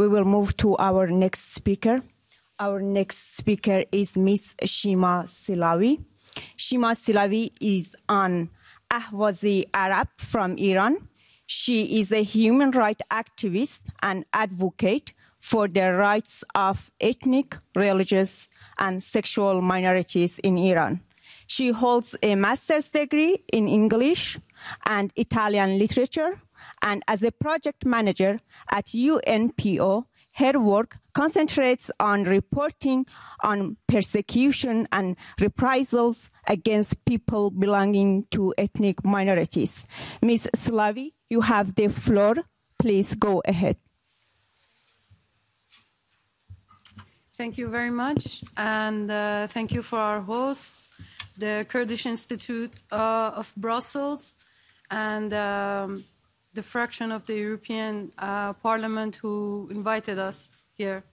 We will move to our next speaker. Our next speaker is Miss Shima Silawi. Shima Silawi is an Ahwazi Arab from Iran. She is a human rights activist and advocate for the rights of ethnic, religious, and sexual minorities in Iran. She holds a master's degree in English and Italian literature, and as a project manager at UNPO, her work concentrates on reporting on persecution and reprisals against people belonging to ethnic minorities. Ms. Silawi, you have the floor. Please go ahead. Thank you very much, and thank you for our hosts, the Kurdish Institute of Brussels, and the fraction of the European Parliament who invited us here.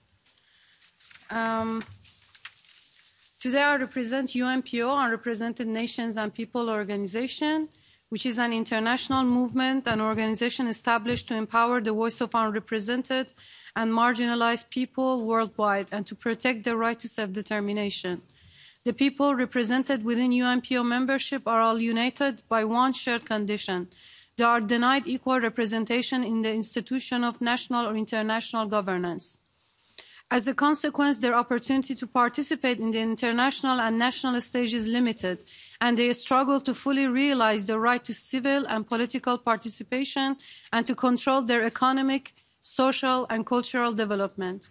Today I represent UNPO, Unrepresented Nations and People Organization, which is an international movement and organization established to empower the voice of unrepresented and marginalized people worldwide and to protect their right to self-determination. The people represented within UNPO membership are all united by one shared condition. They are denied equal representation in the institution of national or international governance. As a consequence, their opportunity to participate in the international and national stage is limited, and they struggle to fully realize the right to civil and political participation and to control their economic, social and cultural development.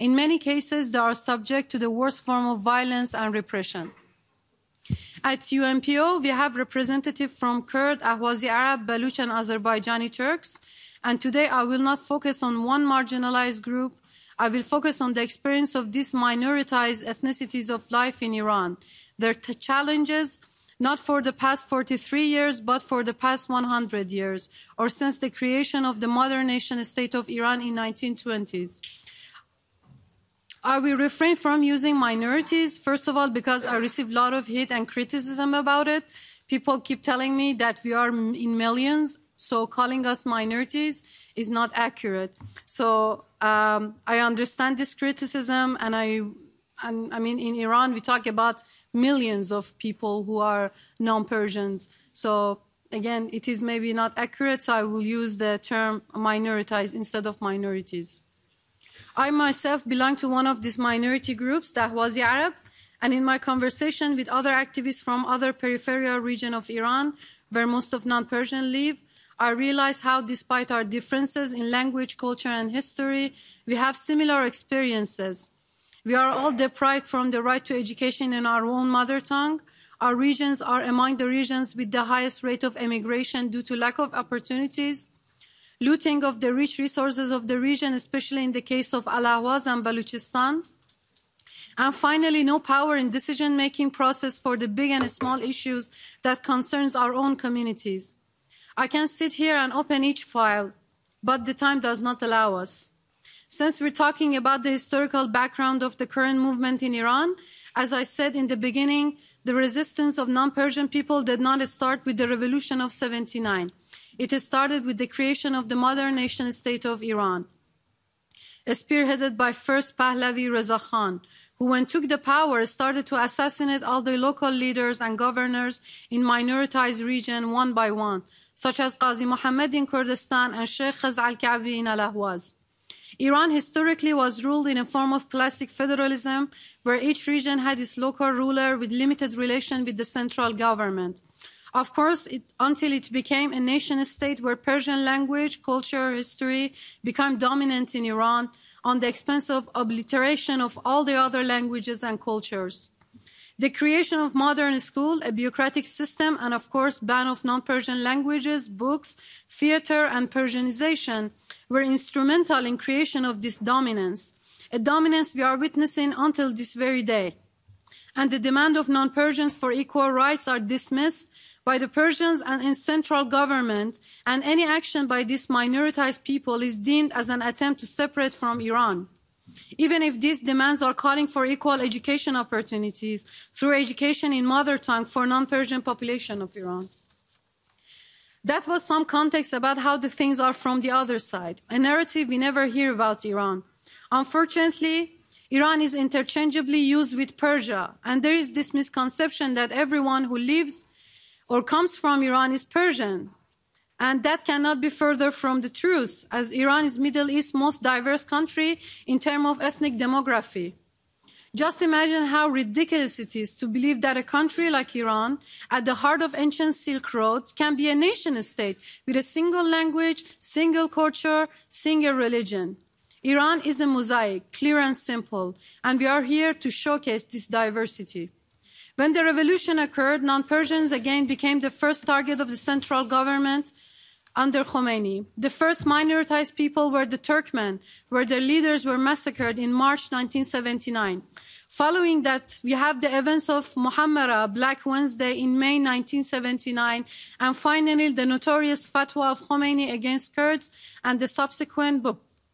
In many cases, they are subject to the worst form of violence and repression. At UNPO, we have representatives from Kurd, Ahwazi Arab, Baluch and Azerbaijani Turks, and today I will not focus on one marginalized group. I will focus on the experience of these minoritized ethnicities of life in Iran, their challenges, not for the past 43 years, but for the past 100 years, or since the creation of the modern nation state of Iran in 1920s. I will refrain from using minorities, first of all, because I receive a lot of hate and criticism about it. People keep telling me that we are in millions, so calling us minorities is not accurate. So I understand this criticism, and I mean, in Iran, we talk about millions of people who are non-Persians. So again, it is maybe not accurate, so I will use the term minoritized instead of minorities. I myself belong to one of these minority groups, the Ahwazi Arab, and in my conversation with other activists from other peripheral regions of Iran, where most of non-Persians live, I realize how, despite our differences in language, culture, and history, we have similar experiences. We are all deprived from the right to education in our own mother tongue. Our regions are among the regions with the highest rate of emigration due to lack of opportunities, looting of the rich resources of the region, especially in the case of Al-Ahwaz and Balochistan, and finally, no power in decision-making process for the big and small issues that concerns our own communities. I can sit here and open each file, but the time does not allow us. Since we're talking about the historical background of the current movement in Iran, as I said in the beginning, the resistance of non-Persian people did not start with the revolution of 79. It started with the creation of the modern nation state of Iran, spearheaded by first Pahlavi Reza Khan, who, when took the power, started to assassinate all the local leaders and governors in minoritized region one by one, such as Qazi Muhammad in Kurdistan and Sheikh Khaz'al Ka'abi in Al-Ahwaz. Iran historically was ruled in a form of classic federalism, where each region had its local ruler with limited relation with the central government. Of course, until it became a nation-state where Persian language, culture, history became dominant in Iran on the expense of obliteration of all the other languages and cultures. The creation of modern school, a bureaucratic system, and of course, ban of non-Persian languages, books, theater, and Persianization were instrumental in creation of this dominance, a dominance we are witnessing until this very day. And the demand of non-Persians for equal rights are dismissed by the Persians and in central government, and any action by these minoritized people is deemed as an attempt to separate from Iran. Even if these demands are calling for equal education opportunities through education in mother tongue for non-Persian population of Iran. That was some context about how the things are from the other side, a narrative we never hear about Iran. Unfortunately, Iran is interchangeably used with Persia, and there is this misconception that everyone who lives or comes from Iran is Persian. And that cannot be further from the truth, as Iran is Middle East's most diverse country in terms of ethnic demography. Just imagine how ridiculous it is to believe that a country like Iran, at the heart of ancient Silk Road, can be a nation-state with a single language, single culture, single religion. Iran is a mosaic, clear and simple, and we are here to showcase this diversity. When the revolution occurred, non-Persians again became the first target of the central government under Khomeini. The first minoritized people were the Turkmen, where their leaders were massacred in March 1979. Following that, we have the events of Mohammerah, Black Wednesday in May 1979, and finally the notorious fatwa of Khomeini against Kurds and the subsequent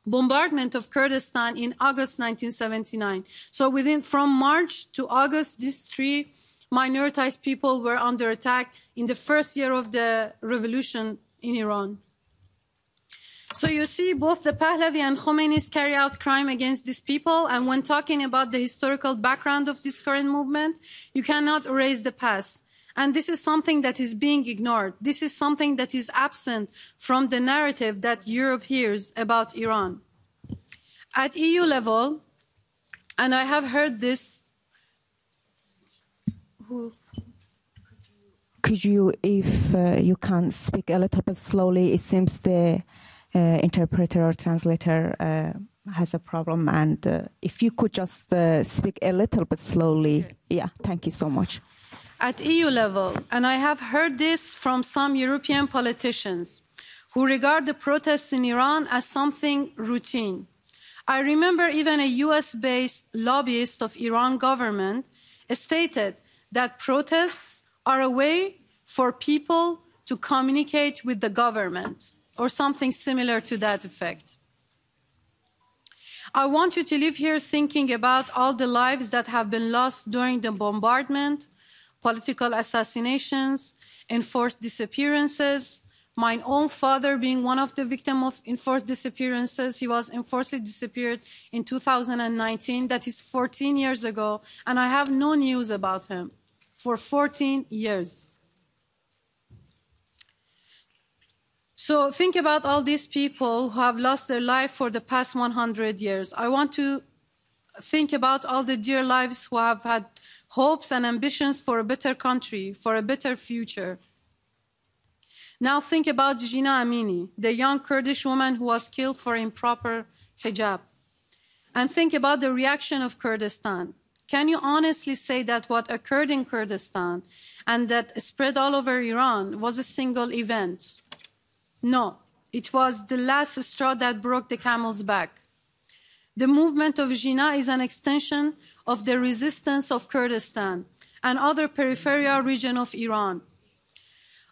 bombardment of Kurdistan in August 1979. So from March to August, these three minoritized people were under attack in the first year of the revolution in Iran. So you see, both the Pahlavi and Khomeinis carry out crime against these people, and when talking about the historical background of this current movement, you cannot erase the past. And this is something that is being ignored. This is something that is absent from the narrative that Europe hears about Iran. At EU level, and I have heard this... Could you, if you can, speak a little bit slowly? It seems the interpreter or translator has a problem. And if you could just speak a little bit slowly. Okay. Yeah, thank you so much. At EU level, and I have heard this from some European politicians who regard the protests in Iran as something routine. I remember even a US-based lobbyist of Iran government stated that protests are a way for people to communicate with the government or something similar to that effect. I want you to leave here thinking about all the lives that have been lost during the bombardment, political assassinations, enforced disappearances, my own father being one of the victims of enforced disappearances. He was enforcedly disappeared in 2019, that is 14 years ago, and I have no news about him for 14 years. So think about all these people who have lost their life for the past 100 years. I want to think about all the dear lives who have had hopes and ambitions for a better country, for a better future. Now think about Jina Amini, the young Kurdish woman who was killed for improper hijab. And think about the reaction of Kurdistan. Can you honestly say that what occurred in Kurdistan and that spread all over Iran was a single event? No, it was the last straw that broke the camel's back. The movement of Jina is an extension of the resistance of Kurdistan and other peripheral regions of Iran.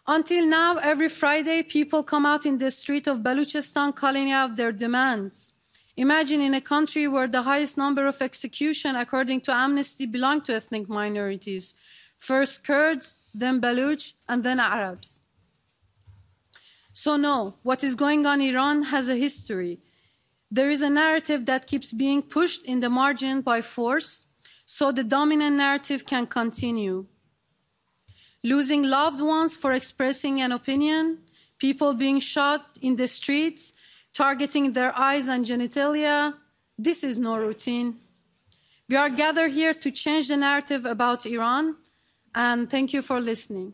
Until now, every Friday, people come out in the street of Balochistan calling out their demands. Imagine in a country where the highest number of executions, according to Amnesty, belong to ethnic minorities. First Kurds, then Baluch, and then Arabs. So no, what is going on in Iran has a history. There is a narrative that keeps being pushed in the margin by force, so the dominant narrative can continue. Losing loved ones for expressing an opinion, people being shot in the streets, targeting their eyes and genitalia, this is no routine. We are gathered here to change the narrative about Iran, and thank you for listening.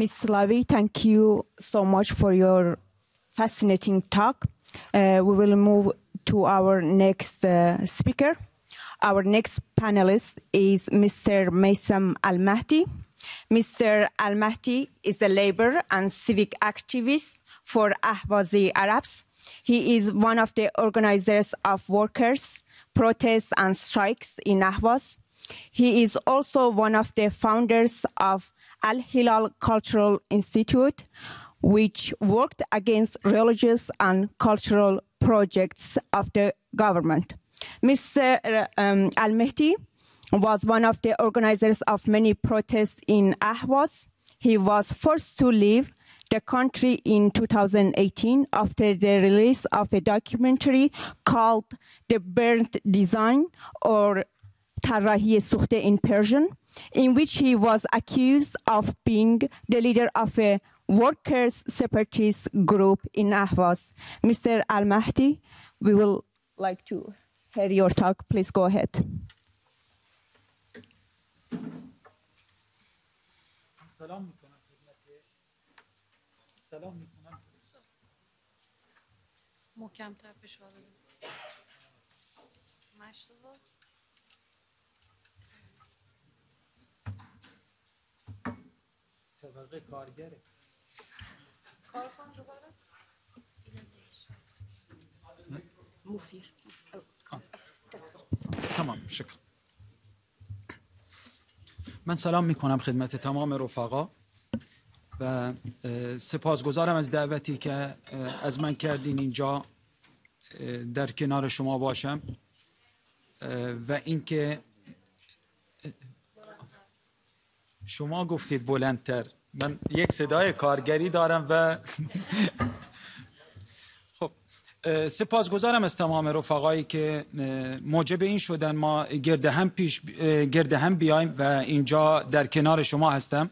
Ms. Silawi, thank you so much for your fascinating talk. We will move to our next speaker. Our next panelist is Mr. Mesam Al Mahdi. Mr. Al Mahdi is a labor and civic activist for Ahwazi Arabs. He is one of the organizers of workers' protests and strikes in Ahwaz. He is also one of the founders of Al Hilal Cultural Institute, which worked against religious and cultural projects of the government. Mr. Al Mahdi was one of the organizers of many protests in Ahwaz. He was forced to leave the country in 2018 after the release of a documentary called The Burnt Design, or Tarrahi Sukhte in Persian, in which he was accused of being the leader of a workers' separatist group in Ahwaz. Mr. Al Mahdi, we will like to hear your talk. Please go ahead. تمام شکر. من سلام میکنم خدمت تمام رفقا و سپاسگزارم از دعوتی که از من کردین اینجا در کنار شما باشم و اینکه شما گفتید بلندتر. من یک صدای کارگری دارم و خب سپاسگزارم از تمام رفقایی که موجب این شدن ما گرد هم بیایم و اینجا در کنار شما هستم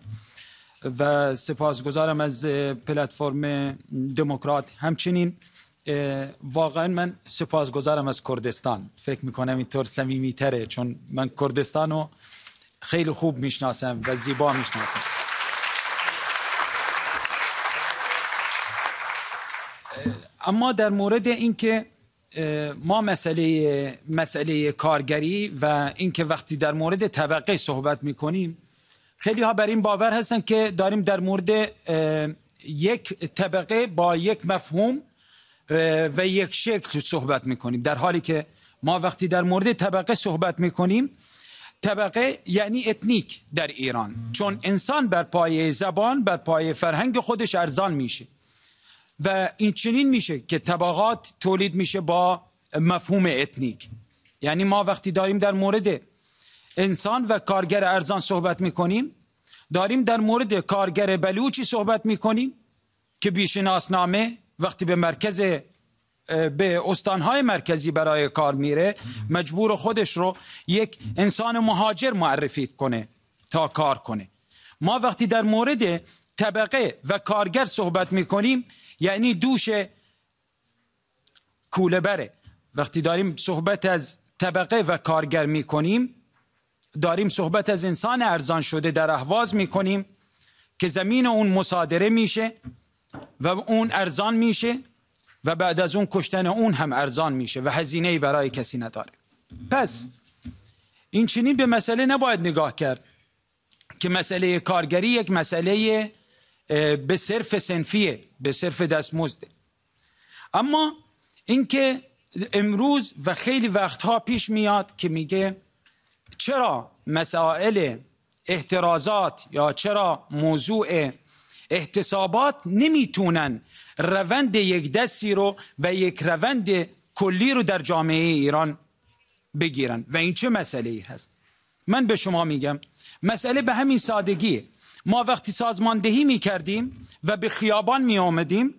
و سپاسگزارم از پلتفرم دموکرات. همچنین واقعا من سپاسگزارم از کردستان. فکر میکنم اینطور صمیمی‌تره چون من کردستانو خیلی خوب میشناسم و زیبا میشناسم. اما در مورد اینکه ما مسئله کارگری و اینکه وقتی در مورد طبقه صحبت میکنیم خیلی ها بر این باور هستن که داریم در مورد یک طبقه با یک مفهوم و یک شکل صحبت میکنیم، در حالی که ما وقتی در مورد طبقه صحبت میکنیم طبقه یعنی اتنیک در ایران، چون انسان بر پایه زبان، بر پایه فرهنگ خودش ارزان میشه و این چنین میشه که طبقات تولید میشه با مفهوم اتنیک. یعنی ما وقتی داریم در مورد انسان و کارگر ارزان صحبت میکنیم داریم در مورد کارگر بلوچی صحبت میکنیم که بیشناسنامه وقتی به استانهای مرکزی برای کار میره مجبور خودش رو یک انسان مهاجر معرفی کنه تا کار کنه. ما وقتی در مورد طبقه و کارگر صحبت میکنیم یعنی دوش کوله بره. وقتی داریم صحبت از طبقه و کارگر میکنیم داریم صحبت از انسان ارزان شده در اهواز میکنیم که زمین اون مصادره میشه و اون ارزان میشه و بعد از اون کشتن اون هم ارزان میشه و هزینه‌ای برای کسی نداره. پس این چنین به مسئله نباید نگاه کرد که مسئله کارگری یک مسئله به صرف صنفیه، به صرف دستمزده. اما اینکه امروز و خیلی وقتها پیش میاد که میگه چرا مسائل احترازات یا چرا موضوع احتسابات نمیتونن روند یک دستی رو و یک روند کلی رو در جامعه ایران بگیرن و این چه مسئله‌ای هست؟ من به شما میگم مسئله به همین سادگیه. ما وقتی سازماندهی میکردیم و به خیابان میآمدیم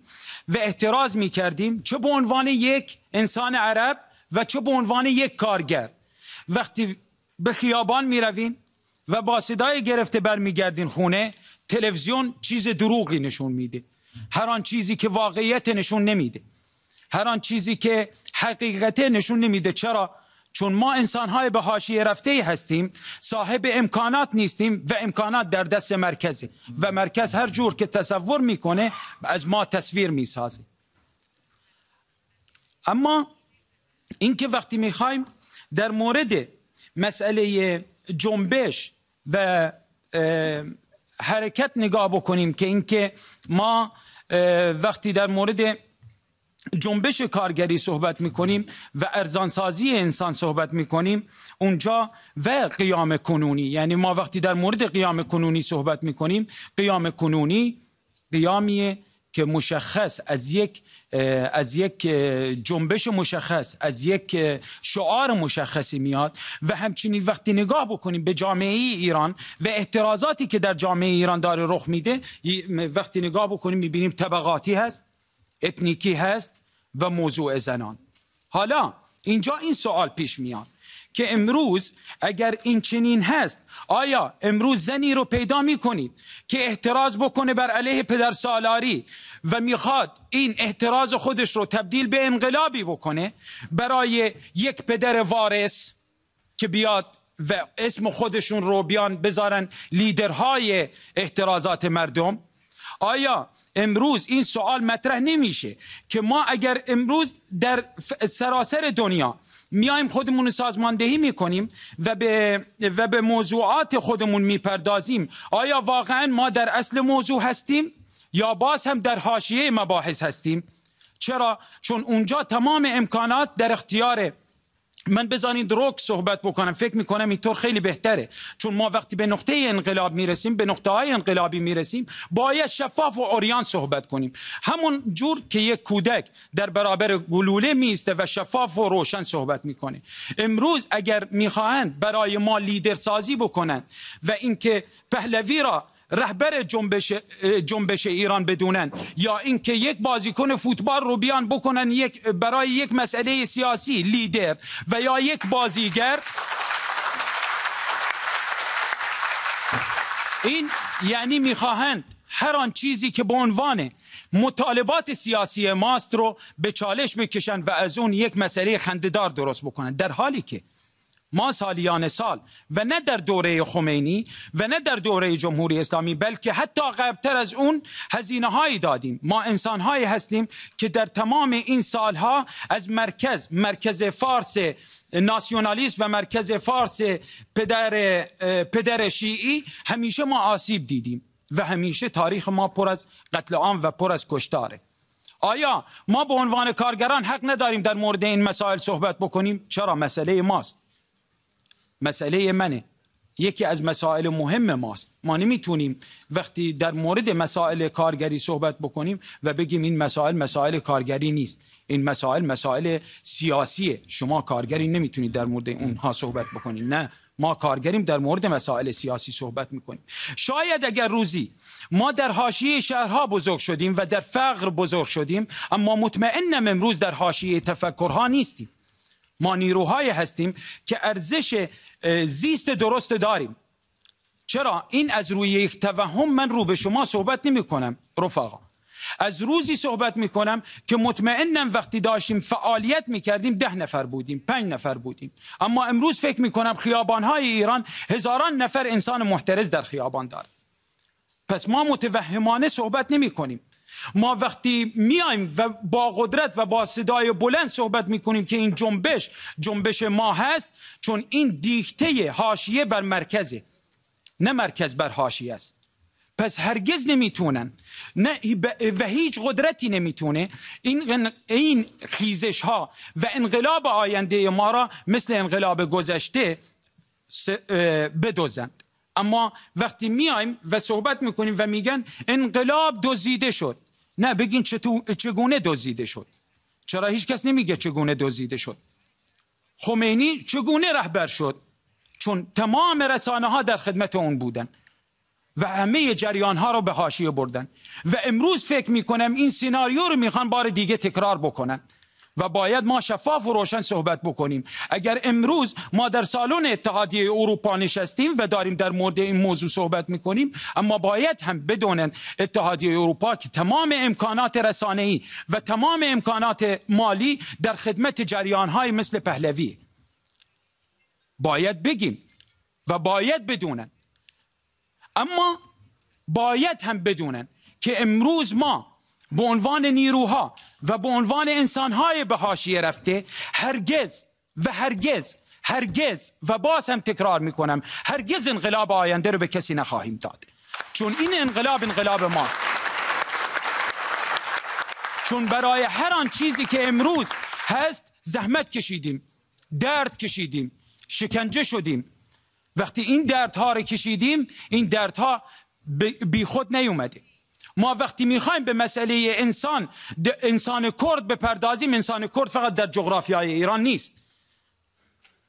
و احتراز میکردیم چه به عنوان یک انسان عرب و چه به عنوان یک کارگر، وقتی به خیابان میروین و با صدای گرفته برمیگردین خونه تلویزیون چیز دروغی نشون میده، هر آن چیزی که واقعیت نشون نمیده، هر آن چیزی که حقیقت نشون نمیده. چرا؟ چون ما انسان‌های به حاشیه رفته هستیم، صاحب امکانات نیستیم و امکانات در دست مرکزه و مرکز هر جور که تصور میکنه از ما تصویر میسازه. اما اینکه وقتی میخوایم در مورد مسئله جنبش و حرکت نگاه بکنیم که اینکه ما وقتی در مورد جنبش کارگری صحبت میکنیم و ارزانسازی انسان صحبت میکنیم اونجا و قیام کنونی، یعنی ما وقتی در مورد قیام کنونی صحبت میکنیم قیام کنونی قیامیه که مشخص از یک جنبش مشخص، از یک شعار مشخصی میاد. و همچنین وقتی نگاه بکنیم به جامعه ایران و اعتراضاتی که در جامعه ایران داره رخ میده، وقتی نگاه بکنیم میبینیم طبقاتی هست، اتنیکی هست و موضوع زنان. حالا اینجا این سوال پیش میاد که امروز اگر این چنین هست، آیا امروز زنی رو پیدا میکنید که اعتراض بکنه بر علیه پدرسالاری و میخواد این اعتراض خودش رو تبدیل به انقلابی بکنه برای یک پدر وارث که بیاد و اسم خودشون رو بیان بذارن لیدرهای اعتراضات مردم؟ آیا امروز این سوال مطرح نمیشه که ما اگر امروز در سراسر دنیا میایم خودمون سازماندهی میکنیم و به موضوعات خودمون میپردازیم، آیا واقعا ما در اصل موضوع هستیم یا باز هم در حاشیه مباحث هستیم؟ چرا؟ چون اونجا تمام امکانات در اختیاره. من بزنید روک صحبت بکنم، فکر میکنم اینطور خیلی بهتره، چون ما وقتی به نقطه انقلاب میرسیم، به نقطه های انقلابی میرسیم، باید شفاف و عریان صحبت کنیم، همون جور که یک کودک در برابر گلوله میسته و شفاف و روشن صحبت میکنه. امروز اگر میخواهند برای ما لیدر سازی بکنند و اینکه پهلوی را رهبر جنبش ایران بدونن، یا اینکه یک بازیکن فوتبال رو بیان بکنن یک برای یک مسئله سیاسی لیدر، و یا یک بازیگر، این یعنی میخواهند هر آن چیزی که به عنوان مطالبات سیاسی ماست رو به چالش بکشن و از اون یک مسئله خنده‌دار درست بکنن. در حالی که ما سالیان سال و نه در دوره خمینی و نه در دوره جمهوری اسلامی، بلکه حتی قبلتر از اون، هزینه هایی دادیم. ما انسان هایی هستیم که در تمام این سالها از مرکز فارس ناسیونالیست و مرکز فارس پدر شیعی همیشه ما آسیب دیدیم و همیشه تاریخ ما پر از قتل عام و پر از کشتاره. آیا ما به عنوان کارگران حق نداریم در مورد این مسائل صحبت بکنیم؟ چرا؟ مسئله ماست، مسئله منه، یکی از مسائل مهم ماست. ما نمیتونیم وقتی در مورد مسائل کارگری صحبت بکنیم و بگیم این مسائل مسائل کارگری نیست، این مسائل مسائل سیاسیه، شما کارگری نمیتونید در مورد اونها صحبت بکنید. نه، ما کارگریم، در مورد مسائل سیاسی صحبت میکنیم. شاید اگر روزی ما در حاشیه شهرها بزرگ شدیم و در فقر بزرگ شدیم، اما مطمئنم امروز در حاشیه تفکرها نیستیم. ما نیروهایی هستیم که ارزش زیست درست داریم. چرا؟ این از روی یک توهم من رو به شما صحبت نمی کنم رفقا، از روزی صحبت می کنم که مطمئنم وقتی داشتیم فعالیت می کردیم 10 نفر بودیم، 5 نفر بودیم، اما امروز فکر می کنم خیابانهای ایران هزاران نفر انسان محترز در خیابان دارد. پس ما متوهمانه صحبت نمی کنیم. ما وقتی میایم و با قدرت و با صدای بلند صحبت میکنیم که این جنبش ما هست، چون این دیکته حاشیه بر مرکزه، نه مرکز بر حاشیه است. پس هرگز نمیتونن، نه و هیچ قدرتی نمیتونه این خیزش ها و انقلاب آینده ما را مثل انقلاب گذشته بدوزند. اما وقتی میایم و صحبت میکنیم و میگن انقلاب دزدیده شد، نه، بگین چگونه دزدیده شد. چرا هیچ کس نمیگه چگونه دزدیده شد؟ خمینی چگونه رهبر شد؟ چون تمام رسانه ها در خدمت اون بودن و همه جریان ها رو به حاشیه بردن. و امروز فکر میکنم این سیناریو رو میخوان بار دیگه تکرار بکنن و باید ما شفاف و روشن صحبت بکنیم. اگر امروز ما در سالن اتحادیه اروپا نشستیم و داریم در مورد این موضوع صحبت میکنیم، اما باید هم بدونن اتحادیه اروپا که تمام امکانات رسانه‌ای و تمام امکانات مالی در خدمت جریان‌های مثل پهلوی، باید بگیم و باید بدونن. اما باید هم بدونن که امروز ما به عنوان نیروها و به عنوان انسانهای به حاشیه رفته هرگز و هرگز هرگز، و باز هم تکرار میکنم، هرگز انقلاب آینده رو به کسی نخواهیم داد، چون این انقلاب ماست. چون برای هر آن چیزی که امروز هست زحمت کشیدیم، درد کشیدیم، شکنجه شدیم. وقتی این دردها رو کشیدیم، این دردها بی خود نیومده. ما وقتی میخوایم به مسئله انسان کرد بپردازیم، انسان کرد فقط در جغرافیای ایران نیست،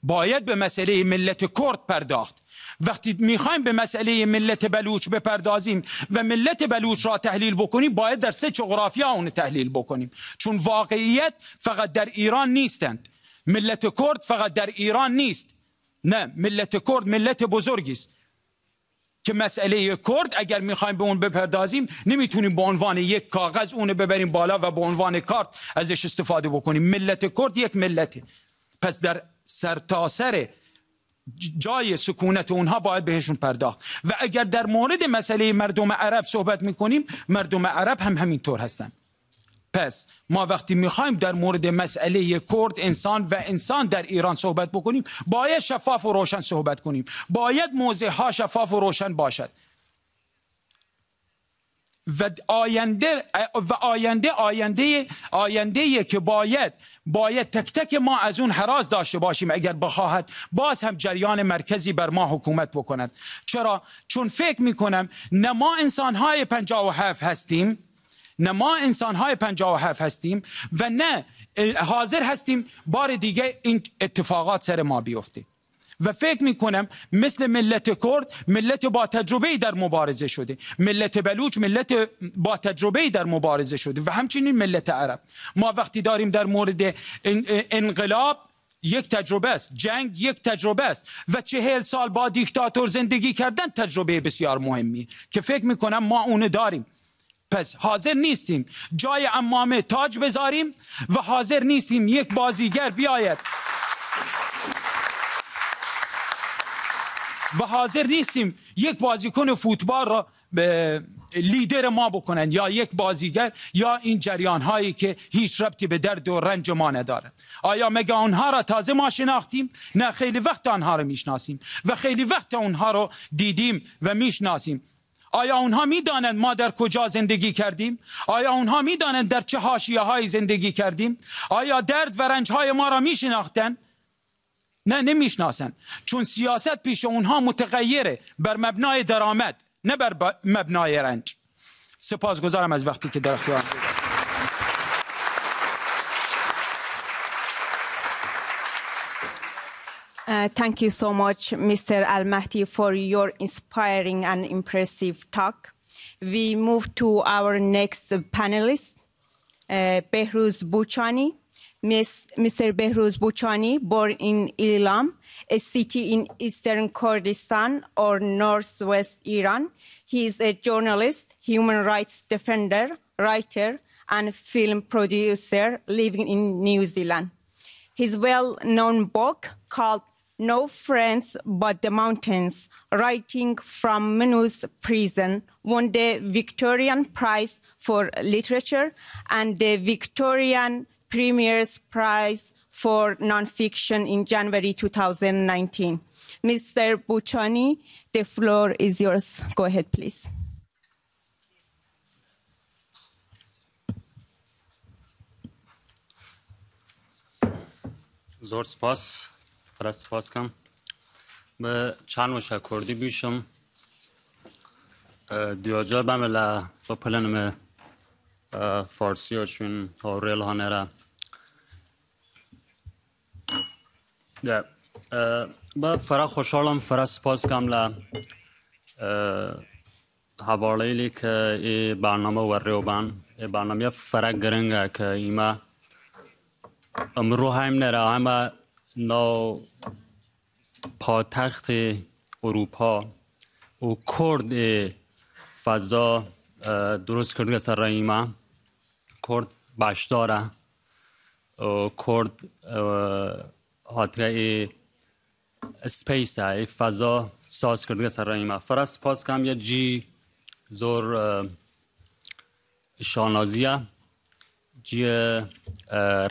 باید به مسئله ملت کرد پرداخت. وقتی میخوایم به مسئله ملت بلوچ بپردازیم و ملت بلوچ را تحلیل بکنیم، باید در سه جغرافیا اون تحلیل بکنیم، چون واقعیت فقط در ایران نیستند. ملت کرد فقط در ایران نیست، نه، ملت کرد ملت بزرگی است که مسئله کرد اگر میخوایم به اون بپردازیم نمیتونیم به عنوان یک کاغذ اون ببریم بالا و به عنوان کارت ازش استفاده بکنیم. ملت کرد یک ملته، پس در سرتاسر جای سکونت اونها باید بهشون پرداخت. و اگر در مورد مسئله مردم عرب صحبت میکنیم، مردم عرب هم همینطور هستن. پس ما وقتی میخوایم در مورد مسئله کرد، انسان و انسان در ایران صحبت بکنیم، باید شفاف و روشن صحبت کنیم، باید موضع ها شفاف و روشن باشد و آینده که باید تک تک ما از اون حراس داشته باشیم. اگر بخواهد باز هم جریان مرکزی بر ما حکومت بکند. چرا؟ چون فکر میکنم نه ما انسانهای 57 هستیم، نه ما انسانهای 57 هستیم و نه حاضر هستیم بار دیگه این اتفاقات سر ما بیفته. و فکر میکنم مثل ملت کرد، ملت با تجربه در مبارزه شده، ملت بلوچ ملت با تجربه در مبارزه شده و همچنین ملت عرب. ما وقتی داریم در مورد انقلاب، یک تجربه است، جنگ یک تجربه است و 40 سال با دیکتاتور زندگی کردن تجربه بسیار مهمی که فکر میکنم ما اونو داریم. پس حاضر نیستیم جای عمامه تاج بذاریم و حاضر نیستیم یک بازیگر بیاید و حاضر نیستیم یک بازیکن فوتبال را به لیدر ما بکنند یا یک بازیگر یا این جریان هایی که هیچ ربطی به درد و رنج ما ندارند. آیا مگه آنها را تازه ما شناختیم؟ نه، خیلی وقت آنها را میشناسیم و خیلی وقت آنها را دیدیم و میشناسیم. آیا اونها میدانند ما در کجا زندگی کردیم؟ آیا اونها میدانند در چه حاشیه های زندگی کردیم؟ آیا درد و رنج های ما را میشناختند؟ نه، نمیشناسند، چون سیاست پیش اونها متغیره، بر مبنای درآمد نه بر مبنای رنج. سپاسگزارم از وقتی که در اختیارم بود. Thank you so much, Mr. Al Mahdi, for your inspiring and impressive talk. We move to our next panelist, Behrouz Boochani. Mr. Behrouz Boochani, born in Ilam, a city in eastern Kurdistan or northwest Iran. He is a journalist, human rights defender, writer, and film producer living in New Zealand. His well-known book called No Friends But the Mountains, Writing from Manus Prison, won the Victorian Prize for Literature and the Victorian Premier's Prize for Nonfiction in January 2019. Mr. Boochani, the floor is yours. Go ahead, please. زور سپاس، فرست سپاس کم. به چند مشه کردی بیشم دیوجا بمله با پلنم فارسی ها چون هاوریل هانه را با فرا خوشحالم، فرست سپاس کم له حوالیلی که ای برنامه وریوبان ای برنامه فرا گرنگه که ایمه امروز هم نرا همه نو پاتخت اروپا و کرد فضا درست کرده سر رایما کرد باشداره کرد حتی سپیس های فضا ساز کرده سر رایما. فرست پاس کم یه جی زور شانازیه جی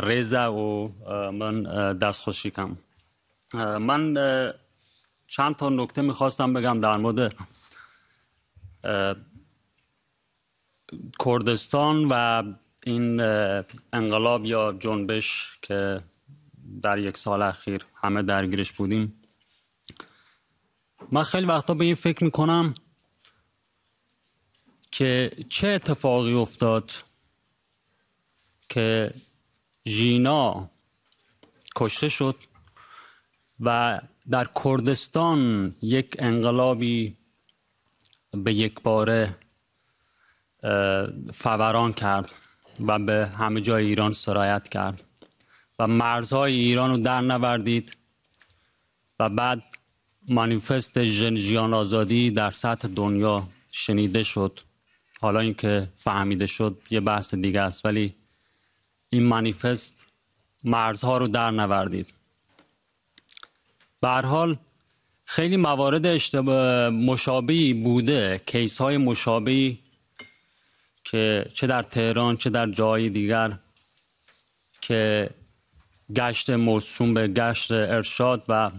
رزا و من دست خوشی کم. من چند تا نکته میخواستم بگم در مورد کردستان و این انقلاب یا جنبش که در یک سال اخیر همه درگیرش بودیم. من خیلی وقتا به این فکر میکنم که چه اتفاقی افتاد که ژینا کشته شد و در کردستان یک انقلابی به یک باره فوران کرد و به همه جای ایران سرایت کرد و مرزهای ایران رو در نوردید و بعد مانیفست جن جیان آزادی در سطح دنیا شنیده شد. حالا اینکه فهمیده شد یه بحث دیگه است، ولی این مانیفست مرزها رو در نوردید. به هر حال خیلی موارد مشابهی بوده، کیس های مشابهی که چه در تهران چه در جای دیگر که گشت موسوم به گشت ارشاد و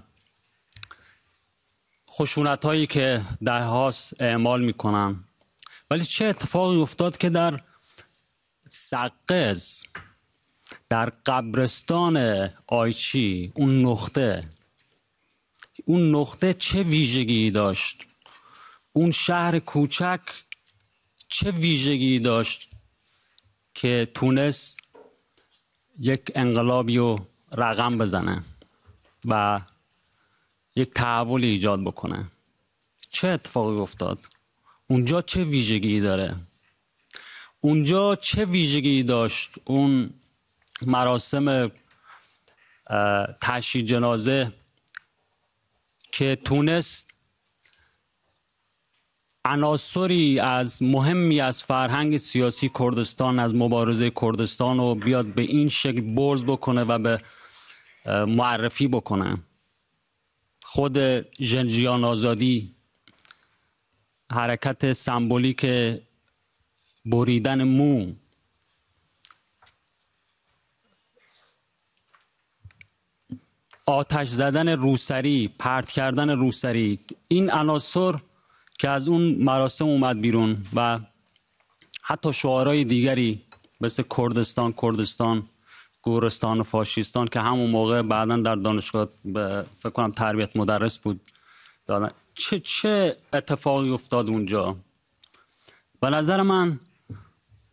خشونت هایی که در هاست اعمال میکنن. ولی چه اتفاقی افتاد که در سقز، در قبرستان آیچی، اون نقطه چه ویژگی داشت؟ اون شهر کوچک چه ویژگی داشت که تونست یک انقلابی رو رقم بزنه و یک تحول ایجاد بکنه؟ چه اتفاقی افتاد؟ اونجا چه ویژگی داره؟ اونجا چه ویژگی داشت اون مراسم تشییع جنازه که تونست عناصری از مهمی از فرهنگ سیاسی کردستان، از مبارزه کردستان رو بیاد به این شکل بولد بکنه و به معرفی بکنه؟ خود جن جیان آزادی، حرکت سمبولیک بریدن مو، آتش زدن روسری، پرت کردن روسری، این عناصر که از اون مراسم اومد بیرون و حتی شعارهای دیگری مثل کردستان، کردستان، گورستان و فاشیستان که همون موقع بعدا در دانشگاه فکر کنم تربیت مدرس بود دادن. چه اتفاقی افتاد اونجا؟ به نظر من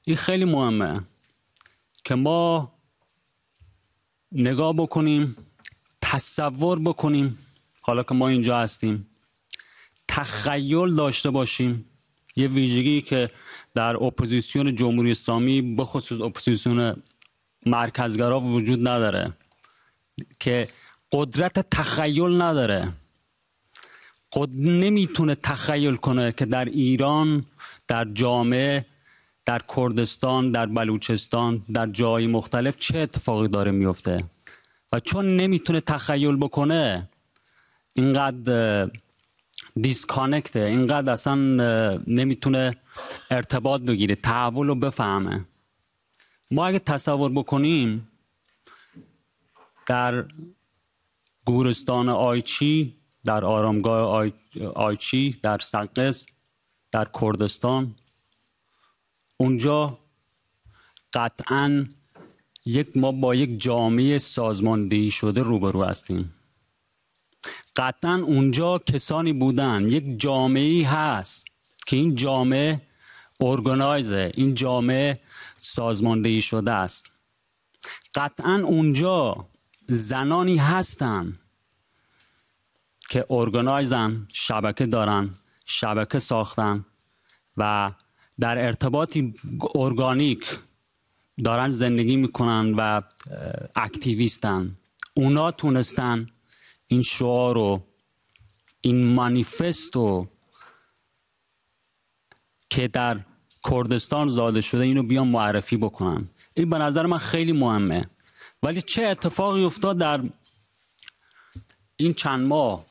این خیلی مهمه که ما نگاه بکنیم، تصور بکنیم، حالا که ما اینجا هستیم تخیل داشته باشیم. یه ویژگی که در اپوزیسیون جمهوری اسلامی به خصوص اپوزیسیون مرکزگرا وجود نداره که قدرت تخیل نداره، نمیتونه تخیل کنه که در ایران، در جامعه، در کردستان، در بلوچستان، در جای مختلف چه اتفاقی داره میفته. و چون نمیتونه تخیل بکنه اینقدر دیسکانکته، اینقدر اصلا نمیتونه ارتباط بگیره، تحول رو بفهمه. ما اگه تصور بکنیم در گورستان آیچی، در آرامگاه آیچی، در سقز، در کردستان، اونجا قطعاً ما با یک جامعه سازماندهی شده روبرو هستیم. قطعاً اونجا کسانی بودن، یک جامعه‌ای هست که این جامعه ارگانایزه، این جامعه سازماندهی شده است. قطعاً اونجا زنانی هستن که ارگانایزن، شبکه دارن، شبکه ساختن و در ارتباطی ارگانیک دارن زندگی میکنن و اکتیویستن. اونا تونستن این شعار رو، این مانیفست رو که در کردستان زاده شده، اینو بیان معرفی بکنن. این به نظر من خیلی مهمه. ولی چه اتفاقی افتاد در این چند ماه؟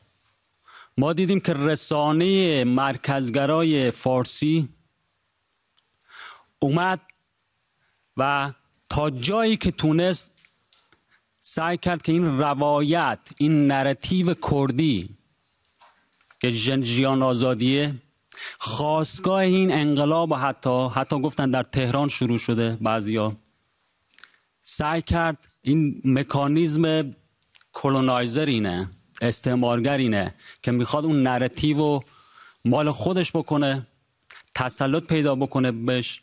ما دیدیم که رسانه مرکزگرای فارسی اومد و تا جایی که تونست سعی کرد که این روایت، این نراتیو کردی که جن جیان آزادیه، خواستگاه این انقلاب، حتی گفتن در تهران شروع شده، بعضیا سعی کرد این مکانیزم کلونایزر اینه، استعمارگر اینه که میخواد اون نراتیو رو مال خودش بکنه، تسلط پیدا بکنه بهش،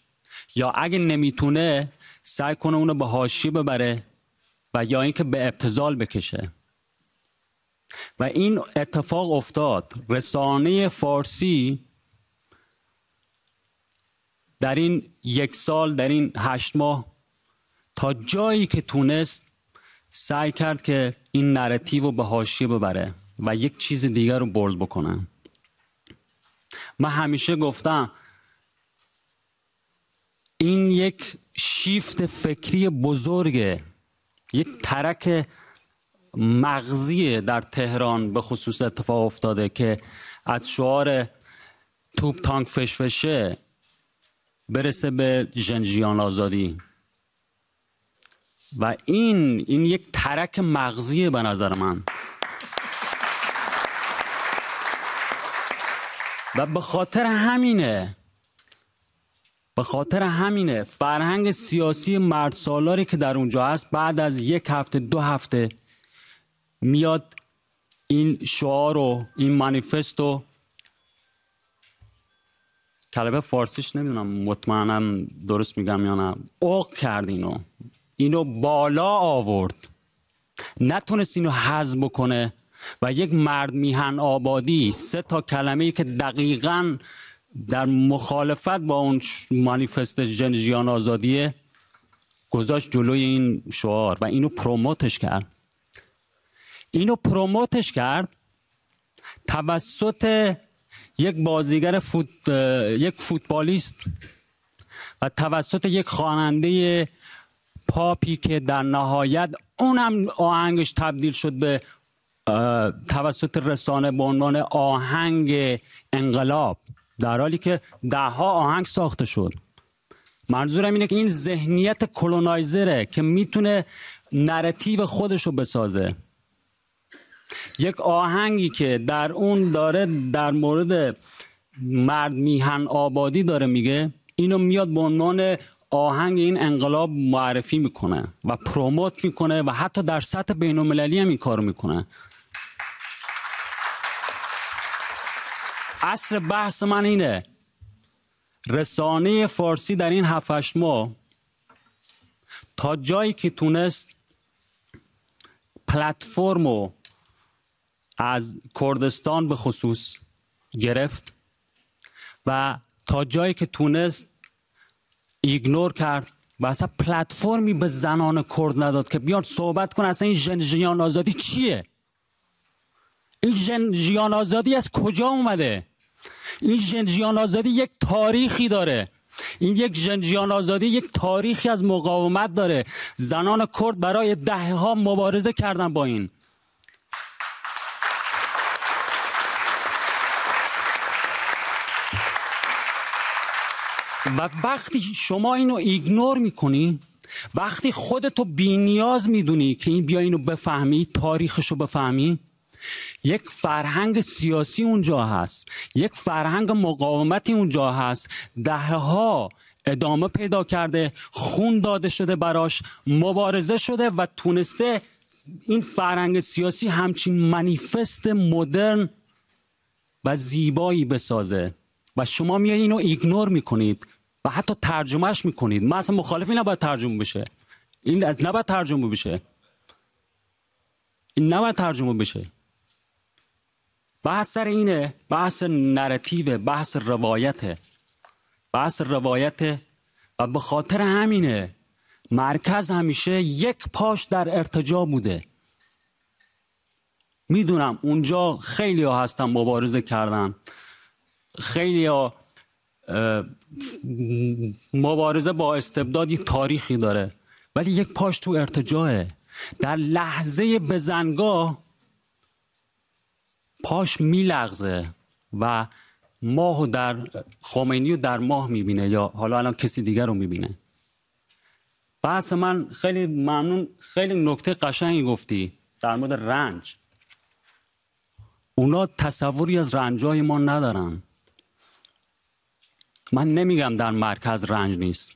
یا اگه نمیتونه سعی کنه اونو به حاشیه ببره و یا اینکه به ابتذال بکشه. و این اتفاق افتاد. رسانه فارسی در این یک سال، در این 8 ماه، تا جایی که تونست سعی کرد که این نراتیو رو به حاشیه ببره و یک چیز دیگر رو بولد بکنه. من همیشه گفتم این یک شیفت فکری بزرگه، یک ترک مغزی در تهران به خصوص اتفاق افتاده که از شعار توپ تانک فشفشه برسه به ژن جیان آزادی. و این یک ترک مغزیه به نظر من. و به خاطر همینه فرهنگ سیاسی مردسالاری که در اونجا هست، بعد از 1 هفته 2 هفته میاد این شعار و این مانیفستو، کلمه فارسیش نمیدونم مطمئنم درست میگم یا نه، اوق کرد اینو بالا آورد، نتونست اینو هضم بکنه و یک مرد میهن آبادی، 3 تا کلمه‌ای که دقیقاً در مخالفت با اون مانیفست ژن جیان آزادیه، گذاشت جلوی این شعار و اینو پروموتش کرد. توسط یک بازیگر یک فوتبالیست و توسط یک خواننده پاپی که در نهایت اونم آهنگش تبدیل شد به توسط رسانه به عنوان آهنگ انقلاب، در حالی که 10 ها آهنگ ساخته شد. منظورم اینه که این ذهنیت کلونایزره که میتونه نراتیو خودشو بسازه. یک آهنگی که در اون داره در مورد مرد میهن آبادی داره میگه، اینو میاد به عنوان آهنگ این انقلاب معرفی میکنه و پروموت میکنه و حتی در سطح بین‌المللی هم این کارو میکنه. اصل بحث من اینه، رسانه فارسی در این 7-8 ماه تا جایی که تونست پلتفرمو از کردستان به خصوص گرفت و تا جایی که تونست ایگنور کرد و اصلا پلتفرمی به زنان کرد نداد که بیان صحبت کنه اصلا این ژن جیان آزادی چیه، این ژن جیان آزادی از کجا اومده، این ژن جیان آزادی یک تاریخی داره، این یک ژن جیان آزادی یک تاریخی از مقاومت داره، زنان کرد برای دهه‌ها مبارزه کردن با این. و وقتی شما اینو ایگنور میکنی، وقتی خودتو بی نیاز میدونی که این بیا اینو بفهمی، تاریخشو بفهمی، یک فرهنگ سیاسی اونجا هست، یک فرهنگ مقاومتی اونجا هست، دهها ادامه پیدا کرده، خون داده شده براش، مبارزه شده و تونسته این فرهنگ سیاسی همچین مانیفست مدرن و زیبایی بسازه و شما میای اینو ایگنور میکنید و حتی ترجمهش میکنید. من اصلا مخالف این نباید ترجمه بشه، این نباید ترجمه بشه. بحث سر اینه، بحث نراتیوه، بحث روایته، و به خاطر همینه مرکز همیشه یک پاش در ارتجاع بوده. میدونم اونجا خیلی ها هستن مبارزه کردن، خیلی ها مبارزه با استبداد یک تاریخی داره، ولی یک پاش تو ارتجاعه. در لحظه بزنگاه پاش میلغزه و ماهو در خمینی رو در ماه میبینه یا حالا الان کسی دیگر رو میبینه. بحث من خیلی ممنون. خیلی نکته قشنگی گفتی در مورد رنج. اونا تصوری از رنجای ما ندارن. من نمیگم در مرکز رنج نیست،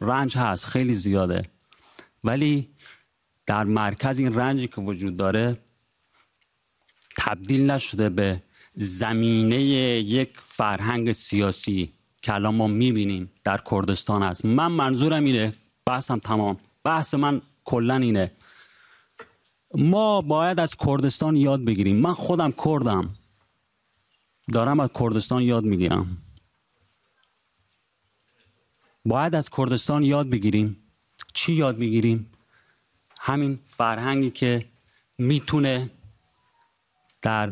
رنج هست، خیلی زیاده، ولی در مرکز این رنجی که وجود داره تبدیل نشده به زمینه یک فرهنگ سیاسی که الان ما میبینیم در کردستان است. من منظورم اینه، بحثم تمام، بحث من کلا اینه، ما باید از کردستان یاد بگیریم. من خودم کردم، دارم از کردستان یاد میگیرم. باید از کردستان یاد بگیریم. چی یاد میگیریم؟ همین فرهنگی که میتونه در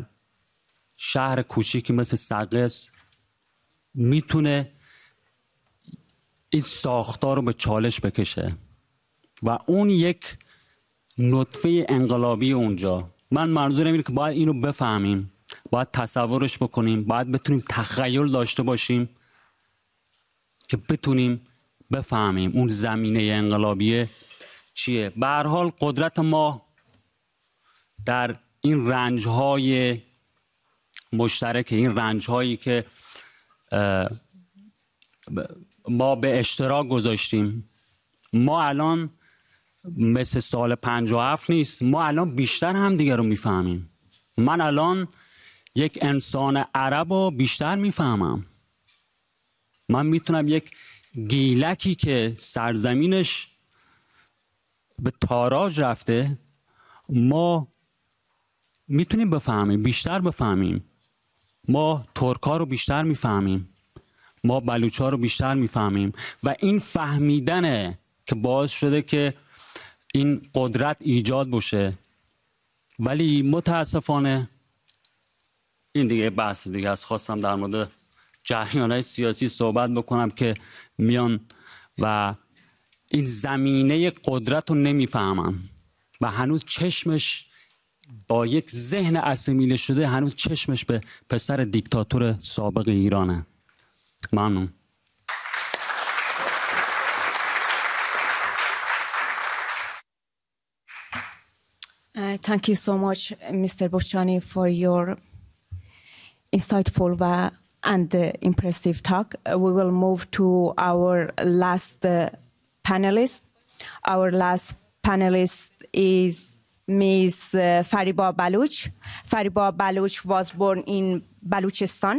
شهر کوچیکی مثل سقز میتونه این ساختار رو به چالش بکشه و اون یک نطفه انقلابی اونجا. من منظورم اینه که باید اینو بفهمیم، باید تصورش بکنیم، باید بتونیم تخیل داشته باشیم که بتونیم بفهمیم اون زمینه انقلابیه چیه. به هر حال قدرت ما در این رنج‌های مشترک، این رنج‌هایی که ما به اشتراک گذاشتیم، ما الان مثل سال 57 نیست، ما الان بیشتر هم دیگه رو میفهمیم. من الان یک انسان عرب رو بیشتر میفهمم. من میتونم یک گیلکی که سرزمینش به تاراج رفته، ما میتونیم بفهمیم، بیشتر بفهمیم. ما ترک‌ها رو بیشتر میفهمیم، ما بلوچ‌ها رو بیشتر میفهمیم و این فهمیدنه که باعث شده که این قدرت ایجاد بشه. ولی متاسفانه این دیگه بحث دیگه است. خواستم در مورد جریان‌های سیاسی صحبت بکنم که میان و این زمینه قدرت رو نمیفهمم و هنوز چشمش با یک ذهن اسیمیله شده، هنوز چشمش به پسر دیکتاتور سابق ایرانه. ممنون. Thank you so much, Mr. Boochani, for your insightful and impressive talk. We will move to our last panelist. Our last panelist is Ms. Fariba Baluch. Fariba Baluch was born in Balochistan.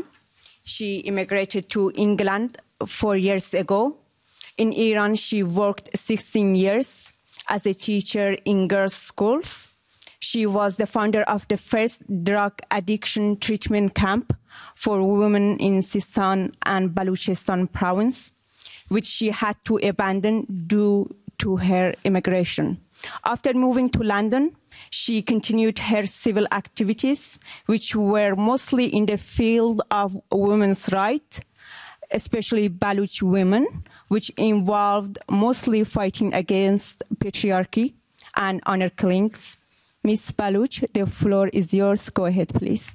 She immigrated to England 4 years ago. In Iran, she worked 16 years as a teacher in girls' schools. She was the founder of the first drug addiction treatment camp for women in Sistan and Balochistan province, which she had to abandon due to her immigration. After moving to London, she continued her civil activities, which were mostly in the field of women's rights, especially Baluch women, which involved mostly fighting against patriarchy and honor killings. Ms. Baluch, the floor is yours. Go ahead, please.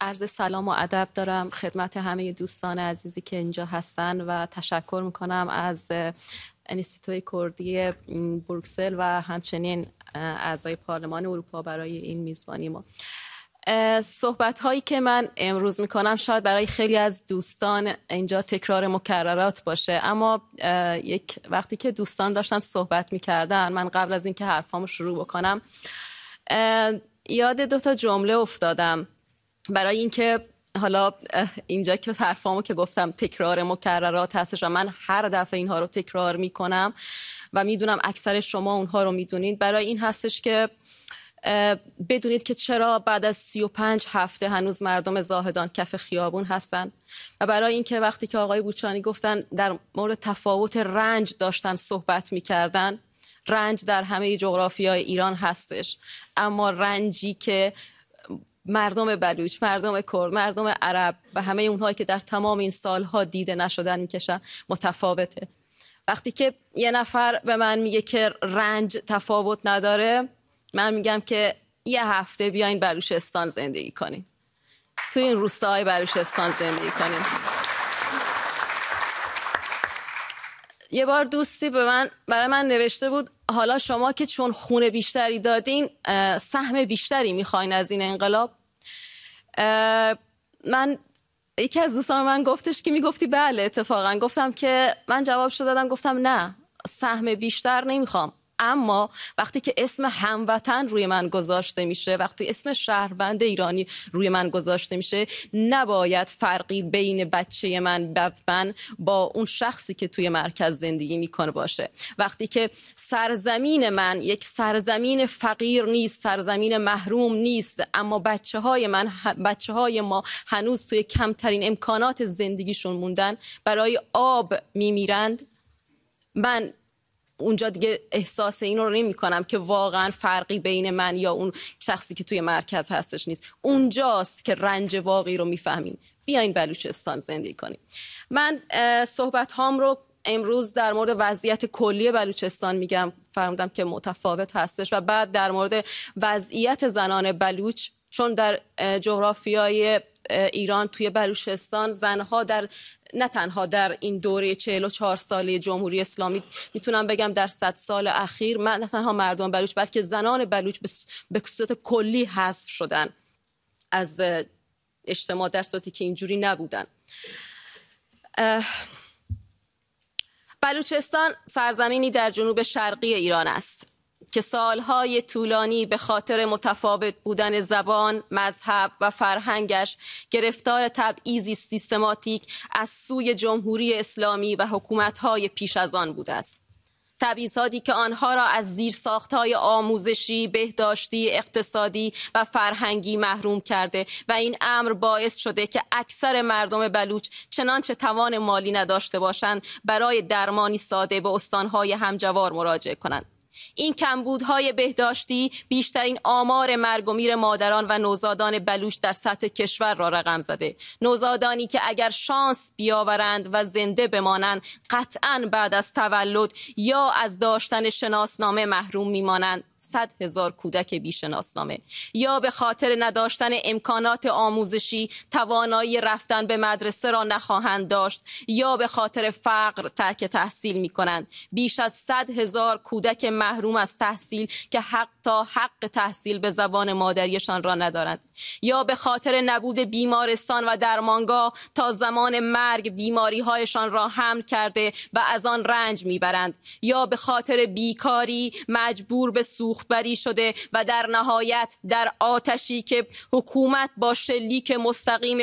عرض سلام و ادب دارم خدمت همه دوستان عزیزی که اینجا هستن و تشکر میکنم از انستیتوی کردی بروکسل و همچنین اعضای پارلمان اروپا برای این میزبانی ما. صحبت هایی که من امروز میکنم شاید برای خیلی از دوستان اینجا تکرار مکررات باشه، اما یک وقتی که دوستان داشتم صحبت میکردن، من قبل از اینکه حرفامو شروع بکنم یاد دوتا جمله افتادم. برای اینکه حالا اینجا که حرفامو که گفتم تکرار مکررات هستش و من هر دفعه اینها رو تکرار میکنم و میدونم اکثر شما اونها رو میدونید، برای این هستش که بدونید که چرا بعد از 35 هفته هنوز مردم زاهدان کف خیابون هستن و برای اینکه وقتی که آقای بوچانی گفتن در مورد تفاوت رنج داشتن صحبت میکردن، رنج در همه جغرافیای ایران هستش، اما رنجی که مردم بلوچ، مردم کرد، مردم عرب و همه اونهایی که در تمام این سالها دیده نشدن میکشن متفاوته. وقتی که یه نفر به من میگه که رنج تفاوت نداره، من میگم که یه هفته بیاین بلوچستان زندگی کنین، تو این روستاهای بلوچستان زندگی کنین. یه بار دوستی برای من نوشته بود حالا شما که چون خون بیشتری دادین سهم بیشتری میخواین از این انقلاب. من یکی از دوستان من گفتش که میگفتی بله، اتفاقا گفتم که من جواب شد دادم، گفتم نه، سهم بیشتر نمیخوام، اما وقتی که اسم هموطن روی من گذاشته میشه، وقتی اسم شهروند ایرانی روی من گذاشته میشه، نباید فرقی بین بچه من و من با اون شخصی که توی مرکز زندگی میکنه باشه. وقتی که سرزمین من یک سرزمین فقیر نیست، سرزمین محروم نیست، اما بچه های ما هنوز توی کمترین امکانات زندگیشون موندن، برای آب میمیرند، من اونجا دیگه احساس این رو نمی کنم که واقعا فرقی بین من یا اون شخصی که توی مرکز هستش نیست. اونجاست که رنج واقعی رو میفهمین. بیاین بلوچستان زندگی کنیم. من صحبت هام رو امروز در مورد وضعیت کلی بلوچستان میگم، فرمودم که متفاوت هستش، و بعد در مورد وضعیت زنان بلوچ، چون در جغرافیای ایران توی بلوچستان زنها نه تنها در این دوره 44 ساله جمهوری اسلامی، میتونم بگم در 100 سال اخیر نه تنها مردم بلوچ بلکه زنان بلوچ به صورت کلی حذف شدن از اجتماع، در صورتی که اینجوری نبودن. بلوچستان سرزمینی در جنوب شرقی ایران است که سالهای طولانی به خاطر متفاوت بودن زبان، مذهب و فرهنگش گرفتار تبعیضی سیستماتیک از سوی جمهوری اسلامی و حکومت‌های پیش از آن بوده است. تبعیضاتی که آنها را از زیرساخت‌های آموزشی، بهداشتی، اقتصادی و فرهنگی محروم کرده و این امر باعث شده که اکثر مردم بلوچ چنانچه توان مالی نداشته باشند برای درمانی ساده به استان‌های همجوار مراجعه کنند. این کمبودهای بهداشتی بیشترین آمار مرگ و میر مادران و نوزادان بلوچ در سطح کشور را رقم زده. نوزادانی که اگر شانس بیاورند و زنده بمانند قطعاً بعد از تولد یا از داشتن شناسنامه محروم میمانند. 100,000 کودک بی‌شناسنامه یا به خاطر نداشتن امکانات آموزشی توانایی رفتن به مدرسه را نخواهند داشت یا به خاطر فقر ترک تحصیل می‌کنند. بیش از 100,000 کودک محروم از تحصیل که حق تحصیل به زبان مادریشان را ندارند یا به خاطر نبود بیمارستان و درمانگاه تا زمان مرگ بیماری‌هایشان را حمل کرده و از آن رنج می‌برند یا به خاطر بیکاری مجبور به سوختبری شده و در نهایت در آتشی که حکومت با شلیک مستقیم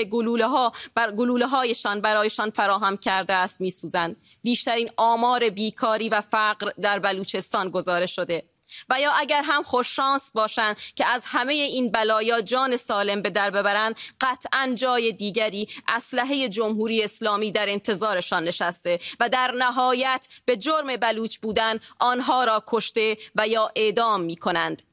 گلوله‌هایشان برایشان فراهم کرده است می‌سوزند. بیشترین آمار بیکاری و فقر در بلوچستان گزارش شده و یا اگر هم خوششانس باشند که از همه این بلایا جان سالم به در ببرند، قطعا جای دیگری اسلحه جمهوری اسلامی در انتظارشان نشسته و در نهایت به جرم بلوچ بودن آنها را کشته و یا اعدام می کنند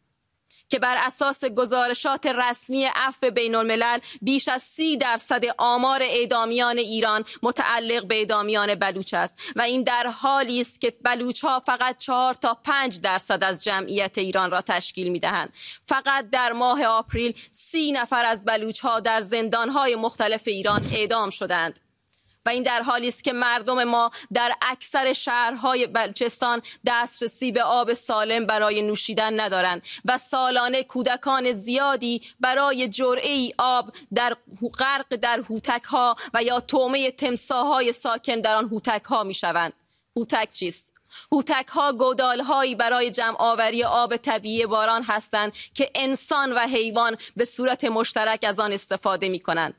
که بر اساس گزارشات رسمی عفو بین‌الملل بیش از 30% آمار اعدامیان ایران متعلق به اعدامیان بلوچ است و این در حالی است که بلوچ‌ها فقط 4 تا 5% از جمعیت ایران را تشکیل می‌دهند. فقط در ماه آپریل 30 نفر از بلوچ‌ها در زندان‌های مختلف ایران اعدام شدند و این در حالی است که مردم ما در اکثر شهرهای بلوچستان دسترسی به آب سالم برای نوشیدن ندارند و سالانه کودکان زیادی برای جرعه‌ای آب در غرق در هوتک‌ها و یا طعمه تمساح‌های ساکن در آن هوتک‌ها می‌شوند. هوتک چیست؟ هوتک‌ها گودال‌هایی برای جمع‌آوری آب طبیعی باران هستند که انسان و حیوان به صورت مشترک از آن استفاده می‌کنند.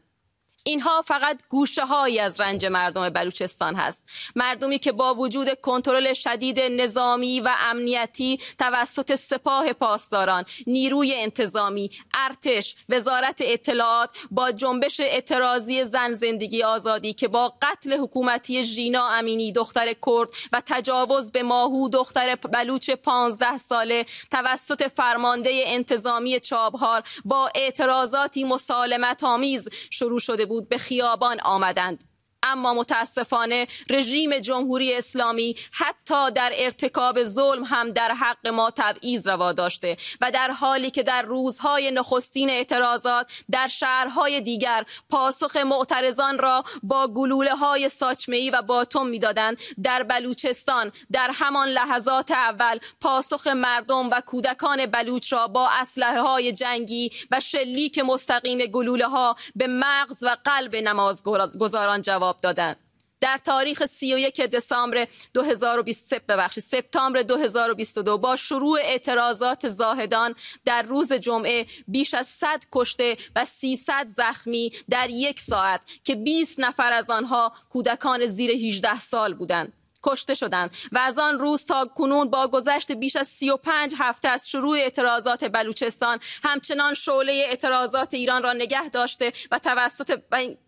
اینها فقط گوشه‌هایی از رنج مردم بلوچستان هست. مردمی که با وجود کنترل شدید نظامی و امنیتی توسط سپاه پاسداران، نیروی انتظامی، ارتش، وزارت اطلاعات، با جنبش اعتراضی زن زندگی آزادی که با قتل حکومتی ژینا امینی دختر کرد و تجاوز به ماهو دختر بلوچ 15 ساله توسط فرمانده انتظامی چابهار با اعتراضاتی مسالمت‌آمیز شروع شده بود به خیابان آمدند. اما متاسفانه رژیم جمهوری اسلامی حتی در ارتکاب ظلم هم در حق ما تبعیض روا داشته و در حالی که در روزهای نخستین اعتراضات در شهرهای دیگر پاسخ معترضان را با گلوله‌های ساچمه‌ای و باتم می‌دادند، در بلوچستان در همان لحظات اول پاسخ مردم و کودکان بلوچ را با اسلحه‌های جنگی و شلیک مستقیم گلوله‌ها به مغز و قلب نمازگزاران جواب دادند. در تاریخ 31 دسامبر 2023 سپتامبر 2022 با شروع اعتراضات زاهدان در روز جمعه بیش از 100 کشته و 300 زخمی در یک ساعت که 20 نفر از آنها کودکان زیر 18 سال بودند کشته شدند و از آن روز تا کنون با گذشت بیش از 35 هفته از شروع اعتراضات بلوچستان همچنان شعله اعتراضات ایران را نگه داشته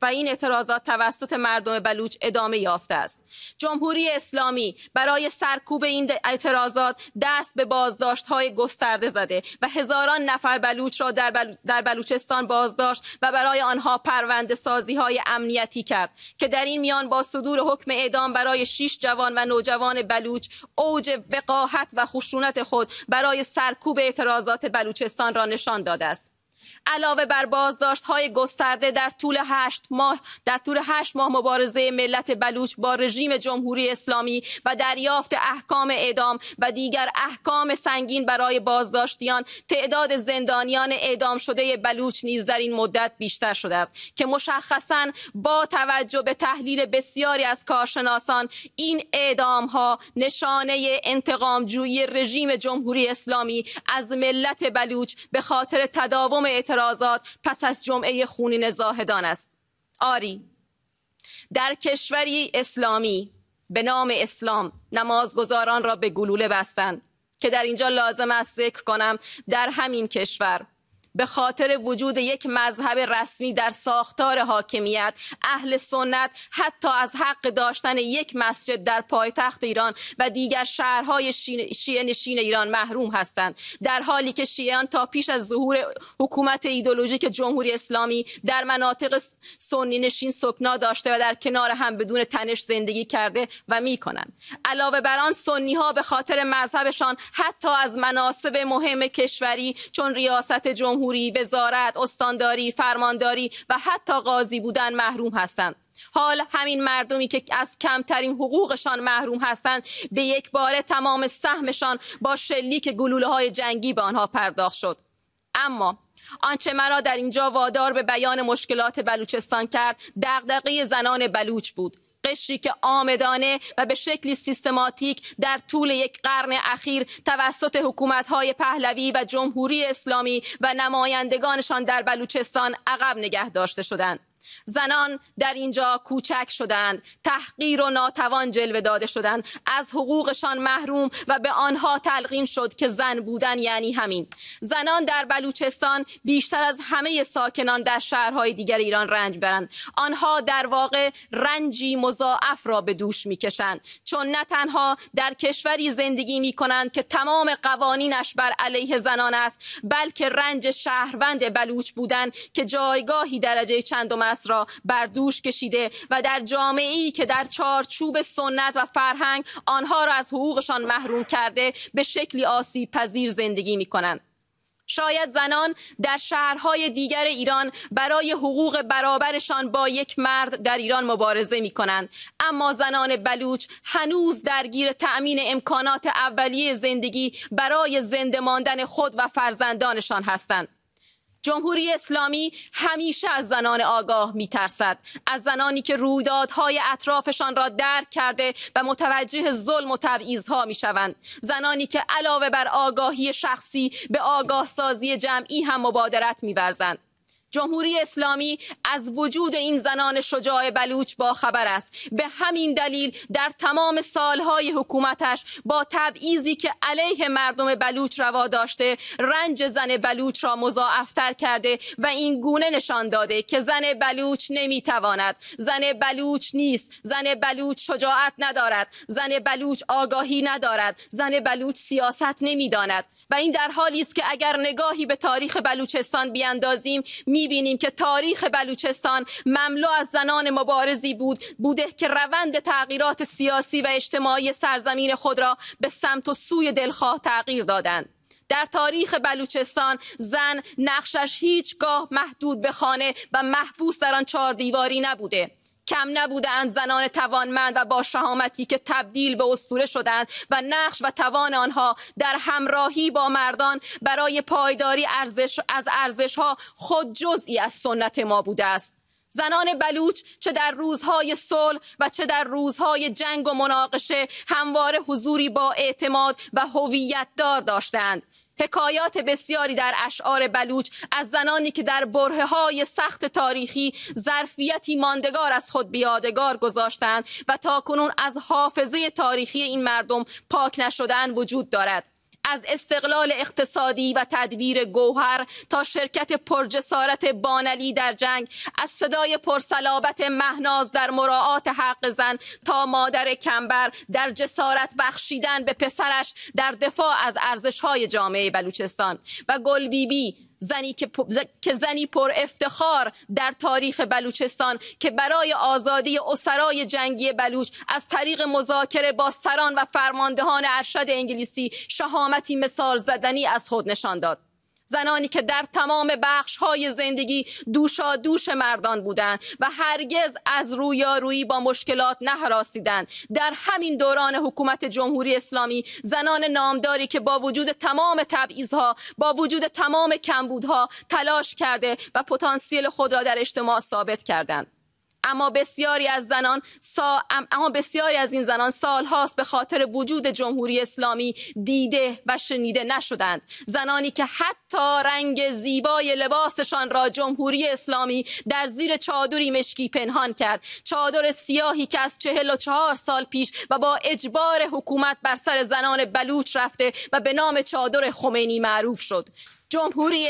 و این اعتراضات توسط مردم بلوچ ادامه یافته است. جمهوری اسلامی برای سرکوب این اعتراضات دست به بازداشت‌های گسترده زده و هزاران نفر بلوچ را در بلوچستان بازداشت و برای آنها پرونده سازی‌های امنیتی کرد که در این میان با صدور حکم اعدام برای 6 جوان و نوجوان بلوچ اوج وقاحت و خشونت خود برای سرکوب اعتراضات بلوچستان را نشان داده است. علاوه بر بازداشت‌های گسترده در طول 8 ماه مبارزه ملت بلوچ با رژیم جمهوری اسلامی و دریافت احکام اعدام و دیگر احکام سنگین برای بازداشتیان، تعداد زندانیان اعدام شده بلوچ نیز در این مدت بیشتر شده است که مشخصاً با توجه به تحلیل بسیاری از کارشناسان این اعدام‌ها نشانه انتقام‌جویی رژیم جمهوری اسلامی از ملت بلوچ به خاطر تداوم اعتراضات پس از جمعه خونین زاهدان است. آری، در کشوری اسلامی به نام اسلام نمازگزاران را به گلوله بستند که در اینجا لازم است ذکر کنم در همین کشور به خاطر وجود یک مذهب رسمی در ساختار حاکمیت، اهل سنت حتی از حق داشتن یک مسجد در پایتخت ایران و دیگر شهرهای شیعه نشین ایران محروم هستند، در حالی که شیعیان تا پیش از ظهور حکومت ایدئولوژیک جمهوری اسلامی در مناطق سنی نشین سکنا داشته و در کنار هم بدون تنش زندگی کرده و می‌کنند. علاوه بر آن، سنی ها به خاطر مذهبشان حتی از مناصب مهم کشوری چون ریاست جمهوری، وزارت، استانداری، فرمانداری و حتی قاضی بودن محروم هستند. حال همین مردمی که از کمترین حقوقشان محروم هستند به یک باره تمام سهمشان با شلیک گلوله های جنگی به آنها پرداخت شد. اما آنچه مرا در اینجا وادار به بیان مشکلات بلوچستان کرد دغدغه زنان بلوچ بود، قشری که آمدانه و به شکلی سیستماتیک در طول یک قرن اخیر توسط حکومت‌های پهلوی و جمهوری اسلامی و نمایندگانشان در بلوچستان عقب نگه داشته شدند. زنان در اینجا کوچک شدند، تحقیر و ناتوان جلوه داده شدند، از حقوقشان محروم و به آنها تلقین شد که زن بودن یعنی همین. زنان در بلوچستان بیشتر از همه ساکنان در شهرهای دیگر ایران رنج برند. آنها در واقع رنجی مضاعف را به دوش میکشند، چون نه تنها در کشوری زندگی میکنند که تمام قوانینش بر علیه زنان است، بلکه رنج شهروند بلوچ بودن که جایگاهی درجه چندم را بر دوش کشیده و در جامعه‌ای که در چارچوب سنت و فرهنگ آنها را از حقوقشان محروم کرده به شکلی آسیب پذیر زندگی می‌کنند. شاید زنان در شهرهای دیگر ایران برای حقوق برابرشان با یک مرد در ایران مبارزه می کنند، اما زنان بلوچ هنوز درگیر تأمین امکانات اولیه زندگی برای زنده ماندن خود و فرزندانشان هستند. جمهوری اسلامی همیشه از زنان آگاه میترسد، از زنانی که رویدادهای اطرافشان را درک کرده و متوجه ظلم و تبعیض‌ها میشوند، زنانی که علاوه بر آگاهی شخصی به آگاه سازی جمعی هم مبادرت می‌ورزند. جمهوری اسلامی از وجود این زنان شجاع بلوچ باخبر است. به همین دلیل در تمام سالهای حکومتش با تبعیضی که علیه مردم بلوچ روا داشته، رنج زن بلوچ را مضاعف‌تر کرده و این گونه نشان داده که زن بلوچ نمیتواند، زن بلوچ نیست، زن بلوچ شجاعت ندارد، زن بلوچ آگاهی ندارد، زن بلوچ سیاست نمیداند. و این در حالی است که اگر نگاهی به تاریخ بلوچستان بیاندازیم می‌بینیم که تاریخ بلوچستان مملو از زنان مبارزی بوده که روند تغییرات سیاسی و اجتماعی سرزمین خود را به سمت و سوی دلخواه تغییر دادند. در تاریخ بلوچستان زن نقشش هیچگاه محدود به خانه و محبوس در آن چهار دیواری نبوده. کم نبودند زنان توانمند و با شهامتی که تبدیل به اسطوره شدند و نقش و توان آنها در همراهی با مردان برای پایداری از ارزش‌ها خود جزئی از سنت ما بوده است. زنان بلوچ چه در روزهای صلح و چه در روزهای جنگ و مناقشه همواره حضوری با اعتماد و هویت دار داشتند. حکایات بسیاری در اشعار بلوچ از زنانی که در برهه‌های سخت تاریخی ظرفیتی ماندگار از خود بیادگار گذاشتند و تاکنون از حافظه تاریخی این مردم پاک نشدن وجود دارد. از استقلال اقتصادی و تدبیر گوهر تا شرکت پرجسارت بانلی در جنگ، از صدای پرسلابت مهناز در مراعات حق زن تا مادر کمبر در جسارت بخشیدن به پسرش در دفاع از ارزش‌های جامعه بلوچستان و گل بیبی، زنی پر افتخار در تاریخ بلوچستان که برای آزادی اسرای جنگی بلوچ از طریق مذاکره با سران و فرماندهان ارشد انگلیسی شهامتی مثال زدنی از خود نشان داد. زنانی که در تمام بخش‌های زندگی دوشادوش مردان بودند و هرگز از رویارویی با مشکلات نهراسیدند. در همین دوران حکومت جمهوری اسلامی زنان نامداری که با وجود تمام تبعیض‌ها، با وجود تمام کمبودها تلاش کرده و پتانسیل خود را در اجتماع ثابت کردند. اما بسیاری از این زنان سالهاست به خاطر وجود جمهوری اسلامی دیده و شنیده نشدند. زنانی که حتی رنگ زیبای لباسشان را جمهوری اسلامی در زیر چادری مشکی پنهان کرد، چادر سیاهی که از 44 سال پیش و با اجبار حکومت بر سر زنان بلوچ رفته و به نام چادر خمینی معروف شد. جمهوری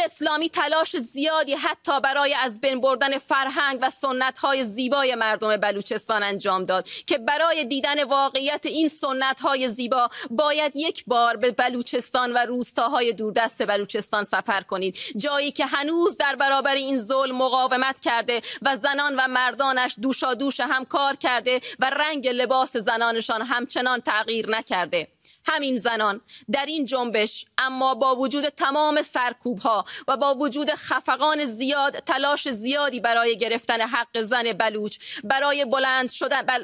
اسلامی تلاش زیادی حتی برای از بین بردن فرهنگ و سنت‌های زیبای مردم بلوچستان انجام داد که برای دیدن واقعیت این سنت‌های زیبا باید یک بار به بلوچستان و روستاهای دوردست بلوچستان سفر کنید، جایی که هنوز در برابر این ظلم مقاومت کرده و زنان و مردانش دوشادوش هم کار کرده و رنگ لباس زنانشان همچنان تغییر نکرده. همین زنان در این جنبش اما با وجود تمام سرکوبها و با وجود خفقان زیاد تلاش زیادی برای گرفتن حق زن بلوچ، برای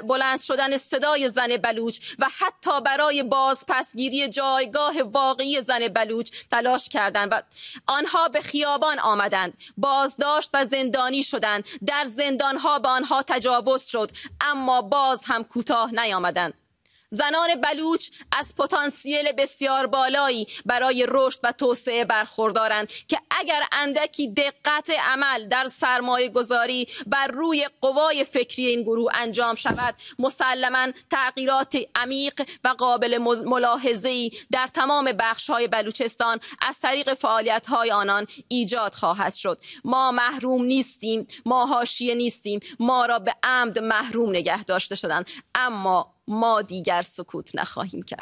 بلند شدن صدای زن بلوچ و حتی برای بازپسگیری جایگاه واقعی زن بلوچ تلاش کردند و آنها به خیابان آمدند، بازداشت و زندانی شدند، در زندانها به آنها تجاوز شد اما باز هم کوتاه نیامدند. زنان بلوچ از پتانسیل بسیار بالایی برای رشد و توسعه برخوردارند که اگر اندکی دقت عمل در سرمایه گذاری بر روی قوای فکری این گروه انجام شود، مسلماً تغییرات عمیق و قابل ملاحظه‌ای در تمام بخش‌های بلوچستان از طریق فعالیت‌های آنان ایجاد خواهد شد. ما محروم نیستیم، ما حاشیه نیستیم، ما را به عمد محروم نگه داشته شدند، اما ما دیگر سکوت نخواهیم کرد.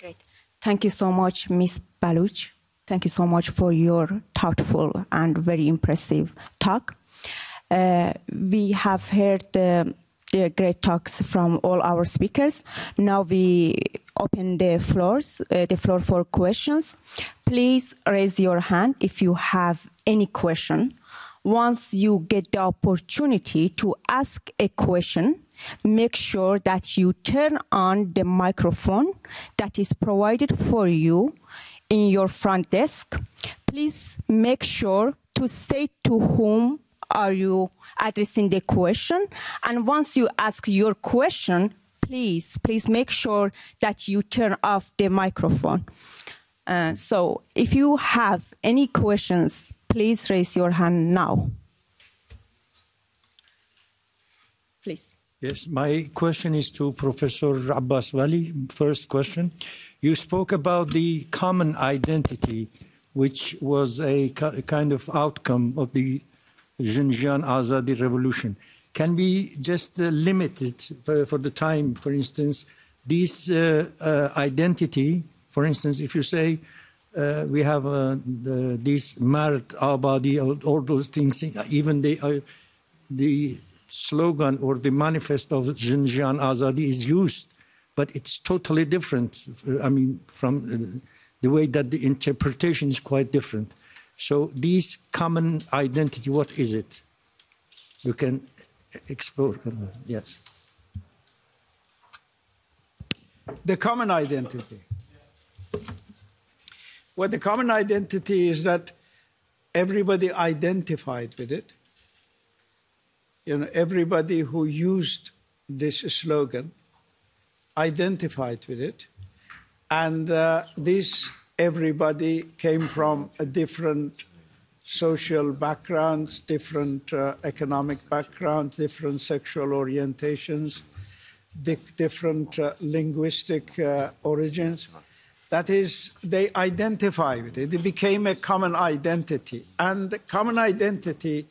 Great. Thank you so much, Ms. Baluch. Thank you so much for your thoughtful and very impressive talk. We have heard the great talks from all our speakers. Now we open the floor for questions. Please raise your hand if you have any question. Once you get the opportunity to ask a question, make sure that you turn on the microphone that is provided for you in your front desk. Please make sure to state to whom are you addressing the question, and once you ask your question, please make sure that you turn off the microphone. So if you have any questions, please raise your hand now. Please. Yes, my question is to Professor Abbas Wali. First question. You spoke about the common identity, which was a kind of outcome of the Jin Jiyan Azadi revolution. Can we just limit it for the time, for instance, this identity? For instance, if you say we have this Mard Abadi, all those things, even the slogan or the manifesto of Jin Jiyan Azadi is used, but it's totally different. I mean, from the way that the interpretation is quite different. So these common identity, what is it? You can explore, yes. The common identity. Well, the common identity is that everybody identified with it. You know, everybody who used this slogan identified with it. And this everybody came from a different social backgrounds, different economic backgrounds, different sexual orientations, different linguistic origins. That is, they identify with it. It became a common identity. And the common identity,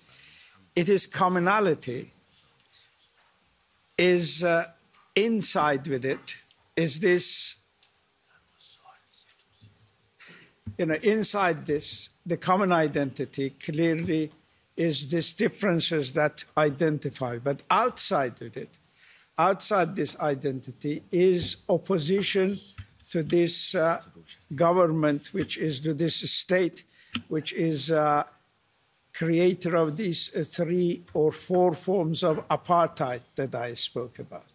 it is commonality, is inside with it, is this, you know, inside this, the common identity clearly is these differences that identify. But outside of it, outside this identity is opposition to this government, which is to this state, which is creator of these three or four forms of apartheid that I spoke about.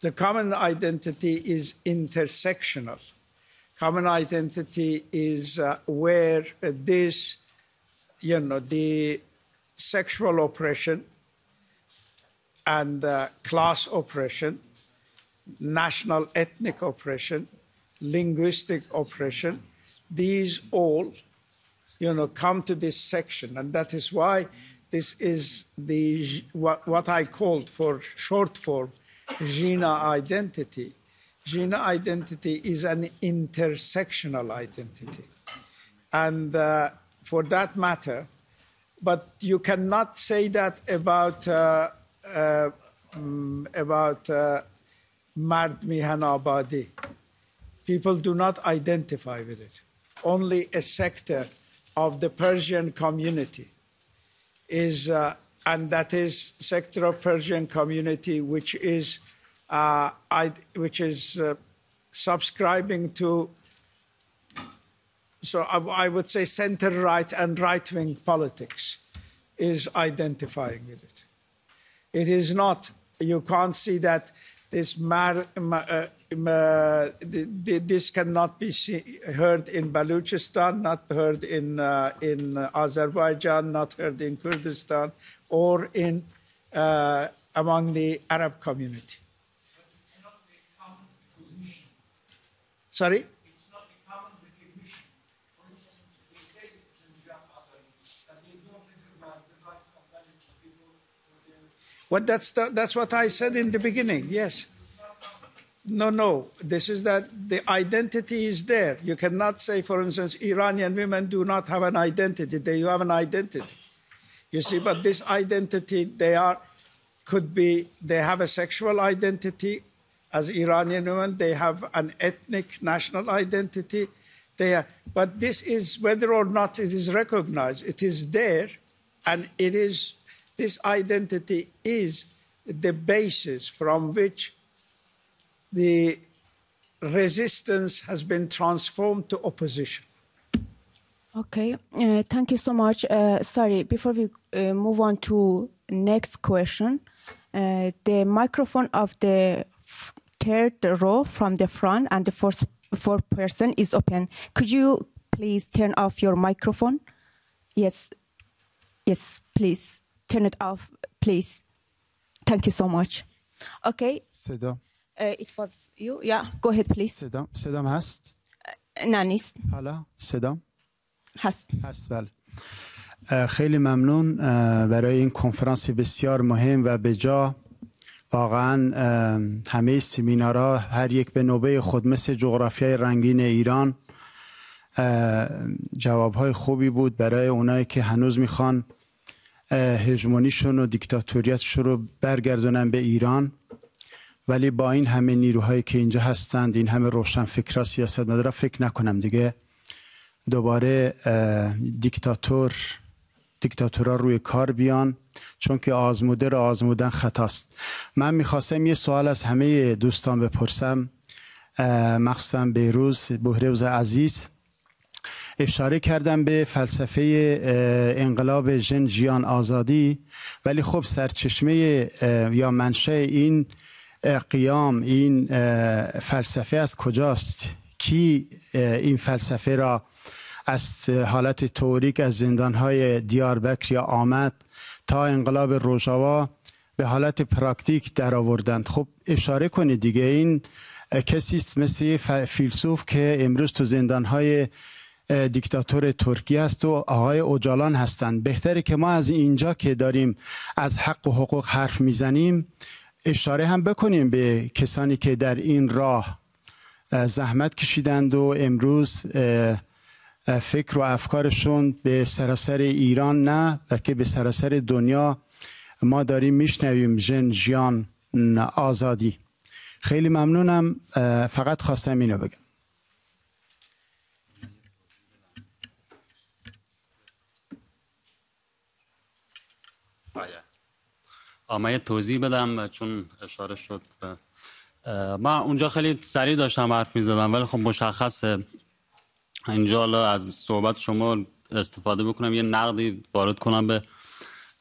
The common identity is intersectional. Common identity is where this, you know, the sexual oppression and class oppression, national ethnic oppression, linguistic oppression, these all, you know, come to this section. And that is why this is the, what I called for short form, Jina identity. Jina identity is an intersectional identity, and for that matter, but you cannot say that about Mard Mihan Abadi. People do not identify with it. Only a sector of the Persian community is, and that is sector of Persian community which is subscribing to, so I would say center-right and right-wing politics is identifying with it. It is not, you can't see that this, this cannot be heard in Balochistan, not heard in Azerbaijan, not heard in Kurdistan, or in, among the Arab community. Sorry? It's not a common recognition. For instance, they say Jin Jiyan Azadi, that they don't recognize the rights of Baluch people. Well, that's what I said in the beginning, yes. No, no, this is that the identity is there. You cannot say, for instance, Iranian women do not have an identity. They have an identity. You see, but this identity, they are, could be, they have a sexual identity. As Iranian women, they have an ethnic national identity. They are, but this is, whether or not it is recognized, it is there, and it is, this identity is the basis from which the resistance has been transformed to opposition. Okay, thank you so much. Sorry, before we move on to next question, the microphone of the third row from the front and the fourth person is open. Could you please turn off your microphone? Yes, yes, please turn it off, please. Thank you so much. Okay. Sedam. It was you. Yeah, go ahead, please. Sedam. Sedam hast? نه نیست. حالا صدام هست. هست بله. خیلی ممنون برای این کنفرانس بسیار مهم و به جا. واقعا همه سمینارها هر یک به نوبه خود مثل جغرافیای رنگین ایران جوابهای خوبی بود برای اونایی که هنوز میخوان هژمونیشون و دیکتاتوریتشون رو برگردونن به ایران، ولی با این همه نیروهایی که اینجا هستند، این همه روشنفکرا، سیاستمدارا، فکر نکنم دیگه دوباره دیکتاتورها روی کار بیان، چون که آزموده را آزمودن خطاست. من میخواستم یه سوال از همه دوستان بپرسم، مخصوصا بهروز عزیز. اشاره کردم به فلسفه انقلاب ژن جیان آزادی، ولی خب سرچشمه یا منشأ این قیام، این فلسفه از کجاست؟ کی این فلسفه را از حالت تئوریک از زندانهای دیاربکر یا آمد تا انقلاب روژاوا به حالت پراکتیک در آوردند؟ خب اشاره کنید دیگه، این کسی است مثل فیلسوف که امروز تو زندانهای دیکتاتور ترکیه است و آقای اوجالان هستند. بهتره که ما از اینجا که داریم از حق و حقوق حرف میزنیم اشاره هم بکنیم به کسانی که در این راه زحمت کشیدند و امروز فکر و افکارشون به سراسر ایران نه بلکه به سراسر دنیا ما داریم میشنویم. ژن جیان آزادی. خیلی ممنونم، فقط خواستم اینو بگم. من یه توضیح بدم چون اشاره شد. من اونجا خیلی سریع داشتم حرف میزدم ولی خب مشخصه اینجا از صحبت شما استفاده بکنم، یه نقدی وارد کنم به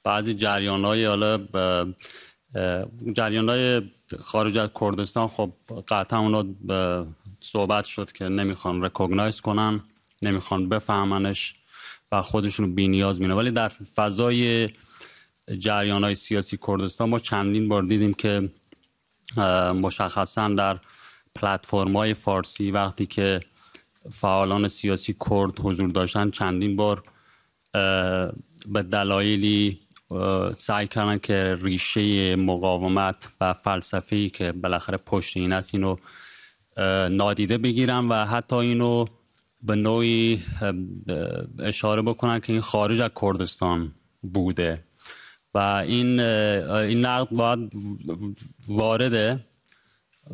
بعضی جریان‌های خارج از کردستان. خب قطعا اونا صحبت شد که نمیخوان رکوگنایز کنن، نمیخوان بفهمنش و خودشون رو بی‌نیاز می‌بینن، ولی در فضای جریان‌های سیاسی کردستان ما چندین بار دیدیم که مشخصا در پلتفرم‌های فارسی وقتی که فعالان سیاسی کرد حضور داشتن چندین بار به دلایلی سعی کردن که ریشه مقاومت و فلسفه‌ای که بالاخره پشت این است اینو نادیده بگیرن و حتی اینو به نوعی اشاره بکنن که این خارج از کردستان بوده و این نقد باید وارده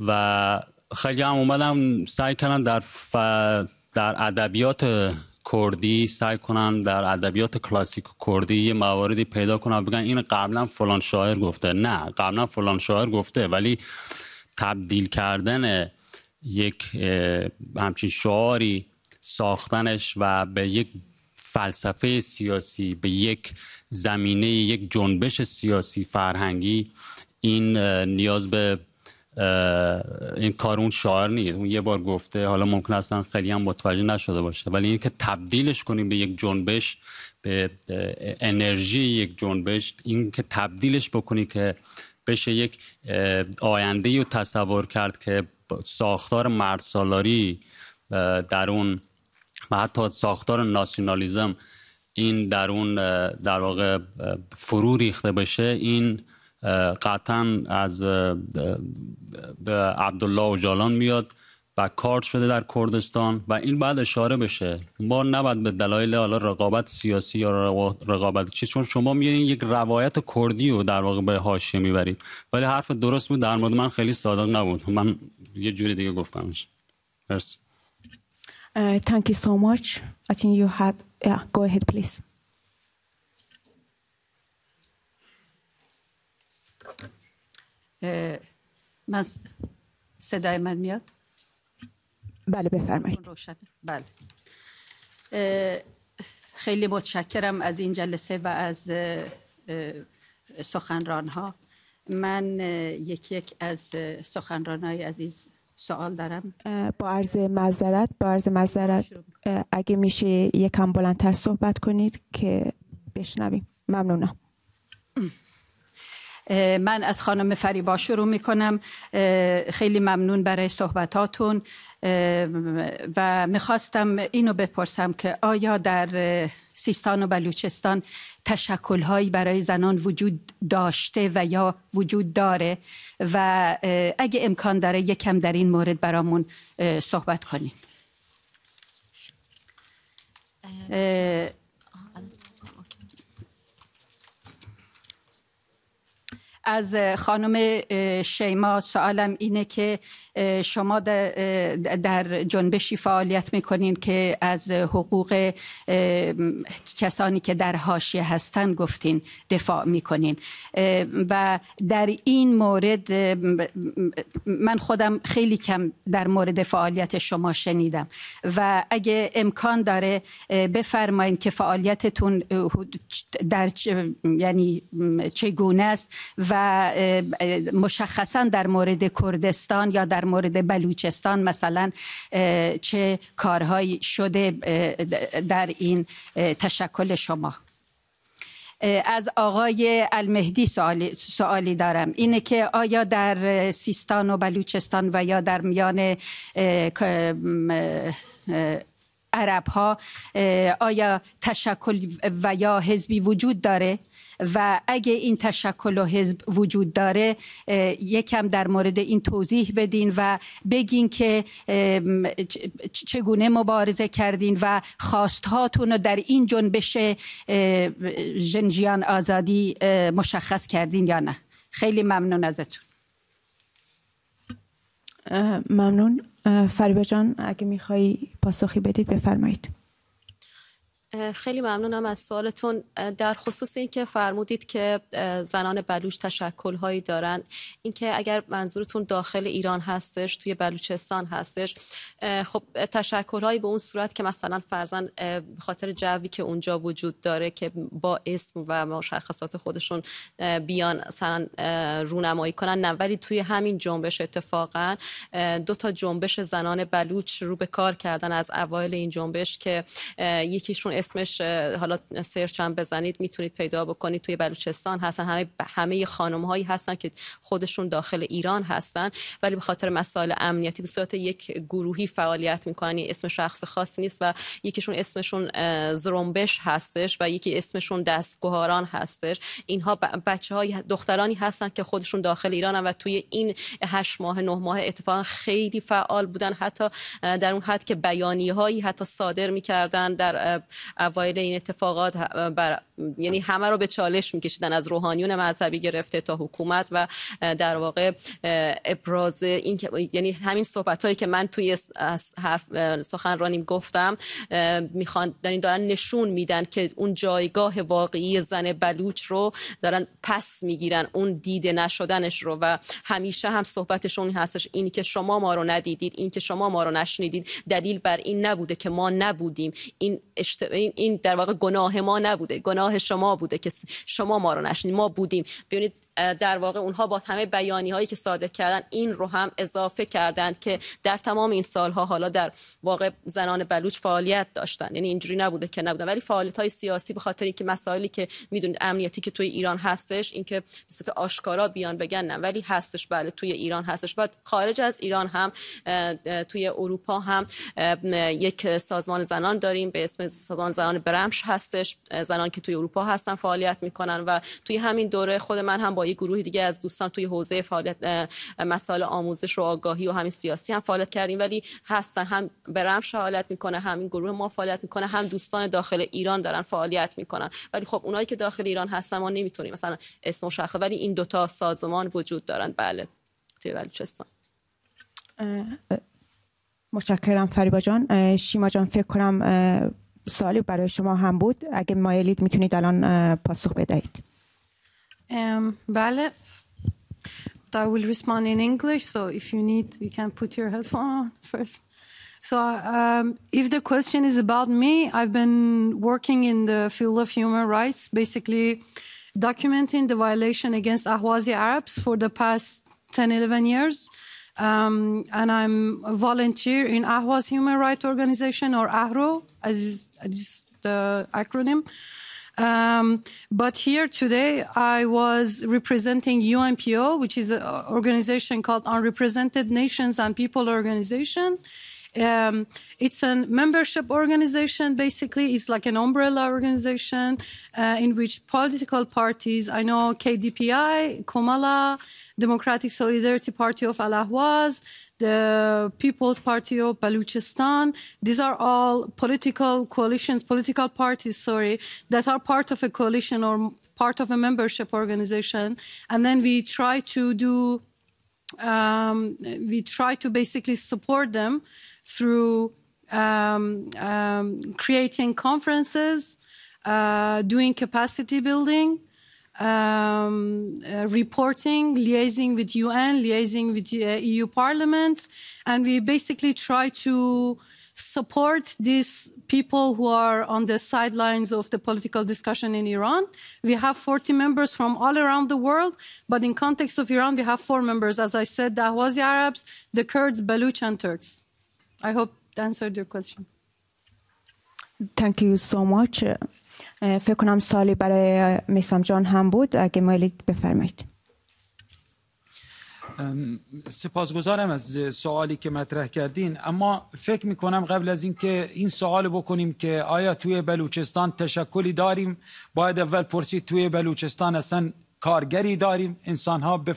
و خیلی هم اومدم سعی کردن در ادبیات کردی سعی کنن در ادبیات کلاسیک کردی یه مواردی پیدا کنن بگن این قبلا فلان شاعر گفته. نه قبلا فلان شاعر گفته، ولی تبدیل کردن یک همچین شعاری، ساختنش و به یک فلسفه سیاسی، به یک زمینه، یک جنبش سیاسی فرهنگی، این نیاز به این کار اون شاعر نیست. اون یه بار گفته، حالا ممکن اصلا خیلی هم متوجه نشده باشه، ولی اینکه تبدیلش کنیم به یک جنبش، به انرژی یک جنبش، اینکه تبدیلش بکنی که بشه یک آینده‌ای رو تصور کرد که ساختار مردسالاری در اون و حتی ساختار ناسیونالیزم این در اون در واقع فرو ریخته بشه، این قطعا از عبدالله اوجالان میاد و کار شده در کردستان و این باید اشاره بشه. ما نباید به دلایل حالا رقابت سیاسی یا رقابت چی، چون شما میگین یک روایت کردی رو در واقع به حاشیه میبرید، ولی حرف درست بود در مورد من خیلی صادق نبود، من یه جوری دیگه گفتمش. مرسی. Thank you so much. I think you had go ahead please. من صدای من میاد؟ بله بفرمایید. بله خیلی متشکرم از این جلسه و از سخنران ها. من یک از سخنران های عزیز سوال دارم. با عرض معذرت اگه میشه یکم بلندتر صحبت کنید که بشنویم. ممنونم. من از خانم فریبا شروع می کنم. خیلی ممنون برای صحبتاتون و میخواستم اینو بپرسم که آیا در سیستان و بلوچستان تشکل‌هایی برای زنان وجود داشته و یا وجود داره و اگه امکان داره یکم در این مورد برامون صحبت کنین. از خانم شیما سوالم اینه که شما در جنبشی فعالیت میکنین که از حقوق کسانی که در حاشیه هستن گفتین دفاع میکنین و در این مورد من خودم خیلی کم در مورد فعالیت شما شنیدم و اگه امکان داره بفرمایین که فعالیتتون در یعنی چگونه است و مشخصا در مورد کردستان یا در مورد بلوچستان مثلا چه کارهایی شده در این تشکل شما. از آقای المهدی سوالی دارم، اینه که آیا در سیستان و بلوچستان و یا در میان عرب ها آیا تشکل و یا حزبی وجود داره و اگه این تشکل و حزب وجود داره یکم در مورد این توضیح بدین و بگین که چگونه مبارزه کردین و خواستهاتون رو در این جنبش ژن جیان آزادی مشخص کردین یا نه. خیلی ممنون ازتون. ممنون. فریبا جان اگه میخوایی پاسخی بدید بفرمایید. خیلی ممنونم از سوالتون. در خصوص اینکه فرمودید که زنان بلوچ تشکل‌هایی دارن، اینکه اگر منظورتون داخل ایران هستش توی بلوچستان هستش، خب تشکل‌هایی به اون صورت که مثلا فرضاً به خاطر جوی که اونجا وجود داره که با اسم و مشخصات خودشون بیان مثلا رونمایی کنن، نه، ولی توی همین جنبش اتفاقا دو تا جنبش زنان بلوچ رو به کار کردن از اوایل این جنبش که یکیشون اسمش حالا سرچ هم بزنید میتونید پیدا بکنید توی بلوچستان هستن، همه خانم هایی هستن که خودشون داخل ایران هستن ولی به خاطر مسائل امنیتی به صورت یک گروهی فعالیت میکنن، اسم شخص خاصی نیست و یکیشون اسمشون زرنبش هستش و یکی اسمشون دستگوهاران هستش. اینها بچه‌های دخترانی هستن که خودشون داخل ایرانن و توی این 8 ماه 9 ماه اتفاقا خیلی فعال بودن، حتی در اون حد که بیانیه‌هایی حتی صادر میکردن در اوایل این اتفاقات، یعنی همه رو به چالش میکشیدن از روحانیون مذهبی گرفته تا حکومت و در واقع ابراز این که یعنی همین صحبتایی که من توی سخنرانیم گفتم میخوان دارن نشون میدن که اون جایگاه واقعی زن بلوچ رو دارن پس میگیرن، اون دیده نشدنش رو و همیشه هم صحبتشون هستش این که شما ما رو ندیدید، این که شما ما رو نشنیدید دلیل بر این نبوده که ما نبودیم، این در واقع گناه ما نبوده، گناه شما بوده که شما ما رو نشنید، ما بودیم. ببینید در واقع اونها با همه بیانیه‌هایی که صادر کردن این رو هم اضافه کردند که در تمام این سالها حالا در واقع زنان بلوچ فعالیت داشتن، یعنی اینجوری نبوده که نبودن، ولی فعالیت‌های سیاسی به خاطر اینکه مسائلی که میدونید امنیتی که توی ایران هستش اینکه به صورت آشکارا بیان بگن نه، ولی هستش، بله توی ایران هستش و خارج از ایران هم توی اروپا هم یک سازمان زنان داریم به اسم سازمان زنان برمش هستش، زنان که توی اروپا هستن فعالیت میکنن و توی همین دوره خود من هم با یه گروه دیگه از دوستان توی حوزه فعالیت مسائل آموزش و آگاهی و همین سیاسی هم فعالیت کردیم، ولی هستن هم برمش فعالیت میکنه، همین گروه ما فعالیت میکنه، هم دوستان داخل ایران دارن فعالیت میکنن، ولی خب اونایی که داخل ایران هستن ما نمیتونیم مثلا اسم و شاخه، ولی این دوتا سازمان وجود دارن بله توی بلوچستان. متشکرم فریبا جان. شیما جان فکر کنم سوالی برای شما هم بود، اگه مایلید میتونید الان پاسخ بدهید. Bale, I will respond in English, so if you need, you can put your headphone on first. So if the question is about me, I've been working in the field of human rights, basically documenting the violation against Ahwazi Arabs for the past 10, 11 years. And I'm a volunteer in Ahwaz Human Rights Organization, or AHRO, as the acronym. But here today, I was representing UNPO, which is an organization called Unrepresented Nations and People Organization. It's a membership organization, basically. It's like an umbrella organization in which political parties, I know KDPI, Komala, Democratic Solidarity Party of Al-Ahwaz, the People's Party of Balochistan. These are all political coalitions, political parties, sorry, that are part of a coalition or part of a membership organization. And then we try to do we try to basically support them through creating conferences, doing capacity building, reporting, liaising with UN, liaising with EU Parliament. And we basically try to support these people who are on the sidelines of the political discussion in Iran. We have 40 members from all around the world, but in context of Iran, we have 4 members. As I said, the Ahwazi Arabs, the Kurds, Baluch, and Turks. I hope that answered your question. Thank you so much. فکر کنم سوالی برای میثم جان هم بود. اگه مایلید بفرمایید. سپاسگزارم از سوالی که مطرح کردین، اما فکر میکنم قبل از اینکه این سوال بکنیم که آیا توی بلوچستان تشکلی داریم، باید اول پرسید توی بلوچستان اصلا کارگری داریم؟ انسانها به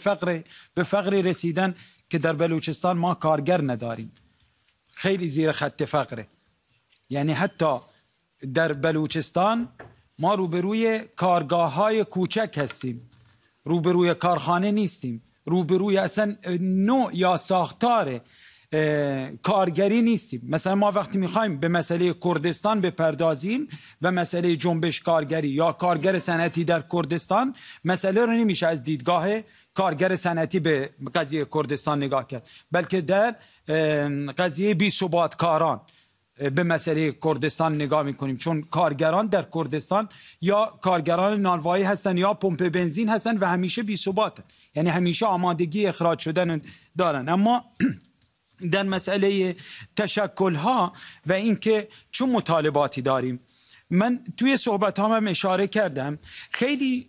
فقر رسیدن که در بلوچستان ما کارگر نداریم، خیلی زیر خط فقره. یعنی حتی در بلوچستان ما روبروی کارگاه‌های کوچک هستیم، روبروی کارخانه نیستیم، روبروی اصلا نوع یا ساختار کارگری نیستیم. مثلا ما وقتی میخوایم به مسئله کردستان بپردازیم و مسئله جنبش کارگری یا کارگر صنعتی در کردستان، مسئله رو نمیشه از دیدگاه کارگر صنعتی به قضیه کردستان نگاه کرد، بلکه در قضیه بی‌ثبات کاران به مسئله کردستان نگاه میکنیم، چون کارگران در کردستان یا کارگران نانوایی هستن یا پمپ بنزین هستن و همیشه بی‌ثباتن، یعنی همیشه آمادگی اخراج شدن دارن. اما در مسئله تشکلها و اینکه چه مطالباتی داریم، من توی صحبت هم اشاره کردم،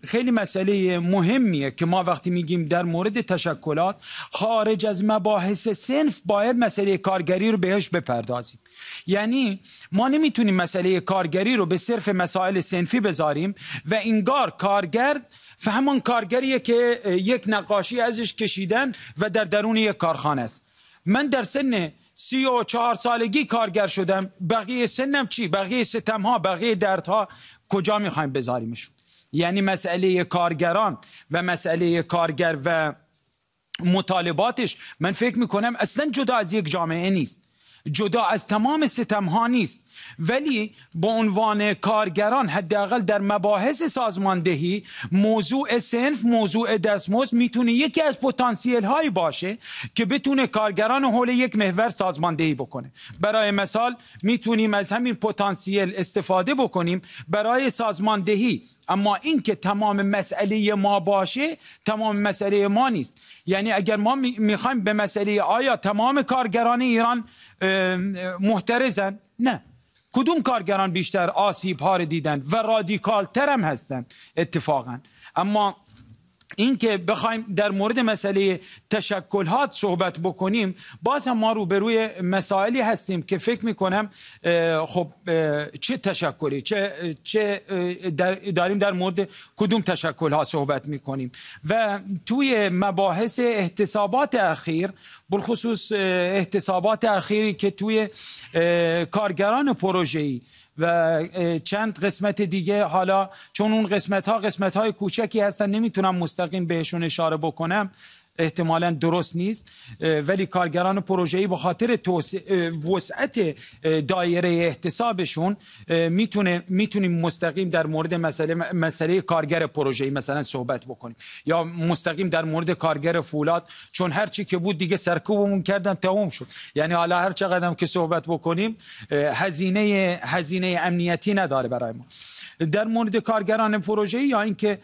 خیلی مسئله مهمیه که ما وقتی میگیم در مورد تشکلات خارج از مباحث صنف باید مسئله کارگری رو بهش بپردازیم. یعنی ما نمیتونیم مسئله کارگری رو به صرف مسائل صنفی بذاریم و انگار کارگر همان کارگریه که یک نقاشی ازش کشیدن و در درون یک کارخانه است. من در سن 34 سالگی کارگر شدم، بقیه سنم چی؟ بقیه ستمها، بقیه دردها کجا میخوایم بذاریمشون؟ یعنی مسئله کارگران و مسئله کارگر و مطالباتش، من فکر میکنم اصلا جدا از یک جامعه نیست، جدا از تمام ستمها نیست، ولی با عنوان کارگران حداقل در مباحث سازماندهی موضوع صنف، موضوع دستمزد میتونه یکی از پتانسیل هایی باشه که بتونه کارگران حول یک محور سازماندهی بکنه. برای مثال میتونیم از همین پتانسیل استفاده بکنیم برای سازماندهی، اما این که تمام مسئله ما باشه تمام مسئله ما نیست. یعنی اگر ما میخوایم به مسئله آیا تمام کارگران ایران محترزن، نه، کدوم کارگران بیشتر آسیب ها رو دیدن و رادیکال تر هم هستن اتفاقا. اما اینکه بخوایم در مورد مسئله تشکلات صحبت بکنیم، باز هم ما روبروی مسائلی هستیم که فکر میکنم خب چه تشکلی، چه داریم در مورد کدوم تشکلها صحبت میکنیم. و توی مباحث احتسابات اخیر، بالخصوص احتسابات اخیری که توی کارگران پروژه‌ای و چند قسمت دیگه، حالا چون اون قسمت های کوچکی هستن نمیتونم مستقیم بهشون اشاره بکنم، احتمالا درست نیست، ولی کارگران پروژه‌ای به خاطر وسعت دایره احتسابشون میتونیم مستقیم در مورد مسئله کارگر پروژه‌ای مثلا صحبت بکنیم، یا مستقیم در مورد کارگر فولاد، چون هر چی که بود دیگه سرکوبمون کردن تموم شد. یعنی حالا هر چقدر که صحبت بکنیم هزینه امنیتی نداره برای ما. در مورد کارگران پروژه‌ای یا اینکه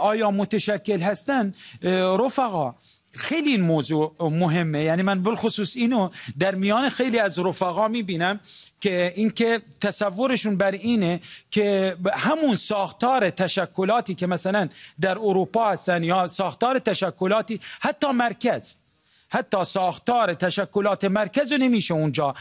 آیا متشکل هستن، رفقا خیلی این موضوع مهمه. یعنی من بالخصوص اینو در میان خیلی از رفقا میبینم که اینکه تصورشون بر اینه که همون ساختار تشکلاتی که مثلا در اروپا هستن یا ساختار تشکلاتی حتی مرکز، حتی ساختار تشکلات مرکز رو نمیشه اونجا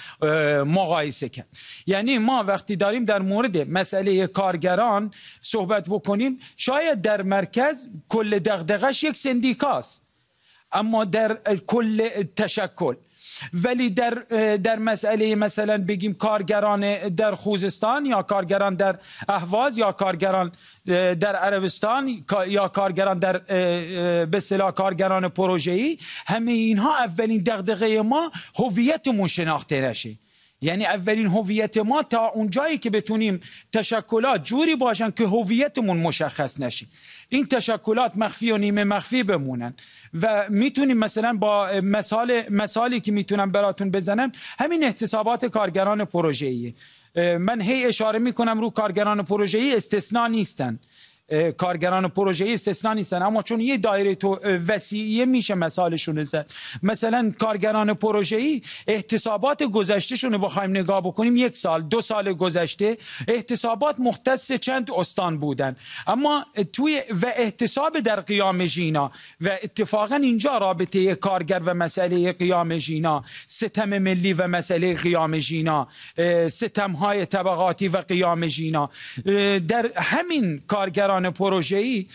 مقایسه کرد. یعنی ما وقتی داریم در مورد مسئله کارگران صحبت بکنیم، شاید در مرکز کل دغدغش یک سندیکاست، اما در کل تشکل ولی در مسئله مثلا بگیم کارگران در خوزستان یا کارگران در اهواز یا کارگران در عربستان یا کارگران در به اصطلاح کارگران پروژه‌ای، همه اینها اولین دغدغه ما هویتمون شناخته نشه. یعنی اولین هویت ما تا اونجایی که بتونیم تشکلات جوری باشن که هویتمون مشخص نشه، این تشکلات مخفی و نیمه مخفی بمونن. و میتونیم مثلا با مثالی که میتونم براتون بزنم همین احتسابات کارگران پروژه‌ای، من هی اشاره میکنم رو کارگران پروژه‌ای استثنا نیستن، کارگران پروژه‌ای استثنا نیستن، اما چون یه دایره تو وسیعیه میشه مثالشون زد. مثلا کارگران پروژه‌ای احتسابات گذشتهشون رو بخوایم نگاه بکنیم، یک سال دو سال گذشته احتسابات مختص چند استان بودن، اما توی و احتساب در قیام ژینا و اتفاقا اینجا رابطه کارگر و مسئله قیام ژینا، ستم ملی و مسئله قیام ژینا، ستم‌های طبقاتی و قیام ژینا، در همین کارگران پروژه‌ای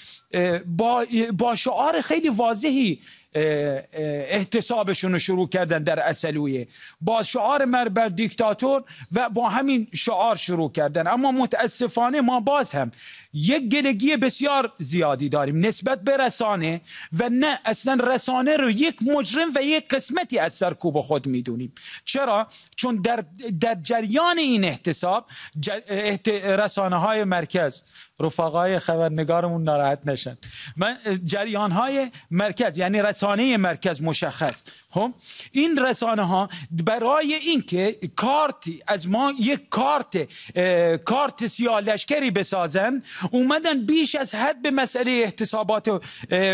با شعار خیلی واضحی احتسابشون رو شروع کردن در اصلویه، با شعار مرگ بر دیکتاتور و با همین شعار شروع کردن. اما متاسفانه ما باز هم یک گلگی بسیار زیادی داریم نسبت به رسانه و نه اصلا رسانه رو یک مجرم و یک قسمتی از سرکوب خود میدونیم. چرا؟ چون در جریان این احتساب رسانه های مرکز، رفقای خبرنگارمون ناراحت نشن، من جریان های مرکز یعنی رسانه مرکز مشخص، خب این رسانه ها برای اینکه کارتی از ما یک کارت سیاه لشکری بسازن اومدن بیش از حد به مسئله احتسابات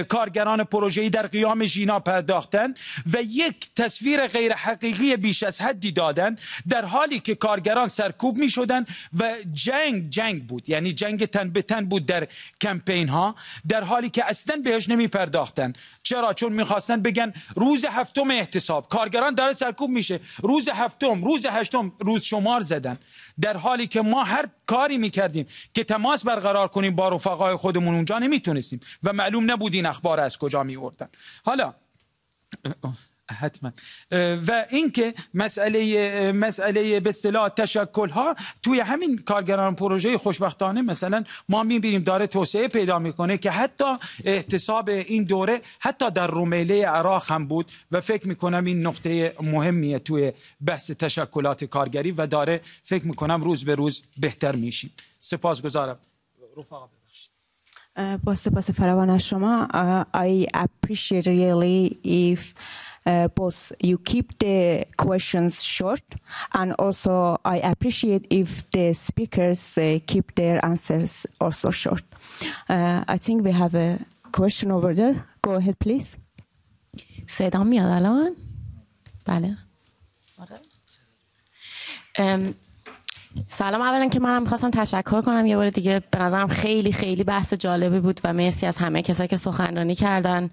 کارگران پروژه‌ای در قیام ژینا پرداختن و یک تصویر غیر حقیقی بیش از حدی دادن، در حالی که کارگران سرکوب می شدن و جنگ بود، یعنی جنگ تن به تن بود در کمپین ها، در حالی که اصلا بهش نمی پرداختن. چرا؟ چون میخواستن بگن روز هفتم احتساب کارگران داره سرکوب میشه، روز هفتم، روز هشتم، روز شمار زدن، در حالی که ما هر کاری میکردیم که تماس برقرار کنیم با رفقای خودمون اونجا نمیتونستیم و معلوم نبود این اخبار از کجا میوردن. حالا حتما و اینکه مسئله به اصطلاح تشکل ها توی همین کارگران پروژه، خوشبختانه مثلا ما میبینیم داره توسعه پیدا میکنه که حتی احتساب این دوره حتی در رومیله عراق هم بود و فکر میکنم این نقطه مهمیه توی بحث تشکلات کارگری و داره فکر میکنم روز به روز بهتر میشیم. سپاسگزارم رفقا. با سپاس فراوان از شما. I appreciate really if both you keep the questions short, and also I appreciate if the speakers keep their answers also short. I think we have a question over there. Go ahead, please. صدا میاد الان؟ بله. سلام، اولا که منم میخواستم تشکر کنم یه بار دیگه، به نظرم خیلی خیلی بحث جالبی بود و مرسی از همه کسایی که سخنرانی کردن.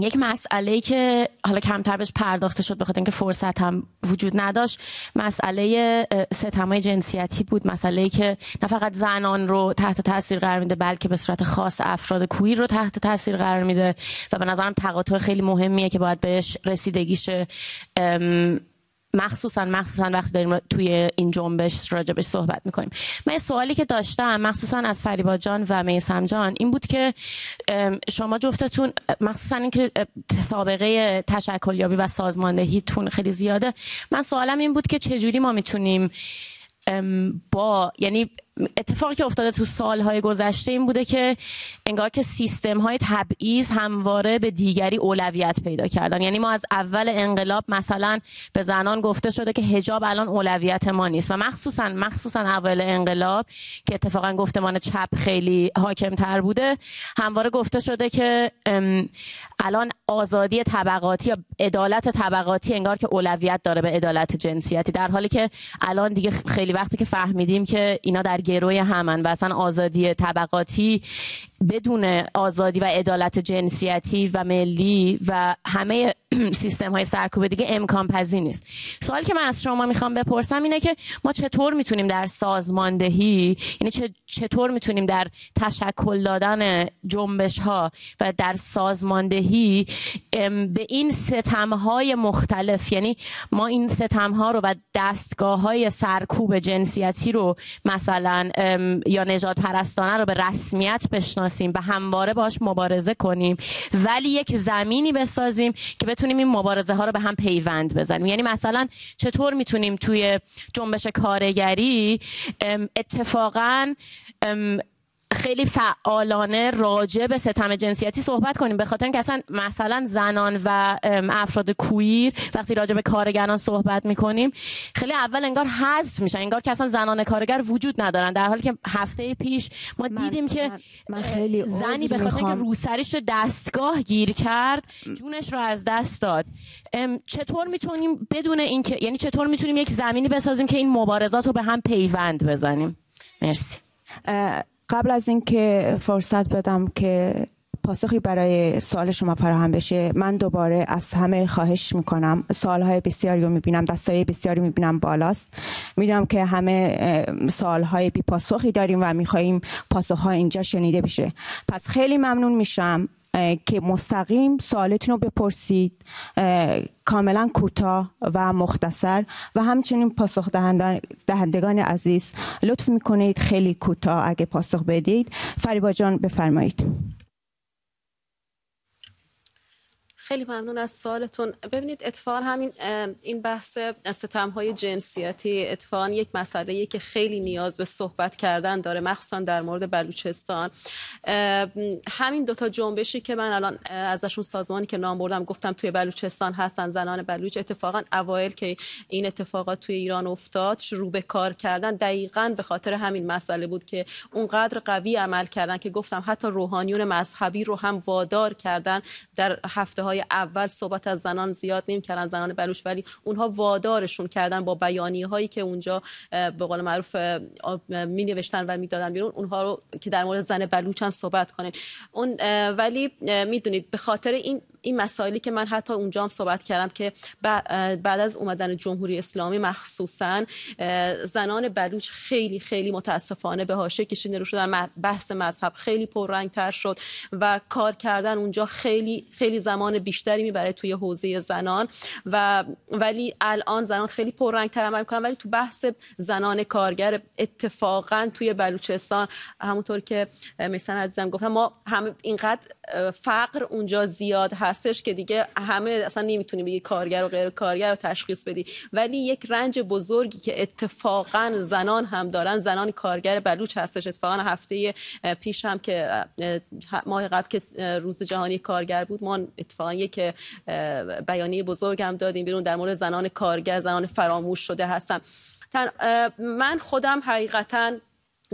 یک مسئله‌ای که حالا کمتر بهش پرداخته شد بخاطر اینکه فرصت هم وجود نداشت، مسئله ستم‌های جنسیتی بود، مسئله‌ای که نه فقط زنان رو تحت تاثیر قرار میده بلکه به صورت خاص افراد کویر رو تحت تاثیر قرار میده و به نظرم تقاطع خیلی مهمیه که باید بهش رسیدگی شه، مخصوصا وقتی داریم توی این جنبش راجبش صحبت میکنیم. من سوالی که داشتم مخصوصا از فریبا جان و میثم جان این بود که شما جفتتون مخصوصا اینکه سابقه تشکل یابی و سازماندهیتون خیلی زیاده، من سوالم این بود که چجوری ما میتونیم با، یعنی اتفاقی که افتاده تو سالهای گذشته این بوده که انگار که سیستم‌های تبعیض همواره به دیگری اولویت پیدا کردن، یعنی ما از اول انقلاب مثلا به زنان گفته شده که حجاب الان اولویت ما نیست و مخصوصا اول انقلاب که اتفاقا گفتمان چپ خیلی حاکم‌تر بوده، همواره گفته شده که الان آزادی طبقاتی یا عدالت طبقاتی انگار که اولویت داره به عدالت جنسیتی، در حالی که الان دیگه خیلی وقتی که فهمیدیم که اینا در گروه همن و اصلا آزادی طبقاتی بدون آزادی و عدالت جنسیتی و ملی و همه سیستم های سرکوب دیگه امکان پذیر نیست. سوالی که من از شما میخوام بپرسم اینه که ما چطور میتونیم در سازماندهی، یعنی چطور میتونیم در تشکل دادن جنبش ها و در سازماندهی به این ستم های مختلف، یعنی ما این ستم ها رو و دستگاه های سرکوب جنسیتی رو مثلا یا نژاد پرستانه رو به رسمیت بشناسیم و همواره باش مبارزه کنیم، ولی یک زمینی بسازیم که بتونیم این مبارزه ها رو به هم پیوند بزنیم. یعنی مثلا چطور میتونیم توی جنبش کارگری اتفاقاً خیلی فعالانه راجع به ستم جنسیتی صحبت کنیم، به خاطر اینکه اصلا مثلا زنان و افراد کویر وقتی راجع به کارگران صحبت میکنیم خیلی اول انگار حذف میشن، انگار که اصلا زنان کارگر وجود ندارن، در حالی که هفته پیش ما دیدیم که من خیلی زنی به خاطر اینکه روسریش رو دستگاه گیر کرد جونش رو از دست داد. چطور میتونیم بدون اینکه، یعنی چطور میتونیم یک زمینی بسازیم که این مبارزات رو به هم پیوند بزنیم؟ مرسی. قبل از اینکه فرصت بدم که پاسخی برای سوال شما فراهم بشه، من دوباره از همه خواهش میکنم. سوالهای بسیاری رو میبینم، دستای بسیاری میبینم بالاست، میدونم که همه سوالهای بی پاسخی داریم و میخواییم پاسخها اینجا شنیده بشه. پس خیلی ممنون میشم که مستقیم سوالتون رو بپرسید، کاملا کوتاه و مختصر، و همچنین پاسخ دهندگان عزیز لطف میکنید خیلی کوتاه اگه پاسخ بدید. فریبا جان بفرمایید. خیلی ممنون از سوالتون. ببینید اتفاقا همین این بحث ستم‌های جنسیتی اتفاقا یک مسئله‌ایه که خیلی نیاز به صحبت کردن داره، مخصوصا در مورد بلوچستان. همین دوتا جنبشی که من الان ازشون سازمانی که نام بردم گفتم توی بلوچستان هستن، زنان بلوچ، اتفاقا اوایل که این اتفاقات توی ایران افتاد شروع به کار کردن دقیقاً به خاطر همین مسئله بود که اونقدر قوی عمل کردن که گفتم حتی روحانیون مذهبی رو هم وادار کردن. در هفته‌های اول صحبت از زنان زیاد نمی‌کردن، زنان بلوچ، ولی اونها وادارشون کردن با بیانیه‌هایی که اونجا به قول معروف می‌نوشتن و می‌دادن بیرون، اونها رو که در مورد زن بلوچ هم صحبت کنن. اون ولی میدونید به خاطر این مسائلی که من حتی اونجا هم صحبت کردم که بعد از اومدن جمهوری اسلامی مخصوصا زنان بلوچ خیلی خیلی متاسفانه به حاشیه کشیده رو شدن، بحث مذهب خیلی پررنگ‌تر شد و کار کردن اونجا خیلی خیلی زمان بیشتری میبره توی حوزه زنان، و ولی الان زنان خیلی پررنگ‌تر عمل می‌کنن. ولی تو بحث زنان کارگر اتفاقا توی بلوچستان همونطور که مثلا عزیزم گفتم ما هم اینقدر فقر اونجا زیاد هستش که دیگه همه اصلا نمیتونیم بگی کارگر و غیر کارگر رو تشخیص بدی، ولی یک رنج بزرگی که اتفاقا زنان هم دارن، زنان کارگر بلوچ هستش. اتفاقا هفته پیش هم که ماه قبل که روز جهانی کارگر بود ما اتفاقا یک بیانیه بزرگ هم دادیم بیرون در مورد زنان کارگر، زنان فراموش شده هستن. من خودم حقیقتاً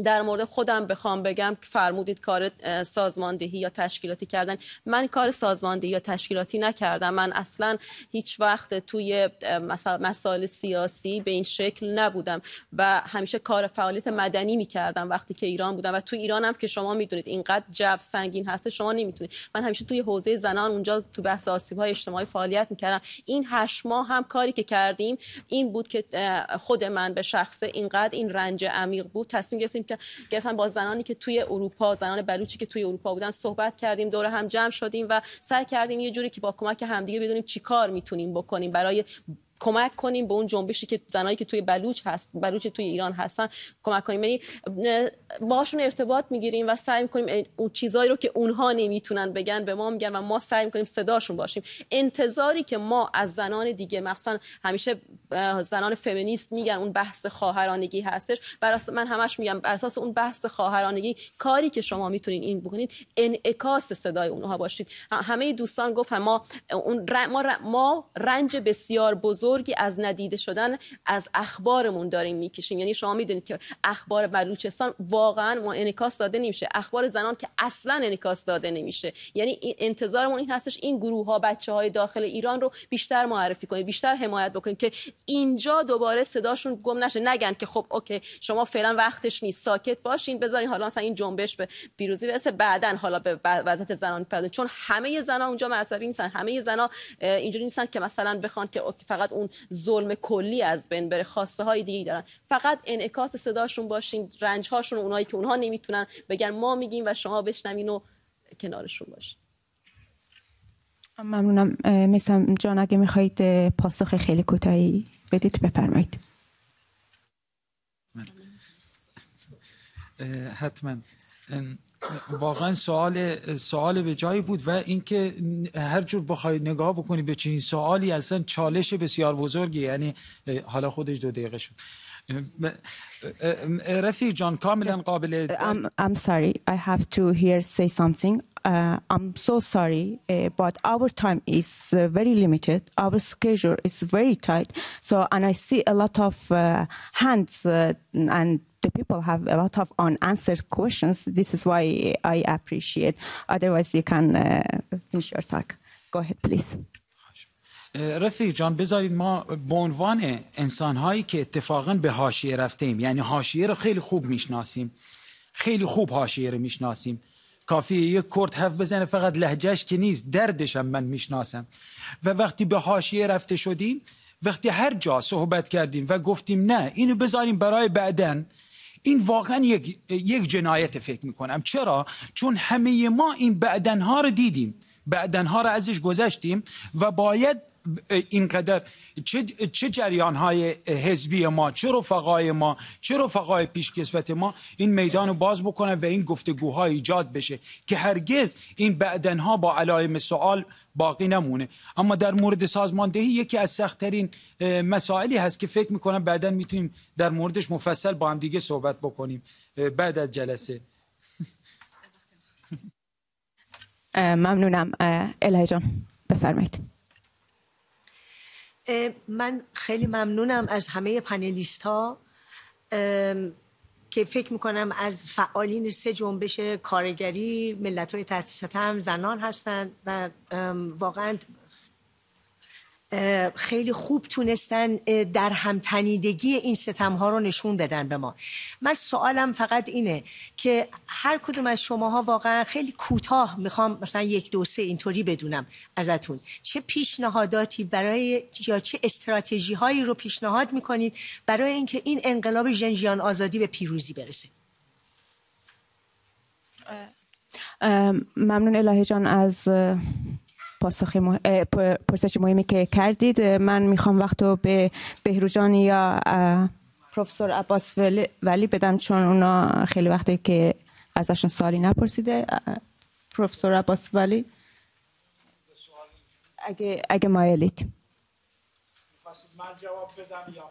در مورد خودم بخوام بگم که فرمودید کار سازماندهی یا تشکیلاتی کردن، من کار سازماندهی یا تشکیلاتی نکردم. من اصلا هیچ وقت توی مسائل سیاسی به این شکل نبودم و همیشه کار فعالیت مدنی میکردم وقتی که ایران بودم، و توی ایران هم که شما میدونید اینقدر جو سنگین هست شما نمیتونید. من همیشه توی حوزه زنان اونجا تو بحث آسیب‌های اجتماعی فعالیت میکردم. این 8 ماه هم کاری که کردیم این بود که خود من به شخصه اینقدر این رنج عمیق بود، تصمیم گرفتیم که با زنانی که توی اروپا، زنان بلوچی که توی اروپا بودن صحبت کردیم، دور هم جمع شدیم و سعی کردیم یه جوری که با کمک همدیگه بدونیم چیکار میتونیم بکنیم برای کمک کنیم به اون جنبشی که زنایی که توی بلوچ توی ایران هستن کمک کنیم. یعنی باشون ارتباط میگیریم و سعی میکنیم اون چیزایی رو که اونها نمیتونن بگن به ما میگن و ما سعی میکنیم صداشون باشیم. انتظاری که ما از زنان دیگه، مثلا همیشه زنان فمینیست میگن اون بحث خواهرانگی هستش، برای من همش میگم بر اساس اون بحث خواهرانگی کاری که شما میتونین این بکنید انعکاس صدای اونها باشید. همه دوستان گفتن ما رنج بسیار بزرگ از ندیده شدن از اخبارمون داریم میکشیم. یعنی شما میدونید که اخبار بلوچستان واقعا ما انعکاس داده نمیشه، اخبار زنان که اصلا انعکاس داده نمیشه. یعنی انتظارمون این هستش این گروه ها، بچه های داخل ایران رو بیشتر معرفی کنید، بیشتر حمایت بکنید که اینجا دوباره صداشون گم نشه، نگن که خب اوکی شما فعلا وقتش نیست، ساکت باشین، بذارین حالا مثلا این جنبش به پیروزی برسه، بعدن حالا به وضعیت زنان پرداخت. چون همه زنا اونجا معصبی نیستن، همه زنا اینجوری نیستن که مثلا بخوان که فقط اون ظلم کلی از بین بره، خواسته های دیگه دارن. فقط انعکاس صداشون باشین، رنج هاشون، اونایی که اونها نمیتونن بگن ما میگیم و شما بشنوین و کنارشون باشین. ممنونم. مثلا جان اگه میخواید پاسخ خیلی کوتاهی بدید بفرمایید. حتما. واقعا سوال به جایی بود و اینکه هر جور بخوای نگاه بکنی به چنین سوالی اصلا چالش بسیار بزرگی، یعنی حالا خودش 2 دقیقه شد. رفیق جان کاملا قابل I'm sorry I have to here say something. I'm so sorry, but our time is very limited. Our schedule is very tight. So, and I see a lot of hands, and the people have a lot of unanswered questions. This is why I appreciate. Otherwise, you can finish your talk. Go ahead, please. رفیق جان بذارید ما به عنوان انسان‌هایی که اتفاقاً به حاشیه رفتیم، یعنی حاشیه رو خیلی خوب میشناسیم، خیلی خوب حاشیه رو میشناسیم. کافیه یک کرد حرف بزنه، فقط لهجهش که نیست، دردشم من میشناسم. و وقتی به حاشیه رفته شدیم، وقتی هر جا صحبت کردیم و گفتیم نه اینو بذاریم برای بعدن، این واقعا یک جنایت فکر میکنم. چرا؟ چون همه ما این بعدنها رو دیدیم، بعدنها رو ازش گذشتیم و باید اینقدر چه جریان‌های حزبی ما، چه رفقای ما، چه رفقای پیشکسوت ما این میدان رو باز بکنن و این گفتگوها ایجاد بشه که هرگز این بعدنها با علائم سوال باقی نمونه. اما در مورد سازماندهی یکی از سخت‌ترین مسائلی هست که فکر میکنم بعداً میتونیم در موردش مفصل با هم دیگه صحبت بکنیم بعد از جلسه. ممنونم. الهی جان بفرمایید. من خیلی ممنونم از همه پنلیست ها که فکر میکنم از فعالین 3 جنبش کارگری، ملت های تحت ستم، زنان هستند و واقعا خیلی خوب تونستن در همتنیدگی این ستم ها رو نشون بدن به ما. من سوالم فقط اینه که هر کدوم از شماها واقعا خیلی کوتاه میخوام مثلا 1 2 3 اینطوری بدونم ازتون چه پیشنهاداتی برای یا چه استراتژی هایی رو پیشنهاد میکنید برای اینکه این انقلاب ژن ژیان آزادی به پیروزی برسه. ممنون الهه جان از پرسش مهمی که کردید. من میخوام وقتو به بهروز جان یا پروفسور عباس ولی بدم چون اونا خیلی وقته که ازشون سوالی نپرسیده. پروفسور عباس ولی اگه مایلید من جواب بدم یا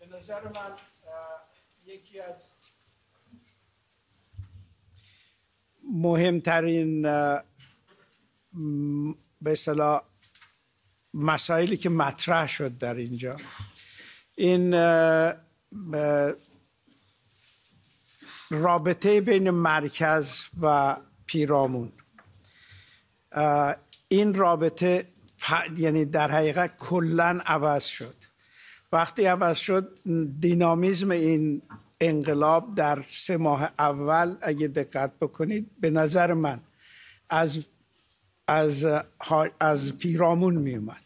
به نظر من یکی از مهمترین به اصطلاح مسائلی که مطرح شد در اینجا این رابطه بین مرکز و پیرامون، این رابطه یعنی در حقیقت کلاً عوض شد. وقتی عوض شد دینامیزم این انقلاب در 3 ماه اول اگه دقت بکنید به نظر من از پیرامون می اومد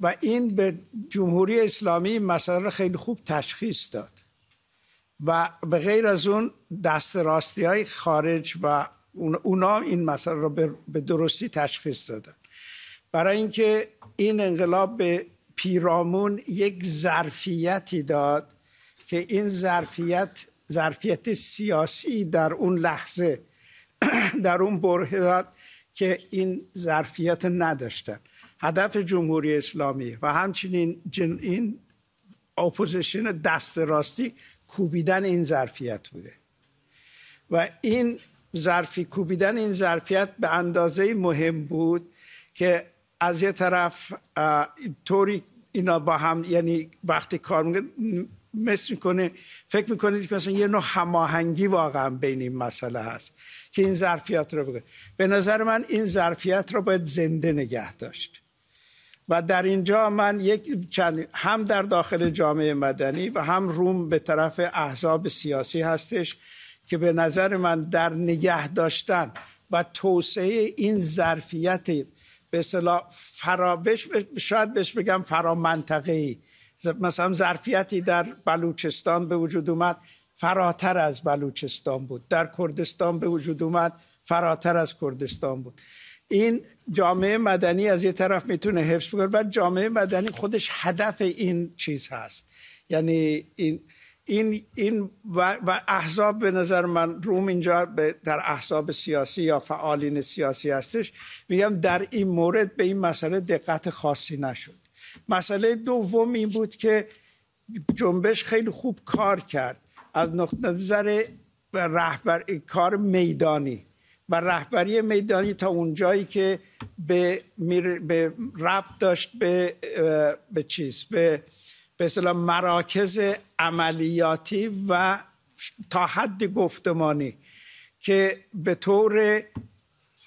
و این به جمهوری اسلامی مسئله رو خیلی خوب تشخیص داد و به غیر از اون دست راستی های خارج و اونا این مسئله رو به درستی تشخیص دادن. برای اینکه این انقلاب به پیرامون یک ظرفیتی داد که این ظرفیت سیاسی در اون لحظه در اون برهه داد که این ظرفیت نداشتن. هدف جمهوری اسلامی و همچنین این اپوزیشن دست راستی کوبیدن این ظرفیت بوده و این کوبیدن این ظرفیت به اندازه مهم بود که از یه طرف طوری اینا با هم یعنی وقتی کار میکنه فکر میکنید که مثلا یه نوع هماهنگی واقعا بین این مسئله هست که این ظرفیت رو بگه. به نظر من این ظرفیت رو باید زنده نگه داشت و در اینجا من هم در داخل جامعه مدنی و هم روم به طرف احزاب سیاسی هستش که به نظر من در نگه داشتن و توسعه این ظرفیت به اصطلاح شاید بهش بگم فرامنطقه‌ای، مثلا ظرفیتی در بلوچستان به وجود اومد فراتر از بلوچستان بود، در کردستان به وجود اومد فراتر از کردستان بود. این جامعه مدنی از یه طرف میتونه حفظ بکنه و جامعه مدنی خودش هدف این چیز هست، یعنی این و احزاب به نظر من روم اینجا در احزاب سیاسی یا فعالین سیاسی هستش، میگم در این مورد به این مسئله دقت خاصی نشد. مسئله دوم این بود که جنبش خیلی خوب کار کرد از نقطه نظر کار میدانی و رهبری میدانی تا اونجایی که به ربط داشت به اصطلاح مراکز عملیاتی و تا حد گفتمانی که به طور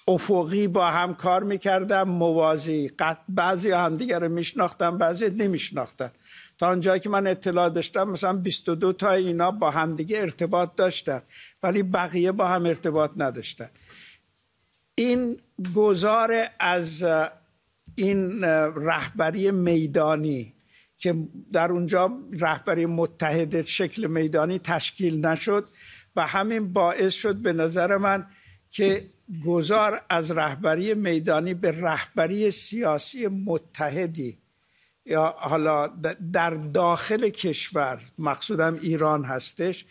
افقی با هم کار میکردن، موازی، بعضی همدیگر رو میشناختن بعضی نمیشناختن. تا اونجایی که من اطلاع داشتم مثلا 22 تا اینا با همدیگه ارتباط داشتن ولی بقیه با هم ارتباط نداشتن. این گذار از این رهبری میدانی که در اونجا رهبری متحد شکل میدانی تشکیل نشد و همین باعث شد به نظر من که گذار از رهبری میدانی به رهبری سیاسی متحدی یا حالا در داخل کشور، مقصودم ایران هستش،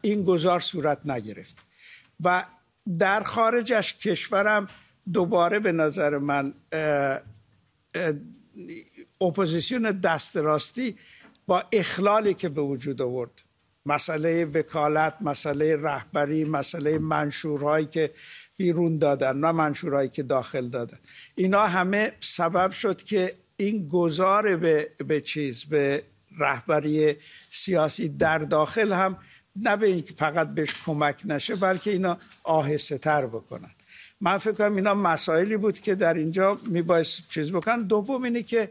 این گذار صورت نگرفت. و در خارج از کشورم دوباره به نظر من اپوزیسیون دست راستی با اخلالی که به وجود آورد، مسئله وکالت، مسئله رهبری، مسئله منشورهایی که بیرون دادن و منشورهایی که داخل دادن، اینا همه سبب شد که این گذار به رهبری سیاسی در داخل هم نه به اینکه فقط بهش کمک نشه بلکه اینا آهسته تر بکنن. من فکر کنم اینا مسائلی بود که در اینجا میبایست چیز بکنن. دوم اینه که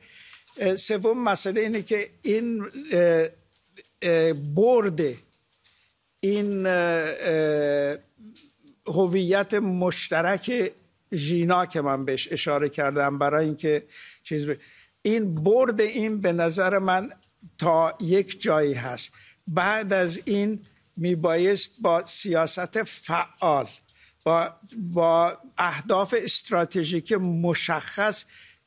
سوم مسئله اینه که این برد این هویت مشترک ژینا که من بهش اشاره کردم برای اینکه این برد این به نظر من تا یک جایی هست. بعد از این میبایست با سیاست فعال با اهداف استراتژیک مشخص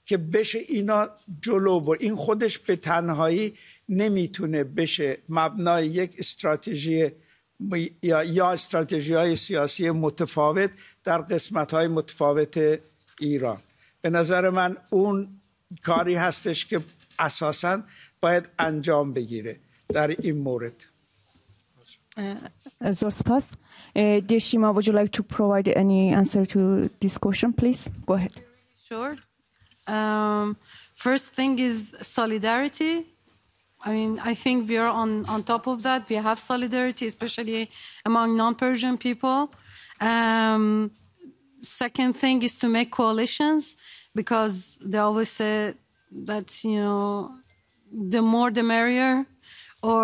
که بشه اینا جلو برد. این خودش به تنهایی نمیتونه بشه مبنای یک استراتژی یا استراتژی های سیاسی متفاوت در قسمت های متفاوت ایران. به نظر من اون کاری هستش که اساساً باید انجام بگیره در این مورد. Zorspas, dear Shima, would you like to provide any answer to this question, please? Go ahead. Sure. First thing is solidarity. I mean, I think we are on top of that. We have solidarity, especially among non-Persian people. Second thing is to make coalitions, because they always say that, you know, the more the merrier, or,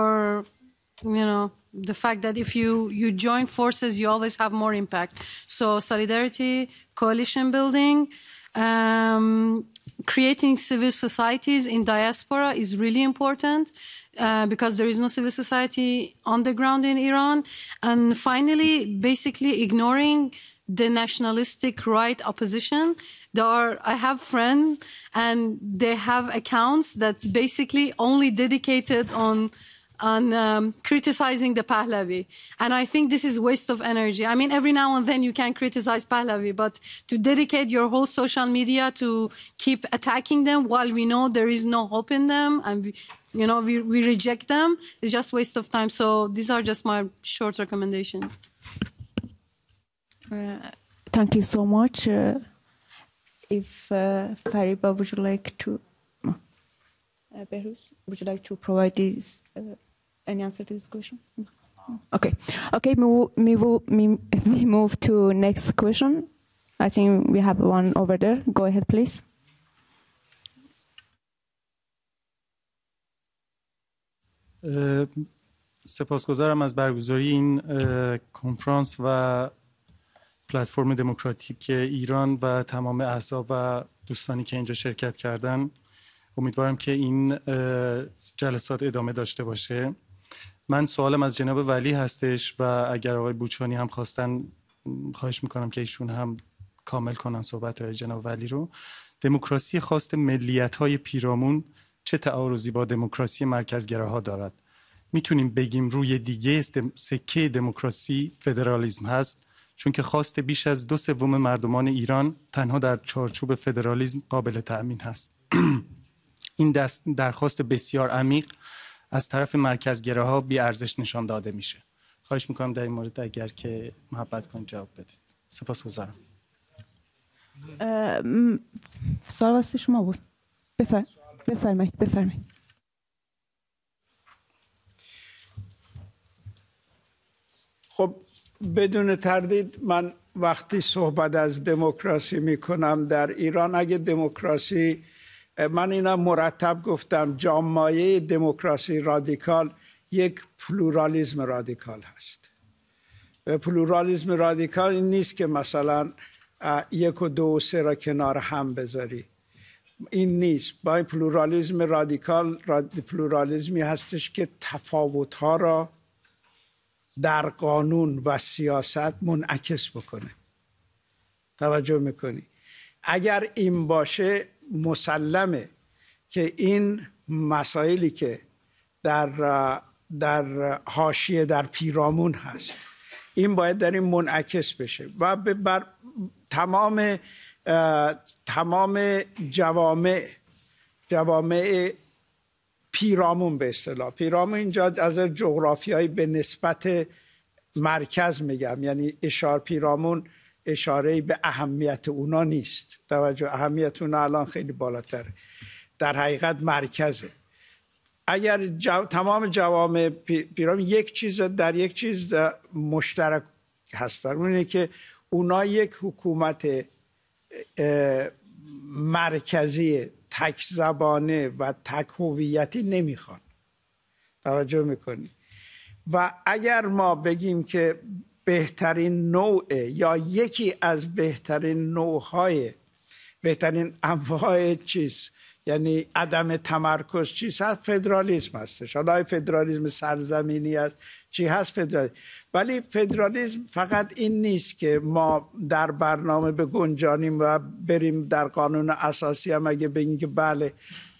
you know, the fact that if you join forces, you always have more impact. So solidarity, coalition building, creating civil societies in diaspora is really important because there is no civil society on the ground in Iran. And finally, basically ignoring the nationalistic right opposition. I have friends and they have accounts that's basically only dedicated on criticizing the Pahlavi. And I think this is waste of energy. I mean, every now and then you can criticize Pahlavi, but to dedicate your whole social media to keep attacking them while we know there is no hope in them and we reject them, it's just waste of time. So these are just my short recommendations. Thank you so much. If Fariba, would you like to... Behrouz, would you like to provide this, any answer to this question? Okay. Okay, we move to next question. I think we have one over there. Go ahead, please. سپاسگزارم از برگزاری این کنفرانس و پلتفرم دموکراتیک ایران و تمام احزاب و دوستانی که اینجا شرکت کردن. امیدوارم که این جلسات ادامه داشته باشه. من سوالم از جناب ولی هستش و اگر آقای بوچانی هم خواستن خواهش میکنم که ایشون هم کامل کنن صحبت های جناب ولی رو. دموکراسی خواست ملیت های پیرامون چه تعارضی با دموکراسی مرکزگراها دارد؟ میتونیم بگیم روی دیگه سکه دموکراسی فدرالیسم هست، چون که خواست بیش از 2/3 مردمان ایران تنها در چارچوب فدرالیسم قابل تأمین هست. این درخواست بسیار عمیق از طرف مرکزگراها بی ارزش نشان داده میشه. خواهش میکنم در این مورد اگر که محبت کنید جواب بدید. سپاسگزارم. سوال واسه شما بود. بفرمایید. خب بدون تردید من وقتی صحبت از دموکراسی میکنم در ایران، اگه دموکراسی، من اینا مرتب گفتم، جامعه دموکراسی رادیکال یک پلورالیزم رادیکال هست. پلورالیزم رادیکال این نیست که مثلا 1 و 2 و 3 را کنار هم بذاری، این نیست. با پلورالیزم رادیکال، پلورالیزمی هستش که تفاوت‌ها را در قانون و سیاست منعکس بکنه. توجه میکنی؟ اگر این باشه مسلمه که این مسائلی که در حاشیه، در پیرامون هست، این باید در این منعکس بشه و بر تمام جوامع پیرامون، به اصطلاح پیرامون اینجا از جغرافیایی به نسبت مرکز میگم، یعنی اشار پیرامون اشاره به اهمیت اونا نیست. توجه، اهمیت اونا الان خیلی بالاتره، در حقیقت مرکزه. اگر تمام جوامع پیرامون یک چیز در یک چیز مشترک هستن، اونه که اونا یک حکومت مرکزی تک زبانه و تک هویتی نمیخوان. توجه میکنی؟ و اگر ما بگیم که بهترین نوع یا یکی از بهترین نوعهای، بهترین انواع چیز، یعنی عدم تمرکز چیز هست، فدرالیسم هستش. حالا فدرالیسم سرزمینی هست، چی هست فدرالیسم. ولی فدرالیسم فقط این نیست که ما در برنامه بگنجانیم و بریم در قانون اساسی هم اگه بگیم که بله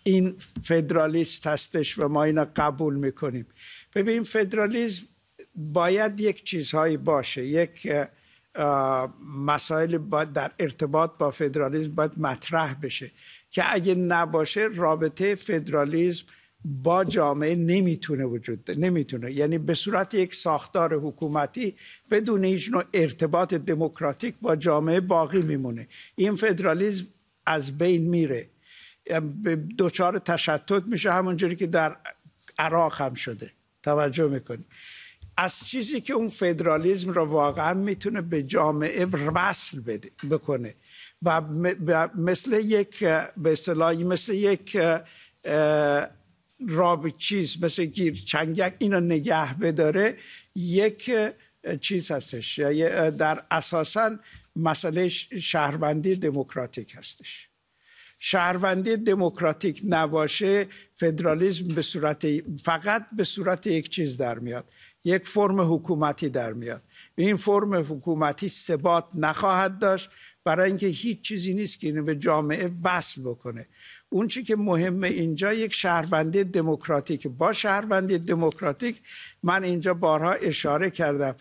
این فدرالیست هستش و ما اینو قبول میکنیم. ببینیم فدرالیسم باید یک چیزهایی باشه، یک مسائل باید در ارتباط با فدرالیسم باید مطرح بشه که اگه نباشه رابطه فدرالیسم با جامعه نمیتونه وجود داره، نمیتونه، یعنی به صورت یک ساختار حکومتی بدون هیچ نوع ارتباط دموکراتیک با جامعه باقی میمونه. این فدرالیسم از بین میره، دچار تشتت میشه، همونجوری که در عراق هم شده. توجه میکنی؟ از چیزی که اون فدرالیسم رو واقعا میتونه به جامعه وصل بکنه و مثل یک رابطیز، مثل گیر چنگک اینو نگه بداره، یک چیز هستش در اساساً مسئله شهروندی دموکراتیک هستش. شهروندی دموکراتیک نباشه فدرالیسم به صورت فقط به صورت یک چیز در میاد، یک فرم حکومتی در میاد. این فرم حکومتی ثبات نخواهد داشت، برای اینکه هیچ چیزی نیست که اینو به جامعه وصل بکنه. اون چی که مهمه اینجا یک شهروندی دموکراتیک. با شهروندی دموکراتیک من اینجا بارها اشاره کردم،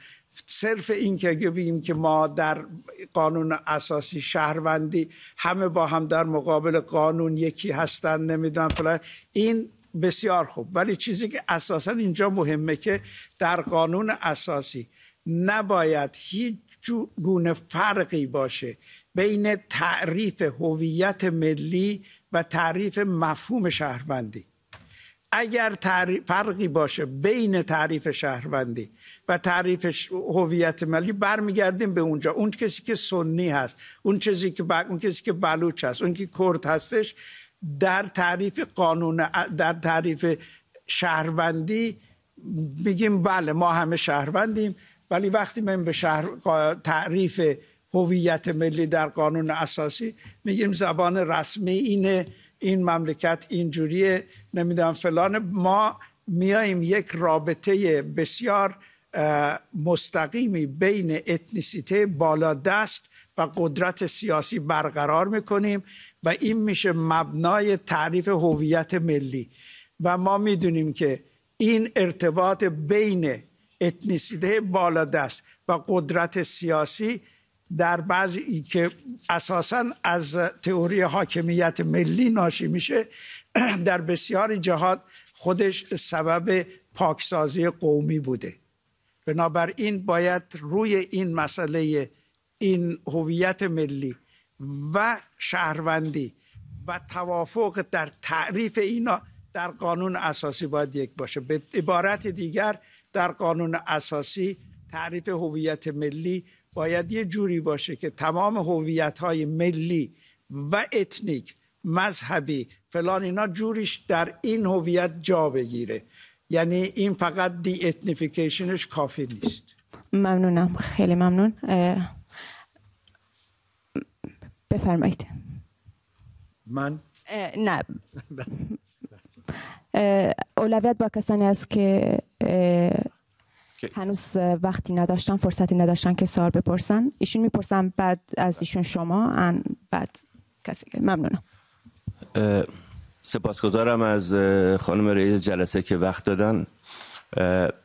صرف این که بگیم که ما در قانون اساسی شهروندی همه با هم در مقابل قانون یکی هستن، نمیدونم فلان، این بسیار خوب، ولی چیزی که اساسا اینجا مهمه که در قانون اساسی نباید هیچ گونه فرقی باشه بین تعریف هویت ملی و تعریف مفهوم شهروندی. اگر فرقی باشه بین تعریف شهروندی و تعریف هویت ملی، برمیگردیم به اونجا. اون کسی که سنی هست، اون کسی که بلوچ هست، اون که کرد هستش، در تعریف قانون، در تعریف شهروندی بگیم بله ما همه شهروندیم، ولی وقتی من به تعریف هویت ملی در قانون اساسی میگیم زبان رسمی اینه، این مملکت اینجوریه، نمیدونم فلانه، ما میاییم یک رابطه بسیار مستقیمی بین اتنیسیته بالادست و قدرت سیاسی برقرار میکنیم و این میشه مبنای تعریف هویت ملی. و ما میدونیم که این ارتباط بین اتنیسیته بالادست و قدرت سیاسی در بعضی که اساساً از تئوری حاکمیت ملی ناشی میشه در بسیاری جهات خودش سبب پاکسازی قومی بوده. بنابراین باید روی این مسئله این هویت ملی و شهروندی و توافق در تعریف اینا در قانون اساسی باید یک باشه. به عبارت دیگر در قانون اساسی تعریف هویت ملی باید یه جوری باشه که تمام هویت‌های ملی و اتنیک، مذهبی، فلان اینا جوریش در این هویت جا بگیره. یعنی این فقط دی اتنیفیکیشنش کافی نیست. ممنونم، خیلی ممنون. بفرمایید. من؟ نه. اولویت با کسانی است که هنوز وقتی نداشتن، فرصتی نداشتن که سوال بپرسن. ایشون میپرسن، بعد از ایشون شما، بعد کسی. ممنونم. سپاسگزارم از خانم رئیس جلسه که وقت دادن.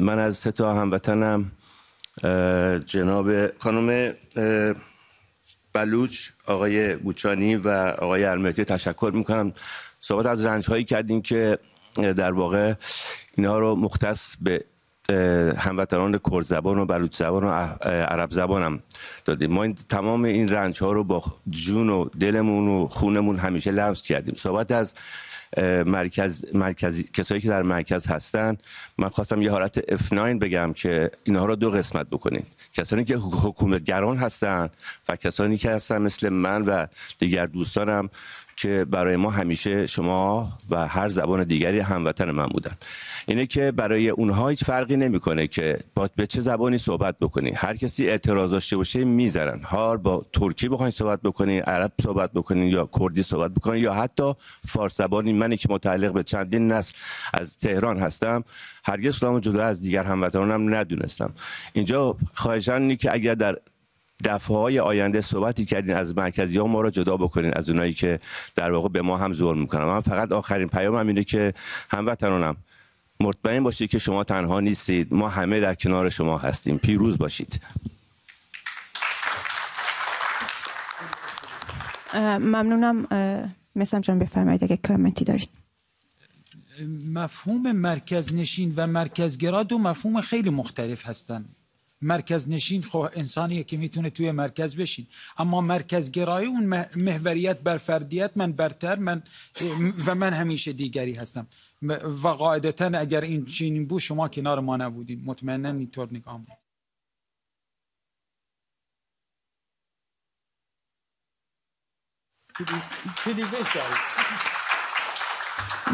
من از سه تا هموطنم جناب خانم بلوچ، آقای بوچانی و آقای ارمتی تشکر میکنم. صحبت از رنج‌هایی کردیم که در واقع اینها رو مختص به هموطنان کرد زبان و بلوچ زبان و عرب زبان هم دادیم. ما تمام این رنج ها رو با جون و دلمون و خونمون همیشه لمس کردیم. صحبت از مرکز کسایی که در مرکز هستن، من خواستم یه حالت F9 بگم که اینها رو دو قسمت بکنید. کسانی که حکومتگران هستن و کسانی که هستن مثل من و دیگر دوستانم که برای ما همیشه شما و هر زبان دیگری هموطن من بودن. اینه که برای اونها هیچ فرقی نمیکنه که به چه زبانی صحبت بکنی. هر کسی اعتراض داشته باشه میذارن. هر با ترکی بخواین صحبت بکنی، عرب صحبت بکنی یا کردی صحبت بکنی یا حتی فارس زبانی. منی که متعلق به چندین نسل از تهران هستم، هرگز خودمو جدا از دیگر هموطنانم ندونستم. اینجا خواهشاً اینه که اگر در دفعه‌های آینده صحبتی کردین از مرکزی‌ها، ما را جدا بکنین از اونایی که در واقع به ما هم ظلم میکنن. من فقط آخرین پیامم اینه که هموطنانم مطمئن باشید که شما تنها نیستید. ما همه در کنار شما هستیم. پیروز باشید. ممنونم. مثلا جان بفرمایید اگه کامنتی دارید. مفهوم مرکزنشین و مرکزگرا دو مفهوم خیلی مختلف هستند. مرکز نشین خب انسانیه که میتونه توی مرکز بشین، اما مرکزگرایی اون محوریت بر فردیت، من برتر، من و من همیشه دیگری هستم و قاعدتا اگر این چنین بود شما کنار ما نبودین. مطمئنا اینطور نگاه بود.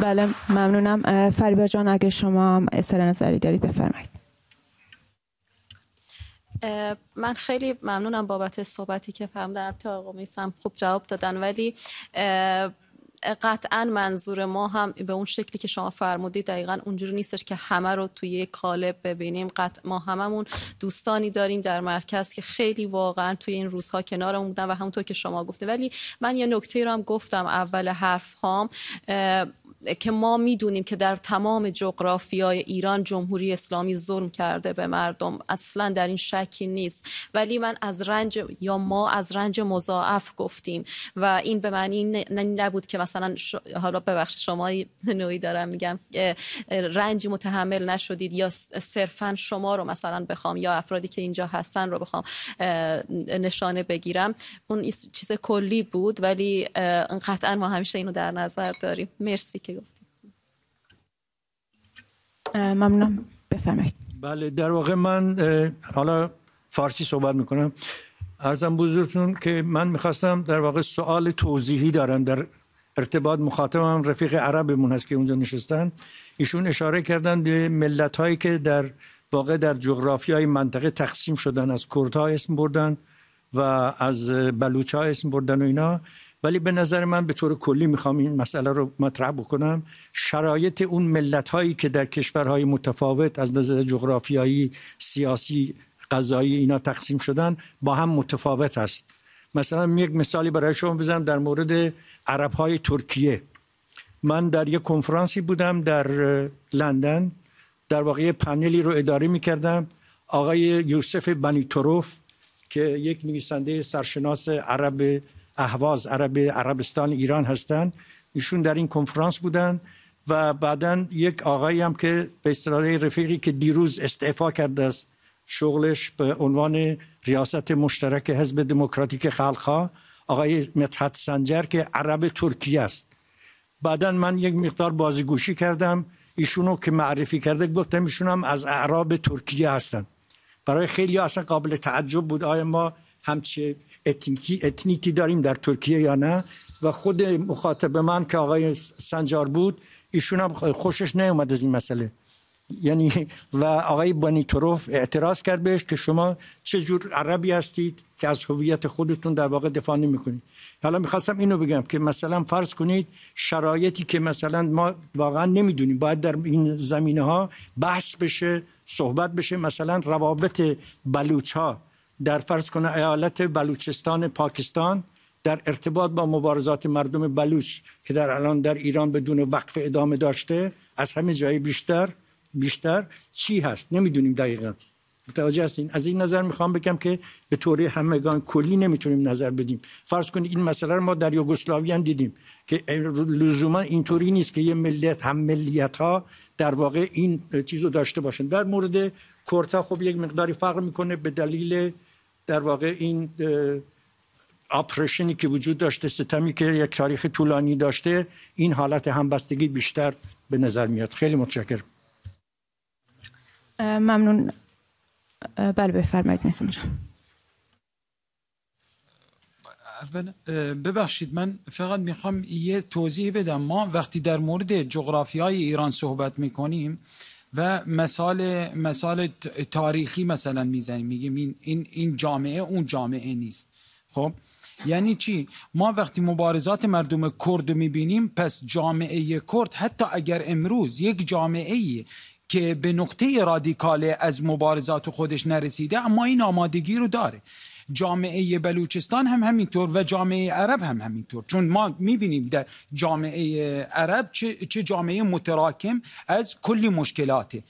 بله ممنونم. فریبا جان اگه شما اظهار نظری دارید بفرمایید. من خیلی ممنونم بابت صحبتی که فرمودن. تا آقا میسم خوب جواب دادن، ولی قطعا منظور ما هم به اون شکلی که شما فرمودید دقیقا اونجوری نیستش که همه رو توی یک قالب ببینیم. قطعا ما هممون دوستانی داریم در مرکز که خیلی واقعا توی این روزها کنارمون بودن و همونطور که شما گفتید. ولی من یه نکته رو هم گفتم اول حرف هام که ما میدونیم که در تمام جغرافیای ایران جمهوری اسلامی ظلم کرده به مردم، اصلا در این شکی نیست، ولی من از رنج یا ما از رنج مضاعف گفتیم و این به معنی نبود که مثلا حالا ببخشید شما نوعی دارم میگم رنج متحمل نشدید یا صرفا شما رو مثلا بخوام یا افرادی که اینجا هستن رو بخوام نشانه بگیرم. اون چیز کلی بود، ولی قطعا ما همیشه اینو در نظر داریم. مرسی. ممنونم. بفرمایید. بله در واقع من حالا فارسی صحبت میکنم. عرضم بزرگتون که من میخواستم در واقع سوال توضیحی دارم در ارتباط. مخاطبم رفیق عربمون هست که اونجا نشستن. ایشون اشاره کردن به ملت‌هایی که در واقع در جغرافیای منطقه تقسیم شدن، از کردها اسم بردن و از بلوچ‌ها اسم بردن و اینا، ولی به نظر من به طور کلی میخوام این مسئله رو مطرح بکنم. شرایط اون ملت‌هایی که در کشورهای متفاوت از نظر جغرافیایی، سیاسی، قضایی اینا تقسیم شدن با هم متفاوت است. مثلا یک مثالی برای شما بزنم در مورد عرب‌های ترکیه. من در یک کنفرانسی بودم در لندن، در واقع پنلی رو اداره می‌کردم. آقای یوسف بنی‌تروف که یک نویسنده سرشناس عرب اهواز عرب عربستان ایران هستند، ایشون در این کنفرانس بودن و بعداً یک آقایی هم که به اصطلاح رفیقی که دیروز استعفا کرده است شغلش به عنوان ریاست مشترک حزب دموکراتیک خلق‌ها، آقای مدحت سنجر که عرب ترکیه است. بعداً من یک مقدار بازیگوشی کردم، ایشونو که معرفی کرده گفتم ایشون هم از اعراب ترکیه هستند. برای خیلی اصلا قابل تعجب بود آیا ما همچه اتنیکی داریم در ترکیه یا نه، و خود مخاطب من که آقای سنجار بود ایشون هم خوشش نیومد از این مسئله، یعنی و آقای بنی‌تروف اعتراض کرد بهش که شما چه جور عربی هستید که از هویت خودتون در واقع دفاع نمی‌کنید. حالا می‌خواستم اینو بگم که مثلا فرض کنید شرایطی که مثلا ما واقعا نمی‌دونیم، باید در این زمینه‌ها بحث بشه، صحبت بشه. مثلا روابط بلوچ‌ها در فرض کنه ایالت بلوچستان پاکستان در ارتباط با مبارزات مردم بلوچ که در الان در ایران بدون وقف ادامه داشته، از همه جای بیشتر چی هست نمیدونیم دقیقا. متوجه هستین؟ از این نظر میخوام بگم که به طور همگان کلی نمیتونیم نظر بدیم. فرض کنید این مسئله رو ما در یوگسلاوی هم دیدیم که لزوما اینطوری نیست که یه ملت هم ملیت‌ها در واقع این چیزو داشته باشن. در مورد کردها خب یک مقداری فرق میکنه به دلیل در واقع این اپریشنی که وجود داشته، ستمی که یک تاریخ طولانی داشته، این حالت همبستگی بیشتر به نظر میاد. خیلی متشکرم. ممنون. بله بفرمایید مسعود جان. اولا ببخشید من فقط میخوام یه توضیح بدم. ما وقتی در مورد جغرافیای ایران صحبت میکنیم و مثال تاریخی مثلا میزنیم، میگیم این جامعه اون جامعه نیست. خب یعنی چی؟ ما وقتی مبارزات مردم کرد میبینیم، پس جامعه کرد حتی اگر امروز یک جامعه که به نقطه رادیکال از مبارزات خودش نرسیده اما این آمادگی رو داره، جامعه بلوچستان هم همینطور و جامعه عرب هم همینطور، چون ما می‌بینیم در جامعه عرب چه جامعه متراکم از کلی مشکلاته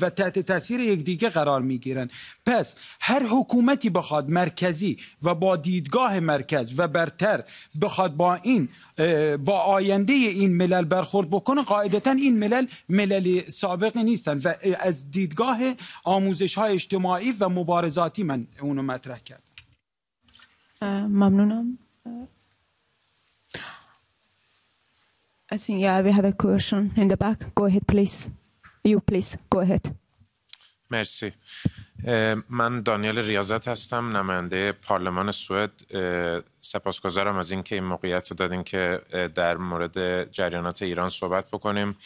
و تحت تاثیر یکدیگه قرار می‌گیرن. پس هر حکومتی بخواد مرکزی و با دیدگاه مرکز و برتر بخواد با آینده این ملل برخورد بکنه، قاعدتاً این ملل سابق نیستن و از دیدگاه آموزش‌های اجتماعی و مبارزاتی من اونو مطرح کردم. ممنونم. I think yeah, we have a question in the back. Go ahead, please. You please go ahead. مرسی. من دانیال ریاضت هستم، نماینده پارلمان سوئد. سپاسگزارم از اینکه این موقعیت رو دادین که در مورد جریانات ایران صحبت بکنیم.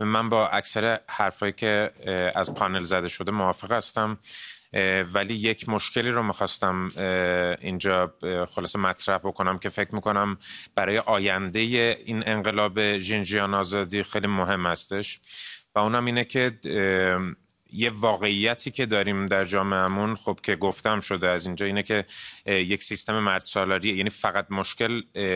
من با اکثر حرفایی که از پانل زده شده موافق هستم، ولی یک مشکلی رو می‌خواستم اینجا خلاصه مطرح بکنم که فکر می‌کنم برای آینده این انقلاب ژین جیان آزادی خیلی مهم هستش، و اونم اینه که یه واقعیتی که داریم در جامعهمون، خب که گفتم شده از اینجا، اینه که یک سیستم مردسالاریه. یعنی فقط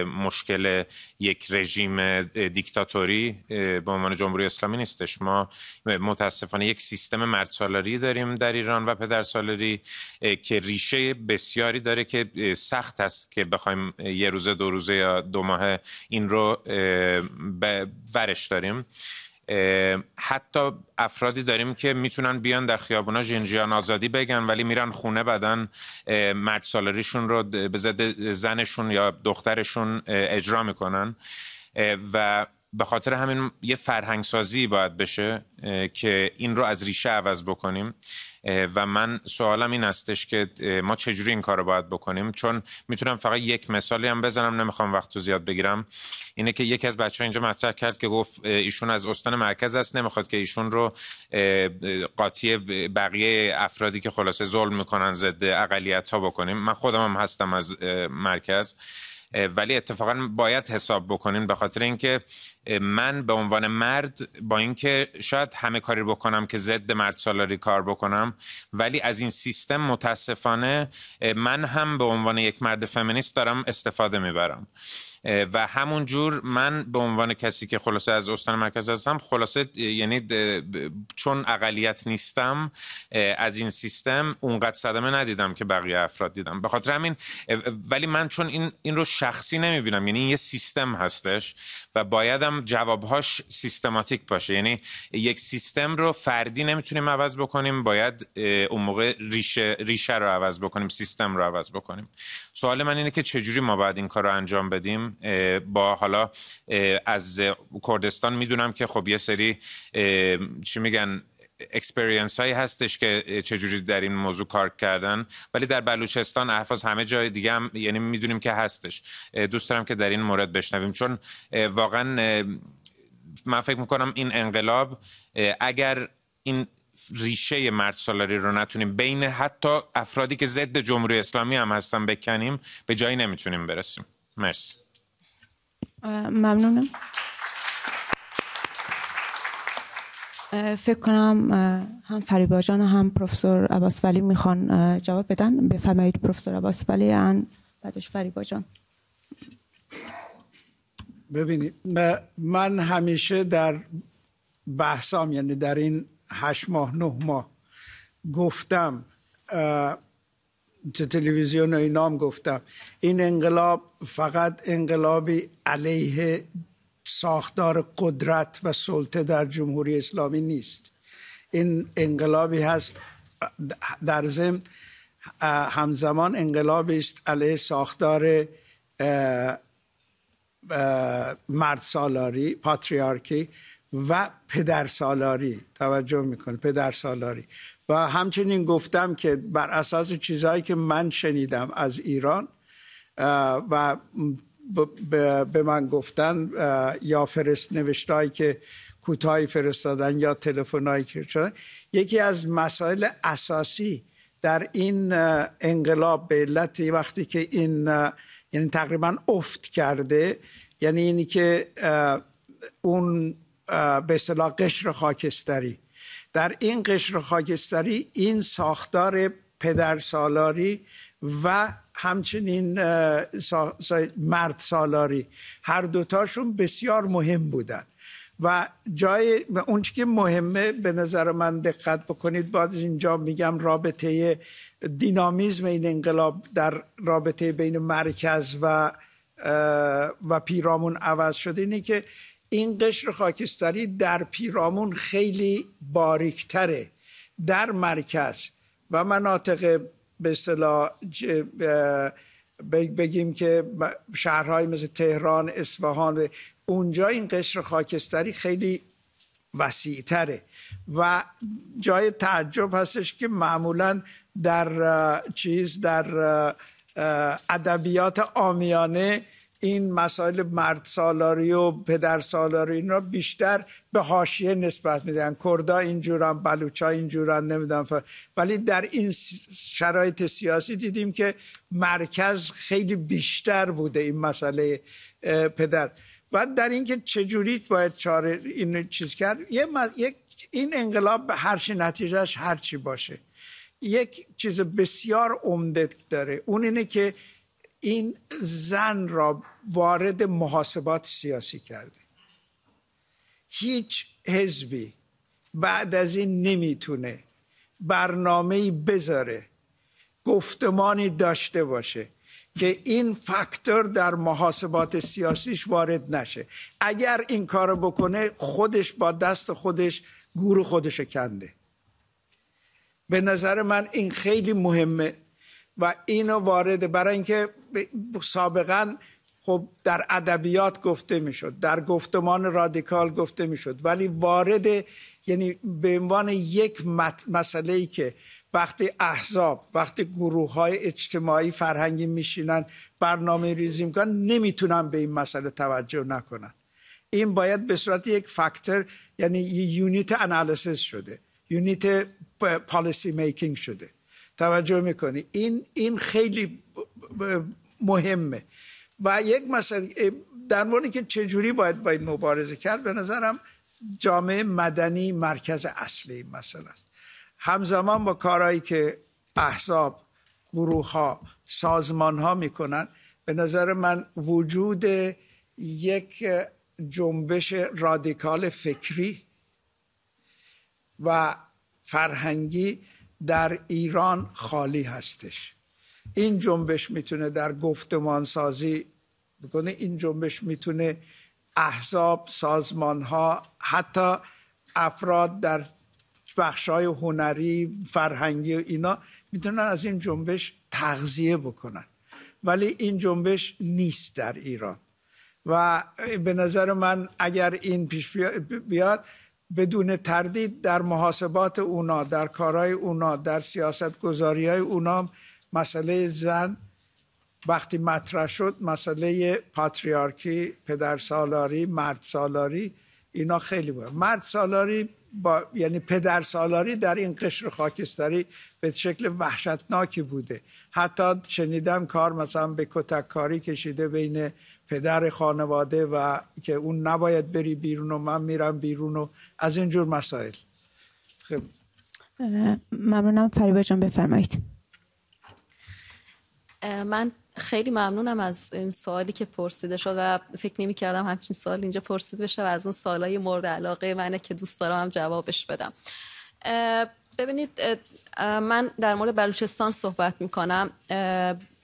مشکل یک رژیم دیکتاتوری به عنوان جمهوری اسلامی نیستش. ما متاسفانه یک سیستم مردسالاری داریم در ایران و پدرسالاری که ریشه بسیاری داره که سخت است که بخوایم یه روزه دو روزه یا دو ماه این رو ورش داریم. حتی افرادی داریم که میتونن بیان در خیابونا ژین جیان آزادی بگن، ولی میرن خونه بعدن مردسالاریشون رو به ضد زنشون یا دخترشون اجرا میکنن، و به خاطر همین یه فرهنگسازی باید بشه که این رو از ریشه عوض بکنیم. و من سوالم این هستش که ما چجوری این کار رو باید بکنیم، چون میتونم فقط یک مثالی هم بزنم، نمیخوام وقت رو زیاد بگیرم. اینه که یکی از بچه‌ها اینجا مطرح کرد که گفت ایشون از استان مرکز است، نمیخواد که ایشون رو قاطی بقیه افرادی که خلاصه ظلم میکنن ضد اقلیت‌ها بکنیم. من خودم هم هستم از مرکز، ولی اتفاقا باید حساب بکنیم، به خاطر اینکه من به عنوان مرد با اینکه شاید همه کاری بکنم که ضد مرد سالاری کار بکنم، ولی از این سیستم متاسفانه من هم به عنوان یک مرد فمینیست دارم استفاده میبرم و همون جور من به عنوان کسی که خلاصه از استان مرکز هستم، خلاصه یعنی چون اقلیت نیستم از این سیستم اونقدر صدمه ندیدم که بقیه افراد دیدم. به خاطر همین ولی من چون این رو شخصی نمیبینم، یعنی یه سیستم هستش و بایدم جوابهاش سیستماتیک باشه، یعنی یک سیستم رو فردی نمیتونیم عوض بکنیم، باید اون موقع ریشه رو عوض بکنیم، سیستم رو عوض بکنیم. سوال من اینه که چجوری ما باید این کار رو انجام بدیم؟ با حالا از کردستان میدونم که خب یه سری چی میگن اکسپریانس هایی هستش که چجوری در این موضوع کار کردن، ولی در بلوچستان، احواز، همه جای دیگه هم یعنی میدونیم که هستش. دوست دارم که در این مورد بشنویم، چون واقعا من فکر میکنم این انقلاب اگر این ریشه مرد سالاری رو نتونیم بین حتی افرادی که ضد جمهوری اسلامی هم هستن بکنیم، به جایی نمیتونیم برسیم. مرسی. ممنونم. فکر کنم هم فریبا جان و هم پروفسور عباس ولی میخوان جواب بدن. بفرمایید پروفسور عباس ولی، بعدش فریبا جان. ببینید، من همیشه در بحثام، یعنی در این 8 ماه 9 ماه گفتم، تو تلویزیون و اینام گفتم، این انقلاب فقط انقلابی علیه ساختار قدرت و سلطه در جمهوری اسلامی نیست. این انقلابی هست در ضمن همزمان انقلابی است علیه ساختار مردسالاری، پاتریارکی و پدرسالاری. توجه میکنه، پدرسالاری. و همچنین گفتم که بر اساس چیزهایی که من شنیدم از ایران و به من گفتن، یا نوشتهایی که کوتاهی فرستادن یا تلفن‌هایی که شدن، یکی از مسائل اساسی در این انقلاب به علت وقتی که این یعنی تقریبا افت کرده، یعنی اینی که اون به اصطلاح قشر خاکستری، در این قشر خاکستری این ساختار پدرسالاری و همچنین مرد سالاری، هر دوتاشون بسیار مهم بودن و جای اون چی که مهمه به نظر من دقت بکنید. بعد اینجا میگم رابطه دینامیزم این انقلاب در رابطه بین مرکز و پیرامون عوض شده، اینه که این قشر خاکستری در پیرامون خیلی باریکتره، در مرکز و مناطق به اصطلاح بگیم که شهرهای مثل تهران، اصفهان، اونجا این قشر خاکستری خیلی وسیع‌تره و جای تعجب هستش که معمولاً در ادبیات عامیانه این مسائل مرد سالاری و پدر سالاری اینا بیشتر به حاشیه نسبت میدن، کردها اینجورن، بلوچا اینجورن، نمیدونم. ولی در این شرایط سیاسی دیدیم که مرکز خیلی بیشتر بوده این مسئله پدر. و در اینکه چجوری باید چاره این چیز کرد، این انقلاب به هر چی نتیجهش هر چی باشه، یک چیز بسیار عمده داره، اون اینه که این زن را وارد محاسبات سیاسی کرده. هیچ حزبی بعد از این نمیتونه برنامه‌ای بذاره، گفتمانی داشته باشه که این فاکتور در محاسبات سیاسیش وارد نشه. اگر این کارو بکنه، خودش با دست خودش گور خودشو کنده. به نظر من این خیلی مهمه و اینو وارد، برای اینکه سابقا خب در ادبیات گفته میشد، در گفتمان رادیکال گفته میشد، ولی وارد یعنی به عنوان یک مسئله‌ای که وقتی احزاب، وقتی گروه‌های اجتماعی فرهنگی میشینن برنامه ریزی میکنن نمیتونن به این مسئله توجه نکنن. این باید به صورت یک فاکتور یعنی یونیت انالیسیس شده، یونیت پالیسی میکینگ شده. توجه میکنی این خیلی مهمه. و یک مسئله در مورد که چجوری باید مبارزه کرد، به نظرم جامعه مدنی مرکز اصلی این مسئله است. همزمان با کارهایی که احزاب، گروه‌ها، سازمان‌ها میکنن، به نظر من وجود یک جنبش رادیکال فکری و فرهنگی در ایران خالی هستش. این جنبش میتونه در گفتمان سازی بکنه، این جنبش میتونه احزاب، سازمان‌ها، حتی افراد در بخش‌های هنری، فرهنگی و اینا میتونن از این جنبش تغذیه بکنن، ولی این جنبش نیست در ایران. و به نظر من اگر این پیش بیاد، بدون تردید در محاسبات اونا، در کارهای اونا، در سیاست گذاریهای اونا، مسئله زن وقتی مطرح شد، مسئله پاتریارکی، پدرسالاری، مردسالاری، اینا خیلی بود. مردسالاری یعنی پدرسالاری در این قشر خاکستری به شکل وحشتناکی بوده. حتی شنیدم کار مثلا به کتککاری کشیده بین پدر خانواده و که اون نباید بری بیرون و من میرم بیرون و از اینجور مسائل. خب ممنونم. فریبا جان بفرمایید. من خیلی ممنونم از این سوالی که پرسیده شد و فکر نمی‌کردم همچین سوال اینجا پرسیده بشه و از اون سوالای مورد علاقه منه که دوست دارم هم جوابش بدم. ببینید، من در مورد بلوچستان صحبت می‌کنم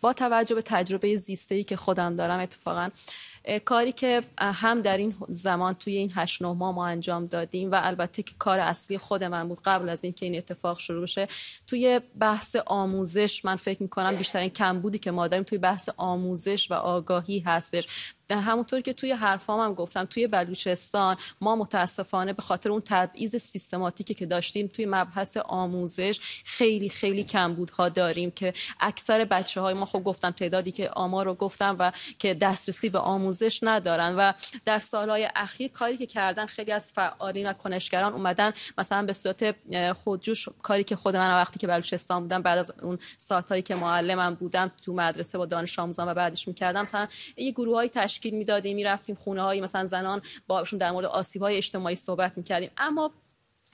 با توجه به تجربه زیسته‌ای که خودم دارم. اتفاقاً کاری که هم در این زمان توی این 8-9 ماه ما انجام دادیم و البته که کار اصلی خود من بود قبل از اینکه این اتفاق شروع بشه، توی بحث آموزش من فکر می‌کنم بیشترین کمبودی که ما داریم توی بحث آموزش و آگاهی هستش. همونطور که توی حرفام هم گفتم، توی بلوچستان ما متاسفانه به خاطر اون تبعیض سیستماتیکی که داشتیم توی مبحث آموزش خیلی خیلی کمبودها داریم که اکثر بچه‌های ما، خب گفتم تعدادی که آمار رو گفتم، و که دسترسی به آموزش ندارن. و در سالهای اخیر کاری که کردن خیلی از فعالین و کنشگران اومدن مثلا به صورت خودجوش، کاری که خود من وقتی که بلوچستان بودم بعد از اون ساعتایی که معلمم بودم تو مدرسه با دانش آموزان و بعدش می‌کردم، مثلا یه گروه‌های تشکیل میدادیم، میرفتیم خونه هایی مثلا زنان، باشون در مورد آسیب های اجتماعی صحبت میکردیم. اما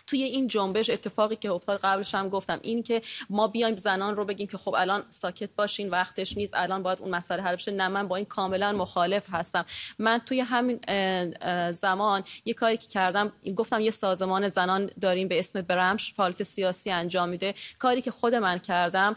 توی این جنبش اتفاقی که افتاد، قبلش هم گفتم، این که ما بیایم زنان رو بگیم که خب الان ساکت باشین، وقتش نیست، الان باید اون مسئله حل بشه، نه، من با این کاملا مخالف هستم. من توی همین زمان یه کاری که کردم، گفتم یه سازمان زنان داریم به اسم برمش، فعالیت سیاسی انجام میده. کاری که خود من کردم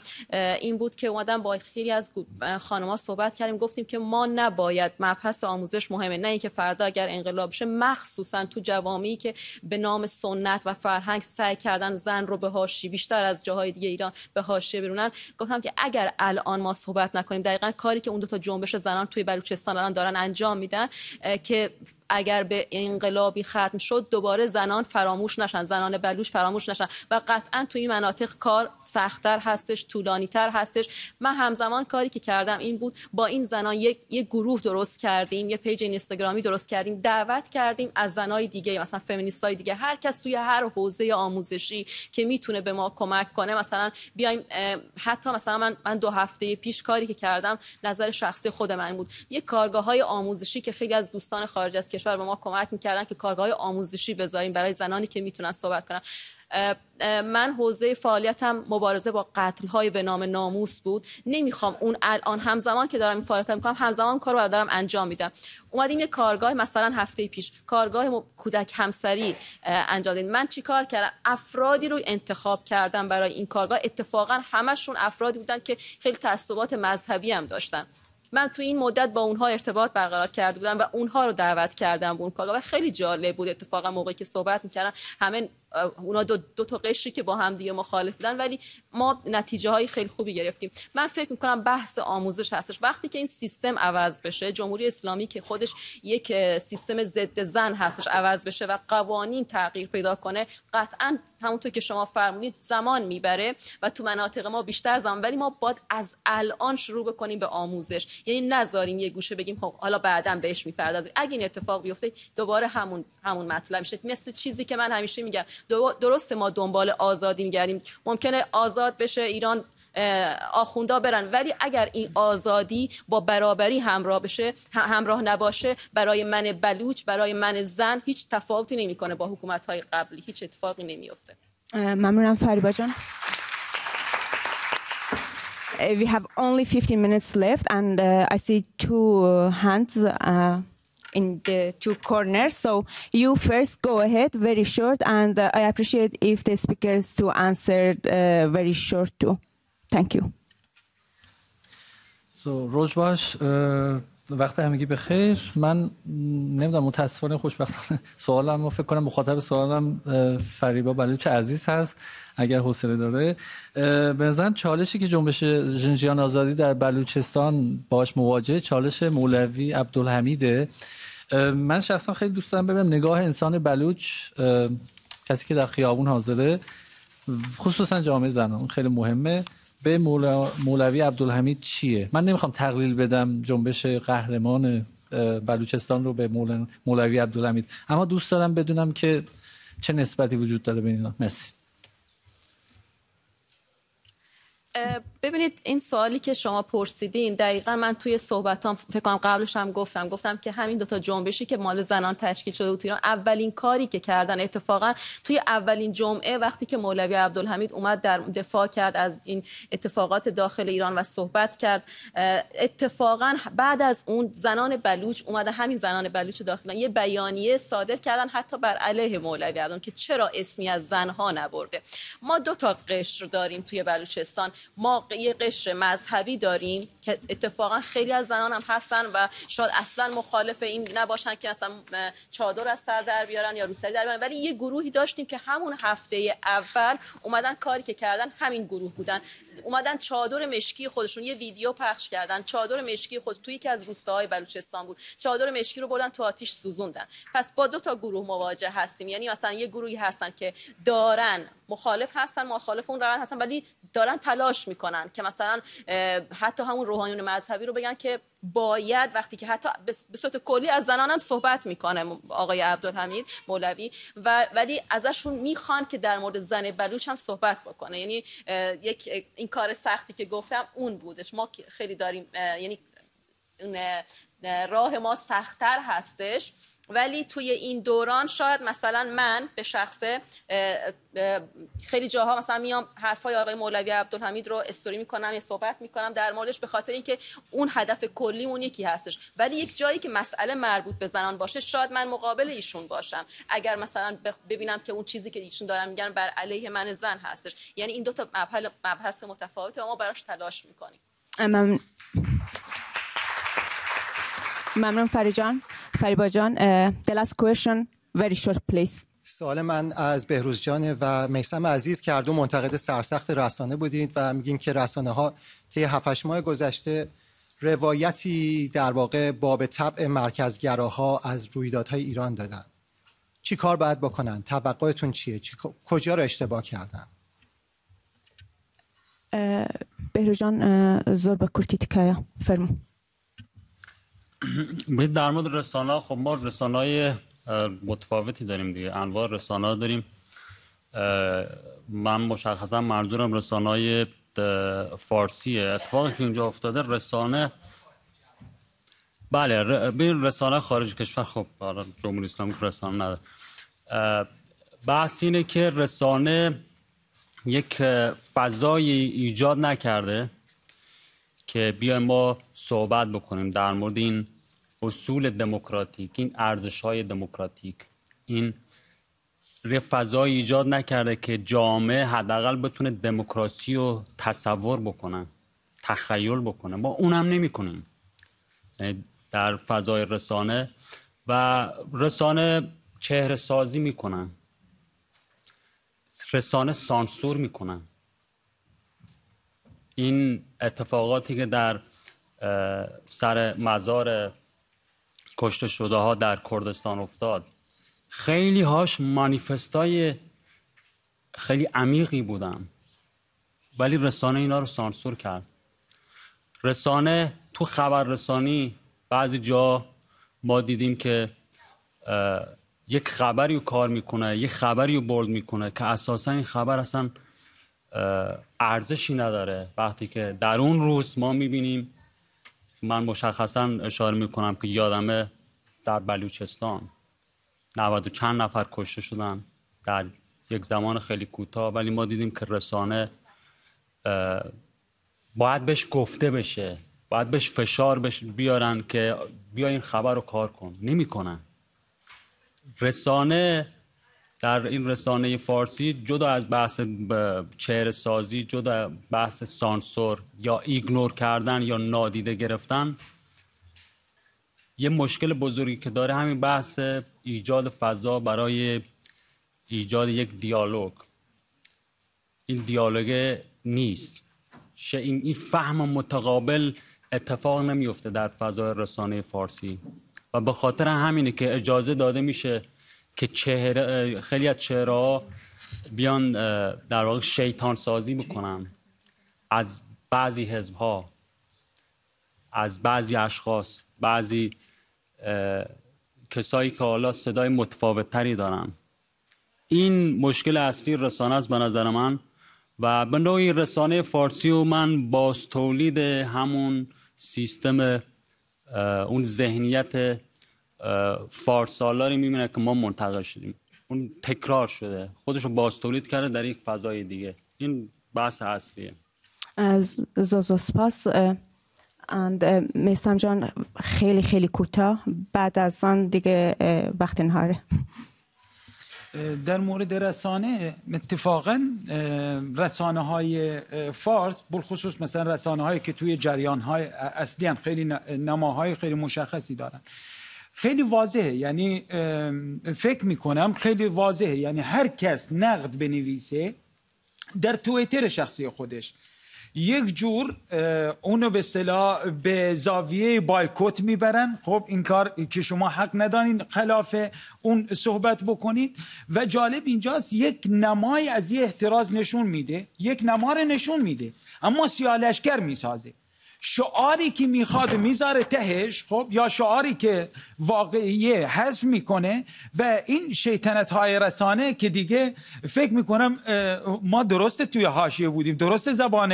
این بود که اومدم با خیلی از خانم‌ها صحبت کردیم، گفتیم که ما نباید، مبحث آموزش مهمه، نه اینکه فردا اگر انقلاب شه، مخصوصا تو جوامعی که به نام سنت و فرهنگ سعی کردن زن رو به حاشیه بیشتر از جاهای دیگه ایران به حاشیه برونن، گفتم که اگر الان ما صحبت نکنیم، دقیقاً کاری که اون دو تا جنبش زنان توی بلوچستان الان دارن انجام میدن، که اگر به انقلابی ختم شد دوباره زنان فراموش نشن، زنان بلوچ فراموش نشن. و قطعا توی این مناطق کار سخت‌تر هستش، طولانی‌تر هستش. من همزمان کاری که کردم این بود، با این زنان یک گروه درست کردیم، یه پیج اینستاگرامی درست کردیم، دعوت کردیم از زنای دیگه، مثلا فمینیستای دیگه، هر کس توی هر حوزه آموزشی که میتونه به ما کمک کنه، مثلا بیایم. حتی مثلا من 2 هفته پیش کاری که کردم، نظر شخصی خود من بود، یه کارگاه‌های آموزشی که خیلی از دوستان خارج از کشور به ما کمک میکردن که کارگاه‌های آموزشی بذاریم برای زنانی که میتونن صحبت کنن. من حوزه فعالیتم مبارزه با قتل‌های به نام ناموس بود. نمیخوام اون الان همزمان که دارم این فعالیت میکنم، همزمان کارو دارم انجام میدم. اومدیم یه کارگاه، مثلا هفته پیش کارگاه کودک همسری انجام دادیم. من چیکار کردم؟ افرادی رو انتخاب کردم برای این کارگاه. اتفاقا همشون افرادی بودن که خیلی تعصبات مذهبی هم داشتن. من تو این مدت با اونها ارتباط برقرار کرده بودم و اونها رو دعوت کردم به اون کارگاه. خیلی جالب بود اتفاقا، موقعی که صحبت می‌کردن همه اونا دو تا قشری که با هم دیگه مخالف بودن، ولی ما نتیجه های خیلی خوبی گرفتیم. من فکر میکنم بحث آموزش هستش. وقتی که این سیستم عوض بشه، جمهوری اسلامی که خودش یک سیستم ضد زن هستش عوض بشه و قوانین تغییر پیدا کنه، قطعا همونطور که شما فرمودید زمان میبره و تو مناطق ما بیشتر زمان، ولی ما باید از الان شروع بکنیم به آموزش. یعنی نذاریم یه گوشه بگیم خب حالا بعداً بهش میپردازیم. اگه این اتفاق بیفته دوباره همون مطلب میشه. مثل چیزی که من همیشه میگم، درسته ما دنبال آزادی میگردیم، ممکنه آزاد بشه ایران، آخوندا برن، ولی اگر این آزادی با برابری همراه نباشه، برای من بلوچ، برای من زن هیچ تفاوتی نمیکنه با حکومت‌های قبلی، هیچ اتفاقی نمیفته. ممنونم فریبا جان. We have only 15 minutes left and I see two hands in the two corners, so you first go ahead, very short, and I appreciate if the speakers to answer very short too. Thank you. So Rojbash, وقت همگی بخیر. من نمیدونم، متاسفانه خوشبختانه سوالم رو فکر کنم مخاطب سوالم فریبا بلوچ عزیز هست، اگر حوصله داره. به نظرم چالشی که جنبش جین جیان آزادی در بلوچستان باش مواجه، چالش مولوی عبدالحمیده. من شخصا خیلی دوست دارم ببینم نگاه انسان بلوچ، کسی که در خیابون حاضره، خصوصا جامعه زنان خیلی مهمه، به مولوی عبدالحمید چیه؟ من نمیخوام تقلیل بدم جنبش قهرمان بلوچستان رو به مولوی عبدالحمید، اما دوست دارم بدونم که چه نسبتی وجود داره بین اینا. مرسی. ببینید این سوالی که شما پرسیدین، دقیقا من توی صحبتام فکر کنم قبلش هم گفتم که همین دوتا جنبشی که مال زنان تشکیل شده بود تو ایران، اولین کاری که کردن اتفاقا توی اولین جمعه وقتی که مولوی عبدالحمید اومد در دفاع کرد از این اتفاقات داخل ایران و صحبت کرد، اتفاقا بعد از اون زنان بلوچ اومدن، همین زنان بلوچ داخل ایران یه بیانیه صادر کردن حتی بر علیه مولوی عبدالحمید که چرا اسمی از زنها نبرده. ما دو تا قشر داریم توی بلوچستان، ما یه قشر مذهبی داریم که اتفاقا خیلی از زنان هم هستن و شاید اصلا مخالف این نباشن که اصلا چادر از سر در بیارن یا روسری در بیارن، ولی یه گروهی داشتیم که همون هفته اول اومدن کاری که کردن، همین گروه بودن، اومدن چادر مشکی خودشون، یه ویدیو پخش کردن، چادر مشکی خود توی یکی از روستاهای بلوچستان بود، چادر مشکی رو بردن تو آتیش سوزوندن. پس با دو تا گروه مواجه هستیم، یعنی مثلا یه گروهی هستن که دارن مخالف هستن، مخالف اون روند هستن، ولی دارن تلاش میکنن که مثلا حتی همون روحانیون مذهبی رو بگن که باید، وقتی که حتی به صورت کلی از زنان هم صحبت میکنه آقای عبدالحمید مولوی، ولی ازشون میخوان که در مورد زن بلوچ هم صحبت بکنه. یعنی یک این کار سختی که گفتم اون بودش. ما خیلی داریم، یعنی راه ما سخت‌تر هستش، ولی توی این دوران شاید مثلا من به شخصه خیلی جاها مثلا میام حرفای آقای مولوی عبدالحمید رو استوری میکنم یا صحبت میکنم در موردش، به خاطر اینکه اون هدف کلیمون یکی هستش، ولی یک جایی که مسئله مربوط به زنان باشه شاید من مقابل ایشون باشم، اگر مثلا ببینم که اون چیزی که ایشون دارن میگن بر علیه من زن هستش. یعنی این دو تا مبحث متفاوته و ما براش تلاش میکنیم. ممنون فریبا جان. The last question, very short please. سوال من از بهروز جان و میثم عزیز که هر دو منتقد سرسخت رسانه بودید و میگین که رسانه ها طی 7-8 ماه گذشته روایتی در واقع باب طبع مرکزگراها از رویدادهای ایران دادن. چی کار باید بکنن؟ توقعتون چیه؟ کجا رو اشتباه کردن؟ بهروز جان زور به کرتی تکایا فرمو. باید در مورد رسانه‌ها، خب ما رسانه‌های متفاوتی داریم دیگه، انواع رسانه‌ها داریم. من مشخصا منظورم رسانه‌های فارسیه. اتفاقی که اینجا افتاده، رسانه بله ببین رسانه خارج کشور، خب جمهوری اسلامی رسانه نداره. بحث اینه که رسانه یک فضایی ایجاد نکرده که بیایم ما صحبت بکنیم در مورد این اصول دموکراتیک، این ارزش‌های دموکراتیک. این فضای ایجاد نکرده که جامعه حداقل بتونه دموکراسی رو تصور بکنه، تخیل بکنه. ما اونم نمی‌کنیم در فضای رسانه و رسانه چهره‌سازی می‌کنن. رسانه سانسور میکنن. این اتفاقاتی که در سر مزار کشته شده ها در کردستان افتاد، خیلی هاش مانیفستای خیلی عمیقی بودن، ولی رسانه اینا رو سانسور کرد. رسانه تو خبررسانی بعضی جا ما دیدیم که یک خبری رو کار میکنه، یک خبری رو بولد میکنه که اساسا این خبر اصلا ارزشی نداره، وقتی که در اون روز ما میبینیم. من مشخصا اشاره میکنم که یادمه در بلوچستان 90 و چند نفر کشته شدن در یک زمان خیلی کوتاه، ولی ما دیدیم که رسانه باید بهش گفته بشه، باید بهش فشار بیارن که بیا این خبر رو کار کن، نمیکنن. رسانه در این رسانه فارسی جدا از بحث چهره سازی، جدا بحث سانسور یا ایگنور کردن یا نادیده گرفتن، یه مشکل بزرگی که داره همین بحث ایجاد فضا برای ایجاد یک دیالوگ. این دیالوگ نیست، این فهم متقابل اتفاق نمیفته در فضای رسانه فارسی و به خاطر همینه که اجازه داده میشه که خیلی از چهره‌ها بیان در واقع شیطان سازی بکنن از بعضی حزب‌ها، از بعضی اشخاص، بعضی کسایی که حالا صدای متفاوت‌تری دارن. این مشکل اصلی رسانه است به نظر من، و به نوعی رسانه فارسی و من باز تولید همون سیستم، اون ذهنیت فارسالاری میبینه که ما منتقل شدیم، اون تکرار شده، خودش رو باز تولید کرده در یک فضای دیگه. این بحث اصلیه. سپاس. میثم جان، خیلی خیلی کوتاه، بعد از آن دیگه وقت نهاره. در مورد رسانه اتفاقا رسانه های فارس، بالخصوص مثلا رسانه هایی که توی جریان های اصلی هم خیلی نماهای خیلی مشخصی دارن، خیلی واضحه. یعنی فکر میکنم خیلی واضحه، یعنی هر کس نقد بنویسه در توییتر شخصی خودش، یک جور اونو به اصطلاح به زاویه بایکوت میبرن. خب این کار که شما حق ندارین خلاف اون صحبت بکنید. و جالب اینجاست یک نمای از یه احتراز نشون میده، یک نما رو نشون میده، اما سیاه‌لشکر میسازه. شعاری که میخواد میذاره تهش، خب، یا شعاری که واقعیه حذف میکنه. و این شیطنت های رسانه که دیگه فکر میکنم ما درست توی حاشیه بودیم، درست زبان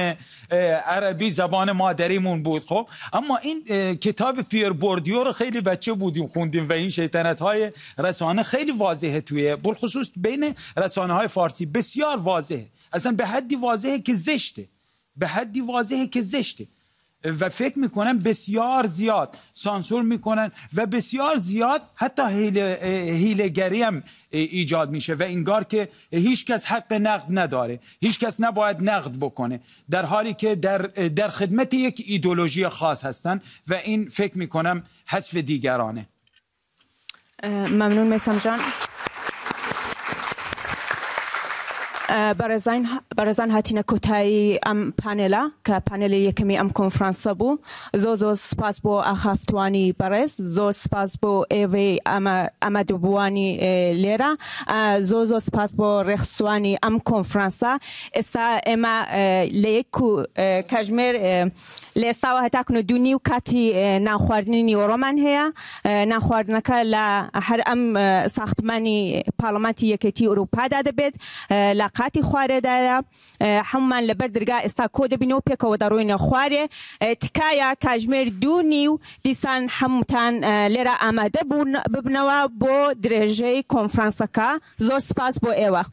عربی زبان مادریمون بود، خب، اما این کتاب پیر بوردیو رو خیلی بچه بودیم خوندیم و این شیطنت های رسانه خیلی واضحه توی، بالخصوص بین رسانه های فارسی بسیار واضحه، اصلا به حدی واضحه که زشته، به حدی واضحه که زشته. و فکر میکنن بسیار زیاد سانسور میکنن و بسیار زیاد حتی هیلگری هم ایجاد میشه و انگار که هیچ کس حق نقد نداره، هیچ کس نباید نقد بکنه، در حالی که در خدمت یک ایدولوژی خاص هستن و این فکر میکنم حذف دیگرانه. ممنون میثم جان. برزن هاتین کوتای ام پانلا که پانل یکمی ام کنفرانس بو، زو سپاس بو اخفتوانی برز، زو سپاس بو ایوی امدوبوانی لیرا، زو سپاس بو رخصوانی ام کنفرانس استا اما لیکو کشمیر لیستا و هتاکنو دونیو کاتی نخواردنی اورمان هيا نخواردنک لا هر ام ساختمانی پارلمانی یکتی اروپا داده بد لقاتی خواره داره همون لبردرگا استا کود بینو پیک و داروین خواره تکایا کشمیر دونیو دیسان همتان لرا آماده ببنوا با درجه کنفرانس کا زور سپاس با ایوا.